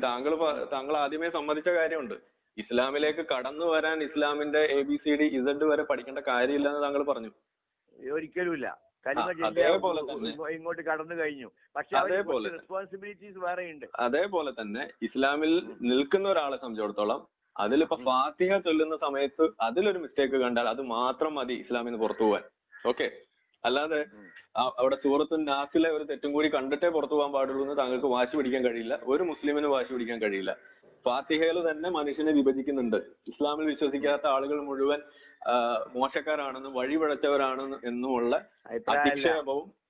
താങ്കൾ ആദ്യമേ സമ്മതിച്ച കാര്യമുണ്ട്, ഇസ്ലാമിലേക്ക് കടന്നു വരാൻ ഇസ്ലാമിന്റെ ABCD Z വരെ പഠിക്കേണ്ട കാര്യമില്ലെന്ന് താങ്കൾ പറഞ്ഞു. ഒരിക്കലുമില്ല. ഇങ്ങോട്ട് കടന്നു കഴിഞ്ഞു. പക്ഷെ അതേപോലെ റെസ്പോൺസിബിലിറ്റീസ് വേറെയുണ്ട്. അതേപോലെ തന്നെ ഇസ്ലാമിൽ നിൽക്കുന്ന ഒരാളെ സംബന്ധിച്ചിടത്തോളം അതിലിപ്പോ ഫാത്തിഹ ചൊല്ലുന്ന സമയത്ത് അതിലൊരു മിസ്റ്റേക്ക് കണ്ടാൽ അത് മാത്രം മതി ഇസ്ലാമിന് പുറത്തു പോവാൻ. ഓക്കെ, അല്ലാതെ അവിടെ സൂറത്തുൻ നാസിലെ ഒരു തെറ്റും കൂടി കണ്ടിട്ടേ പുറത്തു പോകാൻ പാടുള്ളൂ എന്ന് താങ്കൾക്ക് വാശി പിടിക്കാൻ കഴിയില്ല. ഒരു മുസ്ലിമിന് വാശി പിടിക്കാൻ കഴിയില്ല. ഫാത്തിഹയിൽ തന്നെ മനുഷ്യനെ വിഭജിക്കുന്നുണ്ട്. ഇസ്ലാമിൽ വിശ്വസിക്കാത്ത ആളുകൾ മുഴുവൻ മോശക്കാരാണെന്നും വഴിപിഴച്ചവരാണെന്നും എന്നുമുള്ള അധിക്ഷേപവും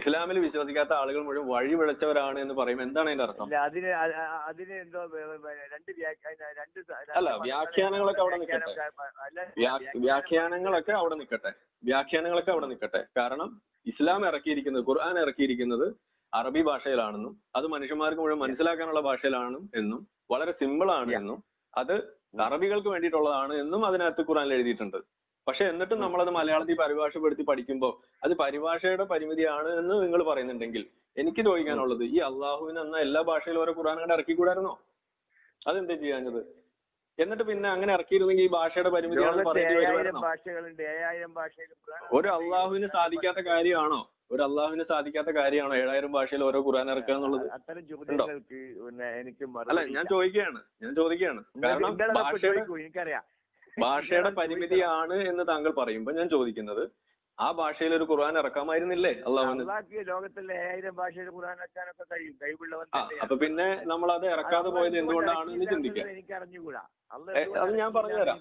ഇസ്ലാമിൽ വിശ്വസിക്കാത്ത ആളുകൾ മുഴുവൻ വഴി വിളച്ചവരാണ് എന്ന് പറയുമ്പോൾ എന്താണ് അതിന്റെ അർത്ഥം? അല്ല, വ്യാഖ്യാനങ്ങളൊക്കെ അവിടെ നിൽക്കട്ടെ. കാരണം ഇസ്ലാം ഇറക്കിയിരിക്കുന്നത്, ഖുർആൻ ഇറക്കിയിരിക്കുന്നത് അറബി ഭാഷയിലാണെന്നും അത് മനുഷ്യന്മാർക്ക് മുഴുവൻ മനസ്സിലാക്കാനുള്ള ഭാഷയിലാണ് എന്നും വളരെ സിമ്പിൾ ആണ് എന്നും അത് അറബികൾക്ക് വേണ്ടിയിട്ടുള്ളതാണ് എന്നും അതിനകത്ത് ഖുർആനിൽ എഴുതിയിട്ടുണ്ട്. പക്ഷെ എന്നിട്ടും നമ്മളത് മലയാളത്തിൽ പരിഭാഷപ്പെടുത്തി പഠിക്കുമ്പോൾ അത് പരിഭാഷയുടെ പരിമിതിയാണ് എന്ന് നിങ്ങൾ പറയുന്നുണ്ടെങ്കിൽ എനിക്ക് ചോദിക്കാനുള്ളത്, ഈ അള്ളാഹുവിന് എന്ന എല്ലാ ഭാഷയിലും ഓരോ ഖുർആൻ കണ്ട് ഇറക്കിക്കൂടായിരുന്നോ? അതെന്താ ചെയ്യാഞ്ഞത്? എന്നിട്ട് പിന്നെ അങ്ങനെ ഇറക്കിയിരുന്നെങ്കിൽ ഈ ഭാഷയുടെ പരിമിതിയാണ് ഒരു അള്ളാഹുവിന് സാധിക്കാത്ത കാര്യമാണോ? ഏഴായിരം ഭാഷയിൽ ഓരോ ഖുർആൻ ഇറക്കുക എന്നുള്ളത്? അല്ല, ഞാൻ ചോദിക്കുകയാണ്. കാരണം ഭാഷയുടെ പരിമിതിയാണ് എന്ന് താങ്കൾ പറയുമ്പോൾ ഞാൻ ചോദിക്കുന്നത്, ആ ഭാഷയിൽ ഒരു ഖുർആൻ ഇറക്കാമായിരുന്നില്ലേ അള്ളാഹുവിന്? അപ്പൊ പിന്നെ നമ്മൾ അത് ഇറക്കാതെ പോയത് എന്തുകൊണ്ടാണ് എന്ന് ചിന്തിക്കാം. അത് ഞാൻ പറഞ്ഞുതരാം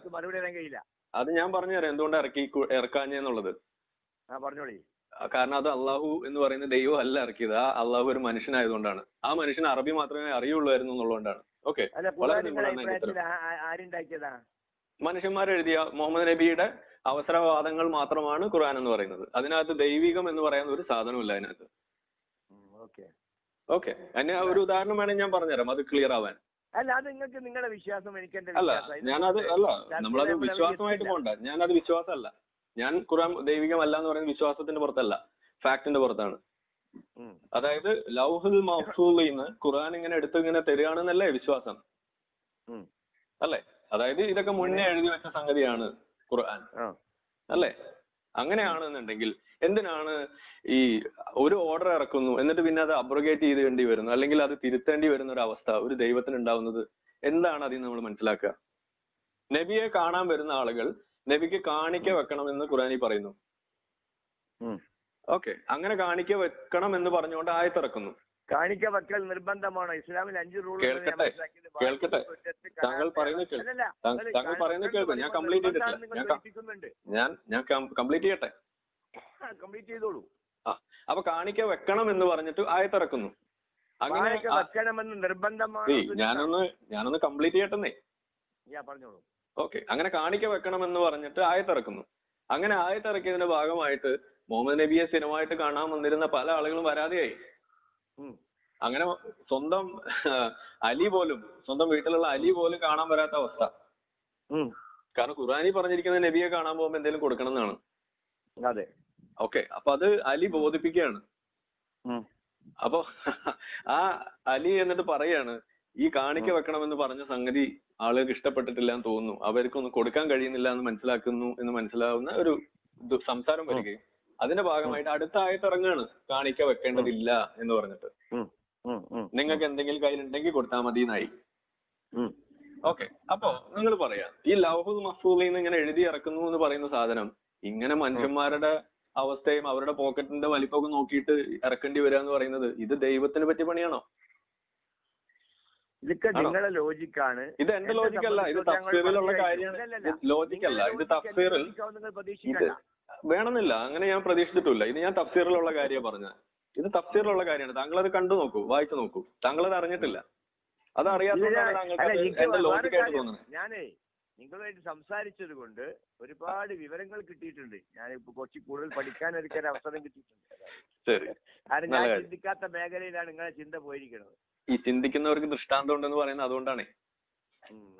എന്തുകൊണ്ട് ഇറക്കാഞ്ഞെന്നുള്ളത്. കാരണം അത് അള്ളാഹു എന്ന് പറയുന്ന ദൈവം അല്ല ഇറക്കിയത്. ആ അള്ളാഹു ഒരു മനുഷ്യനായതുകൊണ്ടാണ്. ആ മനുഷ്യന് അറബി മാത്രമേ അറിയുള്ളായിരുന്നു എന്നുള്ളതുകൊണ്ടാണ്. ഓക്കെ, മനുഷ്യന്മാർ എഴുതിയ മുഹമ്മദ് നബിയുടെ അവസരവാദങ്ങൾ മാത്രമാണ് ഖുർആൻ എന്ന് പറയുന്നത്. അതിനകത്ത് ദൈവികം എന്ന് പറയുന്ന ഒരു സാധനമില്ല അതിനകത്ത്. ഓക്കെ, അതിന് ഒരു ഉദാഹരണം വേണമെങ്കിൽ ഞാൻ പറഞ്ഞുതരാം അത് ക്ലിയർ ആവാൻ. നമ്മളത് വിശ്വാസമായിട്ട് പോകണ്ട. ഞാനത് വിശ്വാസമല്ല. ഞാൻ ഖുർആൻ ദൈവികമല്ല എന്ന് പറയുന്നത് വിശ്വാസത്തിന്റെ പുറത്തല്ല, ഫാക്ടിന്റെ പുറത്താണ്. അതായത് ലൗഹുൽ മഹ്ഫൂലിന്ന് ഖുർആൻ ഇങ്ങനെ എടുത്ത് ഇങ്ങനെ തരികയാണെന്നല്ലേ വിശ്വാസം, അല്ലേ? അതായത് ഇതൊക്കെ മുന്നേ എഴുതി വെച്ച സംഗതിയാണ് ഖുർആൻ, അല്ലേ? അങ്ങനെയാണെന്നുണ്ടെങ്കിൽ എന്തിനാണ് ഈ ഒരു ഓർഡർ ഇറക്കുന്നു എന്നിട്ട് പിന്നെ അത് അബ്രോഗേറ്റ് ചെയ്തേണ്ടി വരുന്നു അല്ലെങ്കിൽ അത് തിരുത്തേണ്ടി വരുന്ന ഒരു അവസ്ഥ ഒരു ദൈവത്തിന് ഉണ്ടാവുന്നത്? എന്താണ് അതിൽ നമ്മൾ മനസ്സിലാക്കുക? നബിയെ കാണാൻ വരുന്ന ആളുകൾ നബിക്ക് കാണിക്ക വെക്കണമെന്ന് ഖുർആനിൽ പറയുന്നു. ഓക്കെ, അങ്ങനെ കാണിക്ക വെക്കണം എന്ന് പറഞ്ഞുകൊണ്ട് ആയത്ത് ഇറക്കുന്നു. കാണിക്ക വെക്കൽ നിർബന്ധമാണ് ഇസ്ലാമിൽ. 5 റൂൾ കേൾക്കട്ടെ. താങ്കൾ പറയുന്നത് കേൾക്കാം. ഞാൻ കംപ്ലീറ്റ് ചെയ്യട്ടെ. കംപ്ലീറ്റ് ചെയ്തോളൂ. അപ്പൊ കാണിക്ക വെക്കണം എന്ന് പറഞ്ഞിട്ട് ആയത്ത് ഇറക്കുന്നു. അങ്ങനെ വെക്കണമെന്ന് നിർബന്ധമാണ്. ഞാനൊന്ന് കംപ്ലീറ്റ് ചെയ്യട്ടെന്നേ. പറഞ്ഞോളൂ. ഓക്കെ, അങ്ങനെ കാണിക്ക വെക്കണം എന്ന് പറഞ്ഞിട്ട് ആയത്ത് ഇറക്കുന്നു. അങ്ങനെ ആയത്തിറക്കിയതിന്റെ ഭാഗമായിട്ട് മുഹമ്മദ് നബിയെ സ്ഥിരമായിട്ട് കാണാൻ വന്നിരുന്ന പല ആളുകളും വരാതെയായി. അങ്ങനെ സ്വന്തം അലി പോലും, സ്വന്തം വീട്ടിലുള്ള അലി പോലും കാണാൻ വരാത്ത അവസ്ഥ. കാരണം ഖുർആനിൽ പറഞ്ഞിരിക്കുന്ന നബിയെ കാണാൻ പോകുമ്പോൾ എന്തെങ്കിലും കൊടുക്കണം എന്നാണ്. അതെ, ഓക്കെ. അപ്പൊ അത് അലി ബോധിപ്പിക്കുകയാണ്. അപ്പൊ ആ അലി എന്നിട്ട് പറയാണ്, ഈ കാണിക്ക വെക്കണമെന്ന് പറഞ്ഞ സംഗതി ആളുകൾക്ക് ഇഷ്ടപ്പെട്ടിട്ടില്ല എന്ന് തോന്നുന്നു, അവർക്കൊന്നും കൊടുക്കാൻ കഴിയുന്നില്ല എന്ന് മനസ്സിലാക്കുന്നു എന്ന് മനസ്സിലാവുന്ന ഒരു സംസാരം വരികയും അതിന്റെ ഭാഗമായിട്ട് അടുത്ത ആയത്തിറങ്ങാണ് കാണിക്ക വെക്കേണ്ടതില്ല എന്ന് പറഞ്ഞിട്ട്. നിങ്ങൾക്ക് എന്തെങ്കിലും കയ്യിലുണ്ടെങ്കിൽ കൊടുത്താൽ മതി എന്നായി. ഓക്കെ. അപ്പൊ നിങ്ങൾ പറയാ, ഈ ലൗഹുൽ മഹ്ഫൂസിൽ നിന്ന് ഇങ്ങനെ എഴുതി ഇറക്കുന്നു എന്ന് പറയുന്ന സാധനം ഇങ്ങനെ മനുഷ്യന്മാരുടെ അവസ്ഥയും അവരുടെ പോക്കറ്റിന്റെ വലിപ്പമൊക്കെ നോക്കിയിട്ട് ഇറക്കേണ്ടി വരിക എന്ന് പറയുന്നത്, ഇത് ദൈവത്തിനെ പറ്റി പണിയാണോ? ഇതൊക്കെ നിങ്ങളുടെ ലോജിക്കാണ്. ഇത് എന്റെ ലോജിക്കല്ല, ഇത് തഫ്സീറിലുള്ള കാര്യമാണ്. ലോജിക്കല്ല, ഇത് തഫ്സീറിൽ വേണമെന്നില്ല, അങ്ങനെ ഞാൻ പ്രതീക്ഷിച്ചിട്ടില്ല. ഇത് ഞാൻ തഫ്സീറിലുള്ള കാര്യമാണ് പറഞ്ഞത്. ഇത് തഫ്സീറിലുള്ള കാര്യമാണ്. താങ്കൾ അത് കണ്ടു നോക്കൂ, വായിച്ചു നോക്കൂ. താങ്കൾ അത് അറിഞ്ഞിട്ടില്ല, അത് അറിയാത്തതാണ് താങ്കൾക്ക് ലോജിക്കായിട്ട് തോന്നുന്നത്. ഞാനേ നിങ്ങളുമായിട്ട് സംസാരിച്ചത് കൊണ്ട് ഒരുപാട് വിവരങ്ങൾ കിട്ടിയിട്ടുണ്ട്. ഞാനിപ്പോ കുറച്ച് കൂടുതൽ പഠിക്കാൻ ഒരുക്കാൻ അവസരം കിട്ടിയിട്ടുണ്ട്. കാരണം ഞാൻ ചിന്തിക്കാത്ത മേഖലയിലാണ് നിങ്ങളെ ചിന്ത പോയിരിക്കുന്നത്. ഈ ചിന്തിക്കുന്നവർക്ക് ദൃഷ്ടാന്തം ഉണ്ടെന്ന് പറയുന്നത് അതുകൊണ്ടാണ്.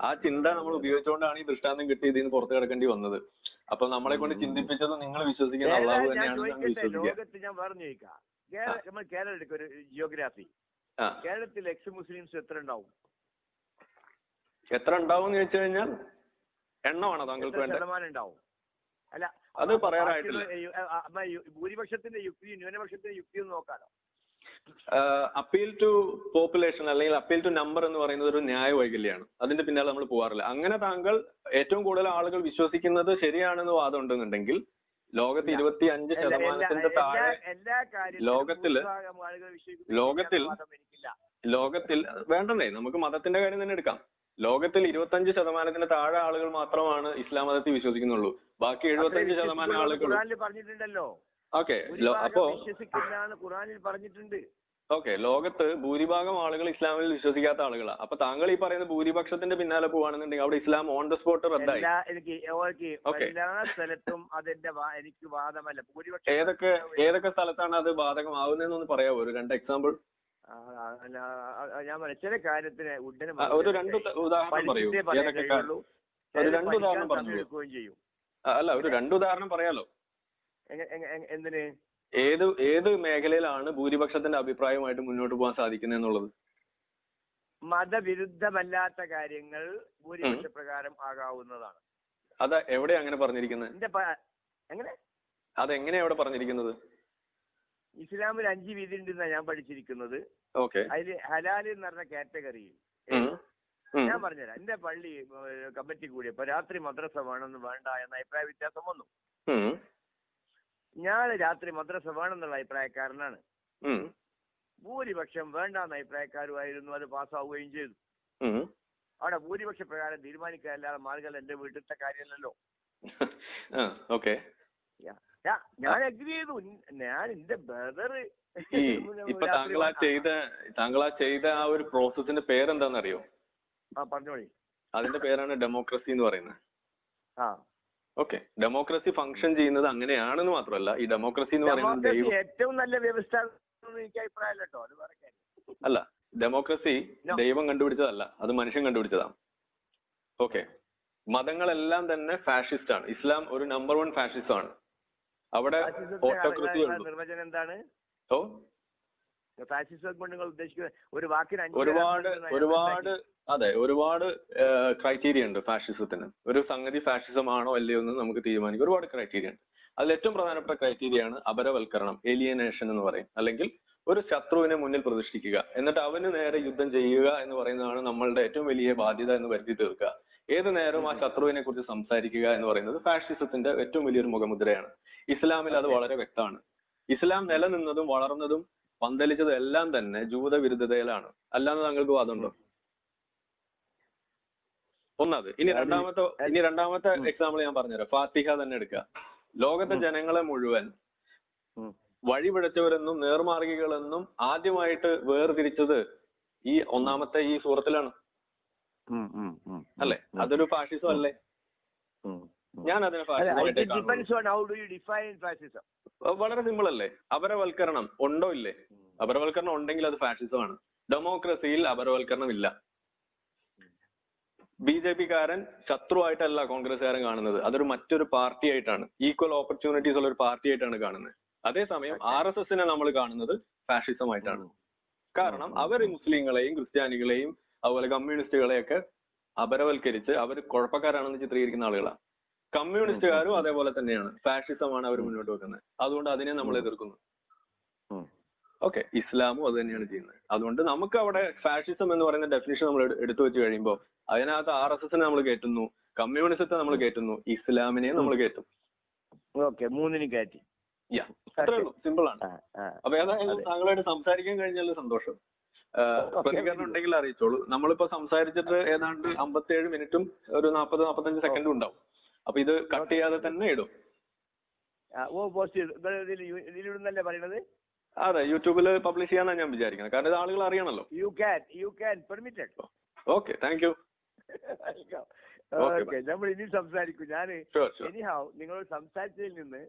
ആ ചിന്ത നമ്മൾ ഉപയോഗിച്ചുകൊണ്ടാണ് ഈ ദൃഷ്ടാന്തം കിട്ടി ഇതിന് പുറത്തു കിടക്കേണ്ടി വന്നത്. അപ്പൊ നമ്മളെ കൊണ്ട് ചിന്തിപ്പിച്ചത് നിങ്ങൾ വിശ്വസിക്കുന്ന അള്ളാഹു തന്നെയാണ്. ലോകത്ത് ഞാൻ പറഞ്ഞു ചോദിക്കാം, നമ്മൾ കേരളം എടുക്കും, ഒരു ജിയോഗ്രാഫി. കേരളത്തിൽ എക്സ് മുസ്ലിംസ് എത്ര ഉണ്ടാവും? എത്ര ഉണ്ടാവും എന്ന് ചോദിച്ചു കഴിഞ്ഞാൽ എണ്ണമാണോ താങ്കൾക്ക് വേണ്ട? ശതമാനം ഉണ്ടാവും? അല്ല, അത് പറയാനായിട്ടില്ല. ഭൂരിപക്ഷത്തിന്റെ യുക്തി ന്യൂനപക്ഷത്തിന്റെ യുക്തി ഒന്ന് നോക്കാനോ? അപ്പീൽ ടു പോപ്പുലേഷൻ അല്ലെങ്കിൽ അപ്പീൽ ടു നമ്പർ എന്ന് പറയുന്നത് ഒരു ന്യായ വൈകല്യമാണ്. അതിന്റെ പിന്നാലെ നമ്മൾ പോകാറില്ല. അങ്ങനെ താങ്കൾ ഏറ്റവും കൂടുതൽ ആളുകൾ വിശ്വസിക്കുന്നത് ശരിയാണെന്ന് വാദം ഉണ്ടെന്നുണ്ടെങ്കിൽ ലോകത്ത് 25% താഴെ ലോകത്തിൽ വേണ്ടേ? നമുക്ക് മതത്തിന്റെ കാര്യം തന്നെ എടുക്കാം. ലോകത്തിൽ 25% താഴെ ആളുകൾ മാത്രമാണ് ഇസ്ലാം മതത്തിൽ വിശ്വസിക്കുന്നുള്ളൂ. ബാക്കി 75% ആളുകൾ പറഞ്ഞിട്ടുണ്ടല്ലോ. ഓക്കെ. അപ്പോ ഖുർആനിൽ പറഞ്ഞിട്ടുണ്ട്. ഓക്കെ. ലോകത്ത് ഭൂരിഭാഗം ആളുകൾ ഇസ്ലാമിൽ വിശ്വസിക്കാത്ത ആളുകളാണ്. അപ്പൊ താങ്കൾ ഈ പറയുന്ന ഭൂരിപക്ഷത്തിന്റെ പിന്നാലെ പോവാണെന്നുണ്ടെങ്കിൽ അവിടെ ഇസ്ലാം ഓൺ ദ സ്പോട്ട് റദ്ദായി. ഏതൊക്കെ സ്ഥലത്താണ് അത് ബാധകമാവുന്നതെന്നൊന്ന് പറയാമോ? ഒരു രണ്ട് എക്സാമ്പിൾ. ഞാൻ ചില കാര്യത്തിന് ഒരു രണ്ട് ഉദാഹരണം പറയൂ. ഒരു രണ്ട് ഉദാഹരണം പറഞ്ഞു. അല്ല, ഒരു രണ്ട് ഉദാഹരണം പറയാലോ. എന്തിന് ഏത് മേഖലയിലാണ് ഭൂരിപക്ഷത്തിന്റെ അഭിപ്രായമായിട്ട് മുന്നോട്ട് പോകാൻ സാധിക്കുന്നത് എന്നുള്ളത്? മതവിരുദ്ധമല്ലാത്ത കാര്യങ്ങൾ ഭൂരിപക്ഷ പ്രകാരം ആകാവുന്നതാണ്. അതാ എവിടെ അങ്ങനെ പറഞ്ഞിരിക്കുന്നത്? എങ്ങനെ അതെങ്ങനെയാ അവിടെ പറഞ്ഞിരിക്കുന്നത്? ഇസ്ലാമിൽ 5 വിധി ഉണ്ടെന്നാണ് ഞാൻ പഠിച്ചിരിക്കുന്നത്. ഓക്കെ. അതിൽ ഹലാൽ എന്ന് പറഞ്ഞ കാറ്റഗറിയിൽ ഞാൻ പറഞ്ഞുതരാം. എന്റെ പള്ളി കമ്മിറ്റി കൂടിയപ്പോ രാത്രി മദ്രസ വേണമെന്ന് വേണ്ട എന്ന അഭിപ്രായ വ്യത്യാസം വന്നു. ഞാൻ രാത്രി മദ്രസ വേണമെന്നുള്ള അഭിപ്രായക്കാരനാണ്. ഭൂരിപക്ഷം വേണ്ടാന്ന അഭിപ്രായക്കാരുമായിരുന്നു. അത് പാസ്സാവുകയും ചെയ്തു. അവിടെ ഭൂരിപക്ഷ പ്രകാരം തീരുമാനിക്കാനല്ലാതെ മാർഗം എന്റെ വീട്ടിലത്തെ കാര്യമല്ലല്ലോ. ഓക്കെ. ഞാൻ അഗ്രി ചെയ്തു. ഞാൻ എന്റെ ബ്രദർ താങ്കൾ ചെയ്ത ആ ഒരു പ്രോസസിന്റെ പേരെന്താണെന്നറിയോ? ആ, പറഞ്ഞോളി. അതിന്റെ പേരാണ് ഡെമോക്രസി എന്ന് പറയുന്നത്. ആ, ഓക്കെ. ഡെമോക്രസി ഫങ്ഷൻ ചെയ്യുന്നത് അങ്ങനെയാണെന്ന് മാത്രമല്ല, ഈ ഡെമോക്രസി എന്ന് പറയുന്നത് ഏറ്റവും നല്ല വ്യവസ്ഥ എനിക്ക് അഭിപ്രായമല്ല കേട്ടോ. അത് പറയാൻ അല്ല, ഡെമോക്രസി ദൈവം കണ്ടുപിടിച്ചതല്ല, അത് മനുഷ്യൻ കണ്ടുപിടിച്ചതാണ്. ഓക്കെ. മതങ്ങളെല്ലാം തന്നെ ഫാഷിസ്റ്റ് ആണ്. ഇസ്ലാം ഒരു നമ്പർ 1 ഫാഷിസ്റ്റ് ആണ്. അവിടെ ഓട്ടോക്രസി നിർവചനം എന്താണ്? ഓ, ഫാഷിസം കൊണ്ട് നിങ്ങൾ ഉദ്ദേശിക്കുന്നത് ഒരു വാക്കിന് ഒരുപാട് ക്രൈറ്റീരിയ ഉണ്ട് ഫാഷിസത്തിന്. ഒരു സംഗതി ഫാഷിസം ആണോ അല്ലയോ എന്ന് നമുക്ക് തീരുമാനിക്കും. ഒരുപാട് ക്രൈറ്റീരിയ ഉണ്ട്. അതിൽ ഏറ്റവും പ്രധാനപ്പെട്ട ക്രൈറ്റീരിയയാണ് അപരവൽക്കരണം, ഏലിയനേഷൻ എന്ന് പറയും. അല്ലെങ്കിൽ ഒരു ശത്രുവിനെ മുന്നിൽ പ്രതിഷ്ഠിക്കുക, എന്നിട്ട് അവന് നേരെ യുദ്ധം ചെയ്യുക എന്ന് പറയുന്നതാണ് നമ്മളുടെ ഏറ്റവും വലിയ ബാധ്യത എന്ന് വരുത്തി തീർക്കുക. ഏത് നേരവും ആ ശത്രുവിനെ കുറിച്ച് സംസാരിക്കുക എന്ന് പറയുന്നത് ഫാഷിസത്തിന്റെ ഏറ്റവും വലിയൊരു മുഖമുദ്രയാണ്. ഇസ്ലാമിൽ അത് വളരെ വ്യക്തമാണ്. ഇസ്ലാം നിലനിന്നതും വളർന്നതും പന്തലിച്ചതും എല്ലാം തന്നെ ജൂത വിരുദ്ധതയിലാണ്. അല്ലാന്ന് താങ്കൾക്ക് വാദമുണ്ടോ? ഒന്നത്. ഇനി രണ്ടാമത്തെ എക്സാമ്പിൾ ഞാൻ പറഞ്ഞുതരാം. ഫാത്തിഹ തന്നെ എടുക്കുക. ലോകത്തെ ജനങ്ങളെ മുഴുവൻ വഴിപിഴച്ചവരെന്നും നേർമാർഗികളെന്നും ആദ്യമായിട്ട് വേർതിരിച്ചത് ഈ ഒന്നാമത്തെ ഈ സൂറത്തിലാണ്, അല്ലെ? അതൊരു ഫാഷിസം അല്ലേ? It depends on how do you define fascism. വളരെ സിമ്പിൾ അല്ലേ? അപരവൽക്കരണം ഉണ്ടോ ഇല്ലേ? അപരവൽക്കരണം ഉണ്ടെങ്കിൽ അത് ഫാഷിസം ആണ്. ഡെമോക്രസിയിൽ അപരവൽക്കരണം ഇല്ല. ബി ജെ പിക്കാരൻ ശത്രുവായിട്ടല്ല കോൺഗ്രസ്സുകാരൻ കാണുന്നത്, അതൊരു മറ്റൊരു പാർട്ടി ആയിട്ടാണ്, ഈക്വൽ ഓപ്പർച്യൂണിറ്റീസ് ഉള്ള ഒരു പാർട്ടി ആയിട്ടാണ് കാണുന്നത്. അതേസമയം ആർ എസ് എസിനെ നമ്മൾ കാണുന്നത് ഫാഷിസം ആയിട്ടാണ്. കാരണം അവർ മുസ്ലിങ്ങളെയും ക്രിസ്ത്യാനികളെയും അതുപോലെ കമ്മ്യൂണിസ്റ്റുകളെയൊക്കെ അപരവൽക്കരിച്ച് അവർ കുഴപ്പക്കാരാണെന്ന് ചിത്രീകരിക്കുന്ന ആളുകളാണ്. കമ്മ്യൂണിസ്റ്റുകാരും അതേപോലെ തന്നെയാണ്, ഫാഷിസമാണ് അവർ മുന്നോട്ട് വെക്കുന്നത്. അതുകൊണ്ട് അതിനെ നമ്മൾ എതിർക്കുന്നു. ഓക്കെ, ഇസ്ലാമും അത് തന്നെയാണ് ചെയ്യുന്നത്. അതുകൊണ്ട് നമുക്ക് അവിടെ ഫാഷിസം എന്ന് പറയുന്ന ഡെഫിനിഷൻ നമ്മൾ എടുത്തു വെച്ച് കഴിയുമ്പോൾ അതിനകത്ത് ആർ എസ് എസിനെ നമ്മൾ കയറ്റുന്നു, കമ്മ്യൂണിസത്തെ നമ്മൾ കയറ്റുന്നു, ഇസ്ലാമിനെയും നമ്മൾ കയറ്റും. മൂന്നിനും കയറ്റി. അത്രേ ഉള്ളൂ, സിമ്പിൾ ആണ്. അപ്പൊ ഏതായാലും താങ്കളായിട്ട് സംസാരിക്കാൻ കഴിഞ്ഞാൽ സന്തോഷം. പ്രതികരണം ഉണ്ടെങ്കിൽ അറിയിച്ചോളൂ. നമ്മളിപ്പോ സംസാരിച്ചിട്ട് ഏതാണ്ട് 57 മിനിറ്റും ഒരു 40-45 സെക്കൻഡും ഉണ്ടാവും. അപ്പൊ ഇത് കട്ട് ചെയ്യാതെ തന്നെ ഇടും. അതെ, യൂട്യൂബിൽ പബ്ലിഷ് ചെയ്യാനാണ് ഞാൻ വിചാരിക്കുന്നത്, കാരണം ഇത് ആളുകൾ അറിയണല്ലോ. Okay, thank you. നമ്മൾ ഇനി സംസാരിക്കും. ഞാൻ എനിഹാവ് നിങ്ങളോട് സംസാരിച്ചതിൽ നിന്ന്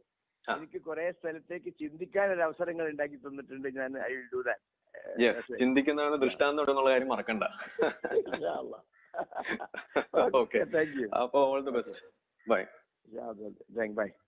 എനിക്ക് കുറെ സ്ഥലത്തേക്ക് ചിന്തിക്കാൻ ഒരു അവസരങ്ങൾ ഉണ്ടാക്കി തന്നിട്ടുണ്ട്. ഞാൻ ഐ വിൽ ഡു ദാറ്റ്. ചിന്തിക്കുന്നതാണ് ദൃഷ്ടാന്തം എന്നുള്ള കാര്യം മറക്കണ്ട. Okay, thank you. അപ്പോൾ all the best. Bye. Yeah, thank you. Bye.